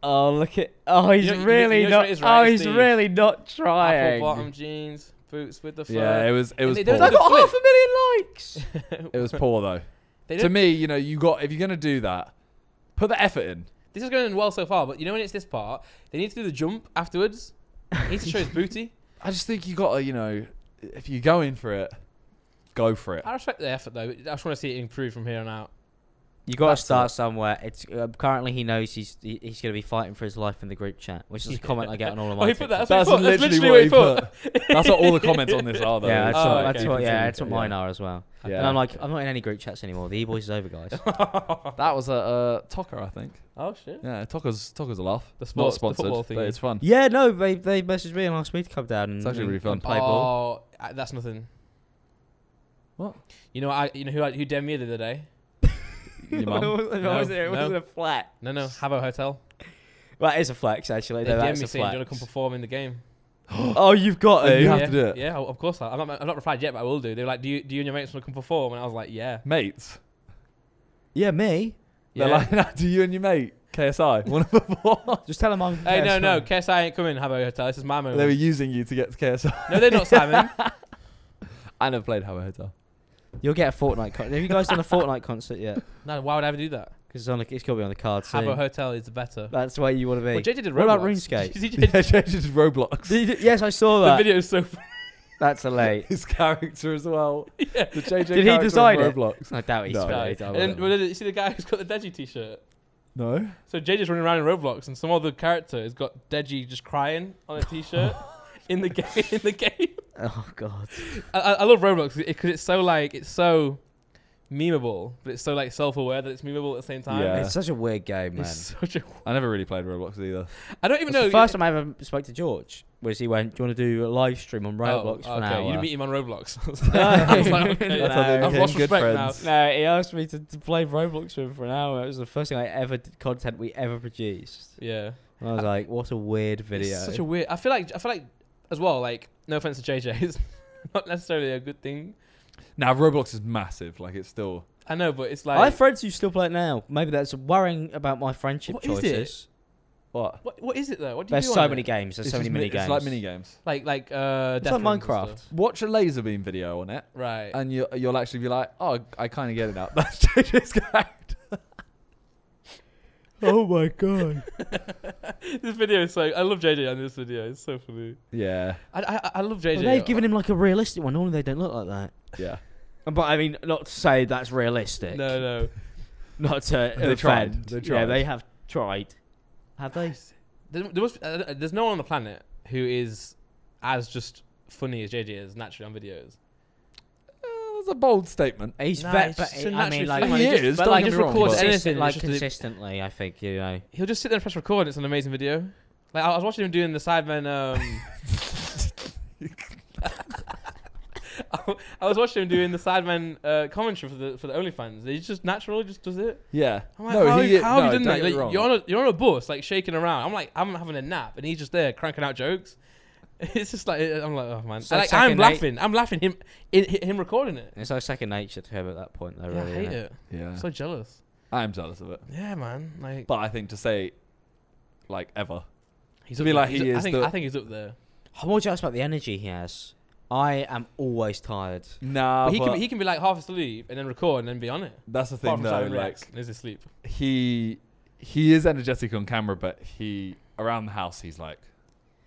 Oh, look at, oh, he's you know, really you know, not, you know right, oh, he's Steve. really not trying. Apple bottom jeans, boots with the fur. Yeah, it was, it was they, poor. I got half a million likes. It was poor though. They to me, you know, you got, if you're going to do that, put the effort in. This is going well so far, but you know when it's this part, they need to do the jump afterwards. They need to show his booty. I just think you got to, you know, if you're going for it, go for it. I respect the effort though. I just want to see it improve from here on out. You got to start it. somewhere. It's uh, currently he knows he's he, he's going to be fighting for his life in the group chat, which is a comment I get on all of my. Oh, he put that. That's, that's, what that's literally what he put. put. That's what all the comments on this are though. Yeah, that's, oh, what, okay. that's what. Yeah, that's what mine yeah. are as well. Yeah. And I'm like, I'm not in any group chats anymore. The E-Boys is over, guys. That was a uh, Tocker, I think. Oh shit. Yeah, Tocker's Tocker's a laugh. The sports sponsored, the football thing. But it's fun. Yeah, no, they they messaged me and asked me to come down. It's actually really fun. Play ball. Oh, that's nothing. What? You know, I you know who I, who D M'd me the other day. Your mum. no, no, no, it wasn't a flat. No, no, have a hotel. Well, that is a flex actually. They no, D M'd me saying, "Do you want to come perform in the game?" Oh, you've got to. You yeah, have to do it. Yeah, of course. I'm not. I'm not replied yet, but I will do. They're like, "Do you, do you and your mates want to come perform?" And I was like, "Yeah, mates." Yeah, me. Yeah. They're like, no, "Do you and your mate K S I want to perform?" Just tell them I'm. Hey, K S I. No, no, K S I ain't coming. Have a hotel. This is my moment. They were using you to get to K S I. No, they're not, Simon. I never played Have a Hotel. You'll get a Fortnite concert. Have you guys done a Fortnite concert yet? No, why would I ever do that? Because it's, it's got to be on the card soon. Habbo Hotel is better. That's where you want to be. Well, J J did Roblox. What about RuneScape? J J did Roblox. Did did, yes, I saw that. The video is so funny. That's a late. His character as well. Yeah. The J J did he design it? Roblox. I doubt he no. did. No. And well, you see the guy who's got the Deji t-shirt? No. So J J's running around in Roblox and some other character has got Deji just crying on a t-shirt. In the game, in the game. Oh God, I, I love Roblox because it's so like it's so memeable, but it's so like self-aware that it's memeable at the same time. Yeah. It's such a weird game, man. It's such a I never really played Roblox either. I don't even know. The first time I ever spoke to George was he went, "Do you want to do a live stream on Roblox?" Oh, for okay. an hour? You didn't meet him on Roblox. I was like, okay, no, no, I've lost respect friends. now. No, he asked me to, to play Roblox with him for an hour. It was the first thing I ever did, content we ever produced. Yeah, and I was I, like, what a weird video. It's such a weird. I feel like I feel like. As well, like, no offense to J J, it's not necessarily a good thing. Now, nah, Roblox is massive. Like, it's still... I know, but it's like... I have friends who still play it now. Maybe that's worrying about my friendship what choices. Is it? What? what? What is it, though? What do you There's do so on many it? games. There's it's so many mini games. It's like mini games. Like, like, uh... It's like Minecraft. Watch a laser beam video on it. Right. And you'll, you'll actually be like, oh, I kind of get it now. That's J J's character. Oh my God. This video is so... I love J J on this video. It's so funny. Yeah. I I, I love J J. Well, they've given him like a realistic one. Normally they don't look like that. Yeah. But I mean, not to say that's realistic. No, no. Not to they offend. Tried. They tried. Yeah, they have tried. Have they? There, there must, uh, there's no one on the planet who is as just funny as J J is naturally on videos. A bold statement. He's no, vet, but he, I mean, like, he is. Just, but like, just records wrong, anything like consistently. I think you know. He'll just sit there and press record. And it's an amazing video. Like I was watching him doing the Sidemen. Um, I, I was watching him doing the Sidemen uh, commentary for the for the OnlyFans. He just naturally just does it. Yeah. I'm like, no, how he, how no, have you done that? Like, you're on a you're on a bus, like shaking around. I'm like, I'm having a nap, and he's just there cranking out jokes. It's just like I'm like, oh man. So like, I'm night. laughing. I'm laughing him it, him recording it. It's like second nature to him at that point. Though, yeah, really, I hate it. it. Yeah. I'm so jealous. I'm jealous of it. Yeah, man. Like, but I think to say, like ever, he's to be like he's he is. I think, I think he's up there. I'm more jealous about the energy he has. I am always tired. Nah, but he but can be, he can be like half asleep and then record and then be on it. That's the thing, though. Like, is asleep. He he is energetic on camera, but he around the house he's like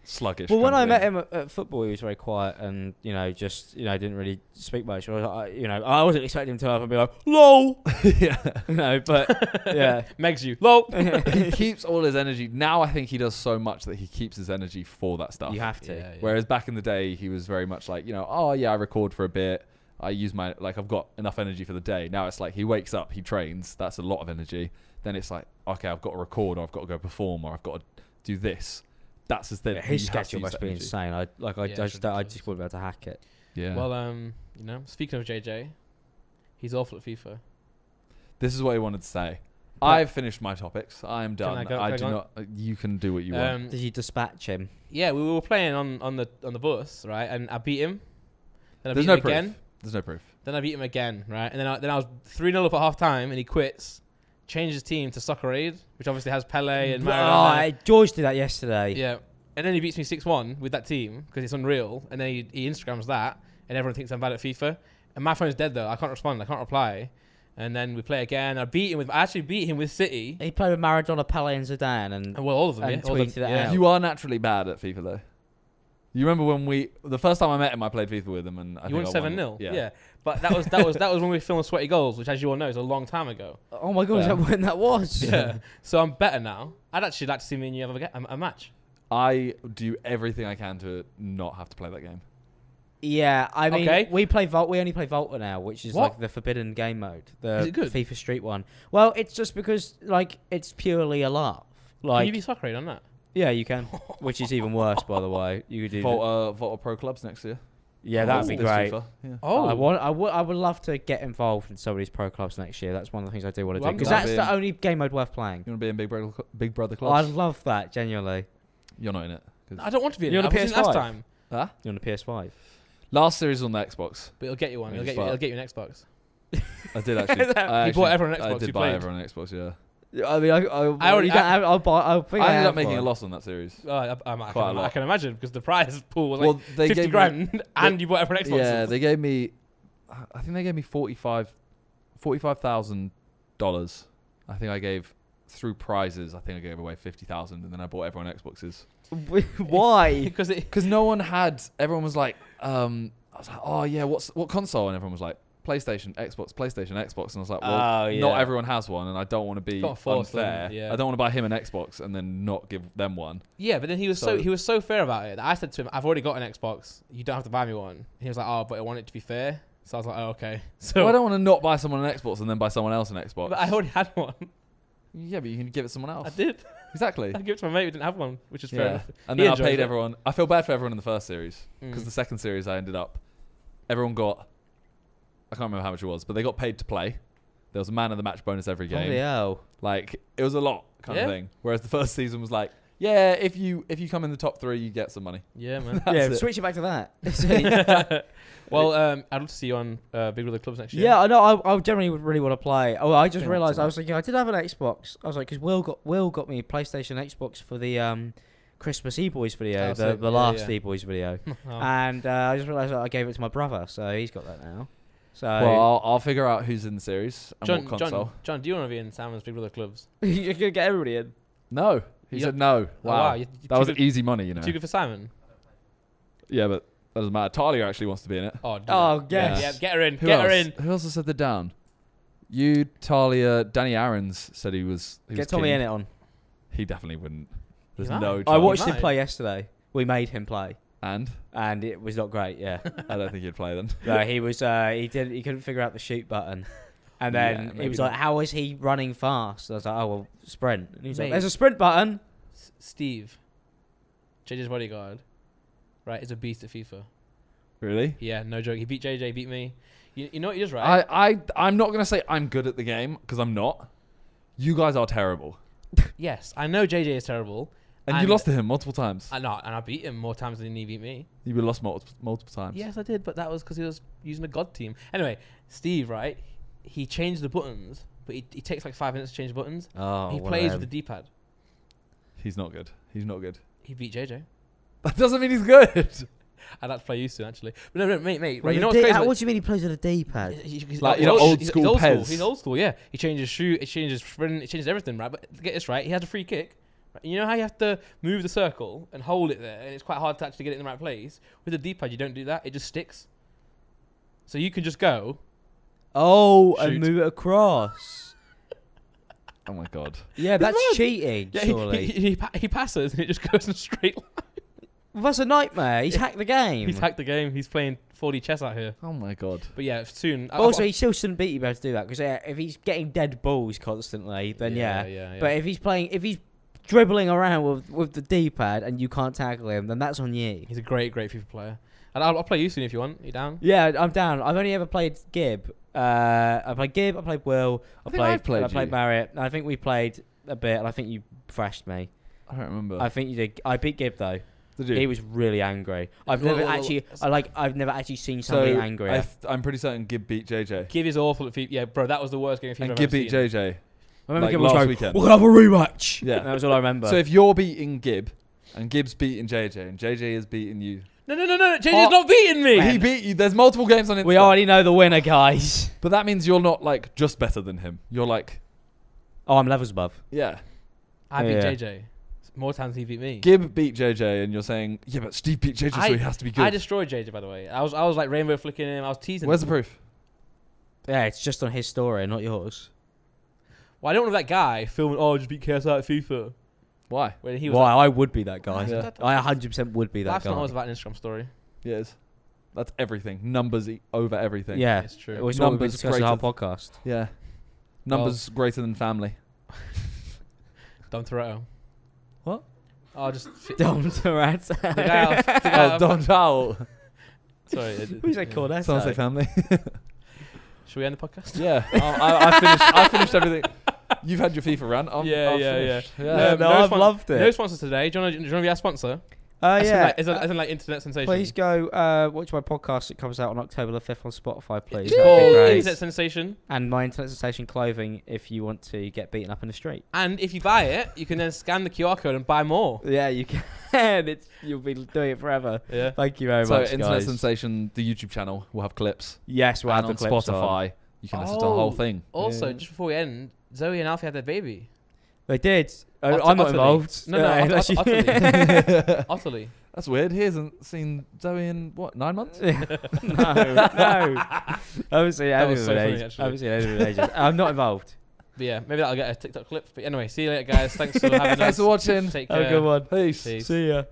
sluggish. Well, when I met him at, at football, he was very quiet and you know just you know didn't really speak much. I was like, you know, I wasn't expecting him to up and be like, "Lol," yeah, no, but yeah, Megs you, lol. He keeps all his energy. Now I think he does so much that he keeps his energy for that stuff. You have to. Yeah, yeah. Whereas back in the day, he was very much like, you know, oh yeah, I record for a bit. I use my like I've got enough energy for the day. Now it's like he wakes up, he trains. That's a lot of energy. Then it's like, okay, I've got to record, or I've got to go perform, or I've got to do this. That's his thing. Yeah, his schedule must be energy. insane. I like. I, yeah, I just. I just wouldn't be able to hack it. Yeah. Well, um, you know, speaking of J J, he's awful at FIFA. This is what he wanted to say. But I've finished my topics. I'm done. I, go, I go do on? not. Uh, you can do what you um, want. Did you dispatch him? Yeah, we were playing on on the on the bus, right? And I beat him. Then I There's beat no him proof. Again. There's no proof. Then I beat him again, right? And then I, then I was three nil up at half time, and he quits. Changed his team to Soccer Aid, which obviously has Pele and Maradona. Oh, George did that yesterday. Yeah. And then he beats me six one with that team because it's unreal. And then he, he Instagrams that and everyone thinks I'm bad at FIFA. And my phone's dead though. I can't respond. I can't reply. And then we play again. I beat him with. I actually beat him with City. He played with Maradona, Pele and Zidane. And, and well, all of them. And yeah. Tweeted them. It yeah. out. You are naturally bad at FIFA though. You remember when we, the first time I met him, I played FIFA with him. And I you think won seven nil. Yeah. yeah. But that was that was that was when we filmed Sweaty Goals, which, as you all know, is a long time ago. Oh my god, yeah. Is that when that was? Yeah. So I'm better now. I'd actually like to see me and you have a, a match. I do everything I can to not have to play that game. Yeah, I mean, okay. we play Vol we only play Volta now, which is what? like the forbidden game mode, the is it good? FIFA Street one. Well, it's just because like it's purely a laugh. Like, can you be Soccer Aid on that? Yeah, you can. Which is even worse, by the way. You could do Volta, Volta Pro Clubs next year. Yeah, that'd be great. Yeah. Oh, I want. I would. I would love to get involved in somebody's pro clubs next year. That's one of the things I do want to well, do because that's the only game mode worth playing. You want to be in Big Brother, Big Brother clubs? I'd love that. Genuinely, you're not in it. I don't want to be in. You're it. You're on a P S five. Last time. Huh? You're on a P S five. Last series on the Xbox. But it'll get you one. It'll get you. It'll get you an Xbox. I did actually. You actually, bought everyone an Xbox. I did you buy played. everyone an Xbox. Yeah. I mean, I, I, I already. I, I, I, I, I think I, I ended up making one. a loss on that series. Uh, I, I, I, Quite can, a lot. I can imagine because the prize pool was well, like they fifty gave grand, me, and they, you bought it for an Xbox. Yeah, they gave me. I think they gave me forty-five, forty-five thousand dollars. I think I gave through prizes. I think I gave away fifty thousand, and then I bought everyone Xboxes. Why? Because because no one had. Everyone was like, um, I was like, oh yeah, what's what console? And everyone was like, PlayStation, Xbox, PlayStation, Xbox. And I was like, well, oh, yeah. not everyone has one and I don't want to be unfair. Him, yeah. I don't want to buy him an Xbox and then not give them one. Yeah, but then he was so, so he was so fair about it that I said to him, I've already got an Xbox. You don't have to buy me one. And he was like, oh, but I want it to be fair. So I was like, oh, okay. So well, I don't want to not buy someone an Xbox and then buy someone else an Xbox. But I already had one. Yeah, but you can give it to someone else. I did. Exactly. I gave it to my mate who didn't have one, which is fair yeah. enough. And then I paid it. everyone. I feel bad for everyone in the first series because mm. the second series I ended up, everyone got... I can't remember how much it was, but they got paid to play. There was a man of the match bonus every game. Hell. Like, it was a lot kind yeah. of thing. Whereas the first season was like, yeah, if you if you come in the top three, you get some money. Yeah, man. yeah, it. switch it back to that. Well, um, I'd love to see you on uh, Big Brother Clubs next year. Yeah, I know. I, I generally would really want to play. Oh, I just realised. I was thinking, I did have an Xbox. I was like, because Will got Will got me a PlayStation Xbox for the... Um, Christmas E-Boys video, oh, the, the yeah, last yeah. E-Boys video. oh. And uh, I just realised I gave it to my brother, so he's got that now. So well, I'll, I'll figure out who's in the series and John, what console. John, John, do you want to be in Simon's Big Brother Clubs? You're going to get everybody in? No. He you said no. Wow. wow. You're, you're that was good, easy money, you know. Too good for Simon? Yeah, but that doesn't matter. Talia actually wants to be in it. Oh, oh yes. Yeah. yeah, get her in. Who get else? her in. Who else has said they're down? You, Talia, Danny Aarons said he was he Get was Tommy keen. in it on. He definitely wouldn't. There's no, no chance. I watched him play yesterday. We made him play. And and it was not great. Yeah, I don't think he'd play then. No, he was. Uh, he did. He couldn't figure out the shoot button, and then yeah, it was like, "How is he running fast?" And I was like, "Oh well, sprint." And he was like, "There's a sprint button." S Steve, J J's bodyguard, right? Is a beast at FIFA. Really? Yeah, no joke. He beat J J, beat me. You, you know what he does, right? I, I, I'm not going to say I'm good at the game, because I'm not. You guys are terrible. Yes, I know J J is terrible. And, and you lost to him multiple times. I know, and I beat him more times than he beat me. You were lost multiple, multiple times. Yes, I did, but that was because he was using a god team. Anyway, Steve, right? He changed the buttons, but he, he takes like five minutes to change the buttons. Oh, he plays with the D-pad. He's not good. He's not good. He beat J J. That doesn't mean he's good. I'd like to play you soon, actually. But no, no, mate, mate. Right, you know what's crazy? What do you mean he plays with a D-pad? He's like, you know, old school Pez. He's old school, yeah. He changes shoot, he changes sprint, he changes everything, right? But get this right, he has a free kick. You know how you have to move the circle and hold it there, and it's quite hard to actually get it in the right place? With a D-pad, you don't do that. It just sticks. So you can just go. Oh, shoot. And move it across. Oh, my God. Yeah, that's mad. Cheating, yeah, surely. He, he, he, he passes, and it just goes in a straight line. Well, that's a nightmare. He's hacked the game. He's hacked the game. He's playing four D chess out here. Oh, my God. But, yeah, soon... But also, he still shouldn't beat you able to do that, because yeah, if he's getting dead balls constantly, then, yeah. yeah. yeah, yeah. But if he's playing... if he's dribbling around with, with the D-pad and you can't tackle him, then that's on you. He's a great, great FIFA player. And I'll, I'll play you soon if you want. You down? Yeah, I'm down. I've only ever played Gib. Uh, I played Gib, I played Will, I, I played, I played, I played Marriott. I think we played a bit, and I think you thrashed me. I don't remember. I think you did. I beat Gib, though. Did you? He was really angry. I've well, never well, actually, I like, I've never actually seen somebody so angry. I I'm pretty certain Gib beat J J. Gib is awful at FIFA. Yeah, bro, that was the worst game of FIFA. And I've Gib ever beat seen. J J. I remember like Gib was last weekend. We're going to have a rematch. Yeah. That was all I remember. So if you're beating Gib and Gib's beating J J and J J is beating you. No, no, no, no. J J's oh, not beating me. When? He beat you. There's multiple games on Instagram. We already know the winner, guys. But that means you're not like just better than him. You're like. Oh, I'm levels above. Yeah. I beat yeah. J J. More times he beat me. Gib beat J J and you're saying, yeah, but Steve beat J J, I, so he has to be good. I destroyed J J, by the way. I was, I was like rainbow flicking him. I was teasing Where's him. Where's the proof? Yeah, it's just on his story, not yours. Well, I don't want that guy filming, oh, I just beat K S I at FIFA. Why? When he was Why? Like, I would be that guy. Yeah. I one hundred percent would be that Last guy. Last time I was about an Instagram story. Yeah, it is. That's everything. Numbers e over everything. Yeah, it's true. It's Numbers greater than our podcast. Yeah. Numbers well, greater than family. Dom Toretto. What? Oh, just... Dom Toretto. The guy oh, Dom Toretto. Sorry. Who's that called? Sounds like family. Should we end the podcast? Yeah. oh, I, I, finished, I finished everything. You've had your FIFA rant. I'm, yeah, I'm yeah, yeah, yeah, yeah. No, no, no I've loved it. No sponsors today. Do you want to, do you want to be our sponsor? Uh, as yeah. Isn't like, uh, like internet sensation? Please go uh, watch my podcast that comes out on October the fifth on Spotify, please. Internet Sensation. And my Internet Sensation clothing if you want to get beaten up in the street. And if you buy it, you can then scan the Q R code and buy more. Yeah, you can. It's, you'll be doing it forever. Yeah. Thank you very so much, So Internet guys. Sensation, the YouTube channel, will have clips. Yes, we'll and have the clips on Spotify. On. You can oh, listen to the whole thing. Also, yeah. Just before we end... Zoe and Alfie had their baby. They did. Uh, I'm not involved. No, no, uh, utterly. utterly. That's weird. He hasn't seen Zoe in, what, nine months? no, no. I haven't seen anything. I'm not involved. But yeah, maybe that'll get a TikTok clip. But anyway, see you later, guys. Thanks for having us. Thanks for watching. Take care. Have a good one. Peace. Peace. See ya.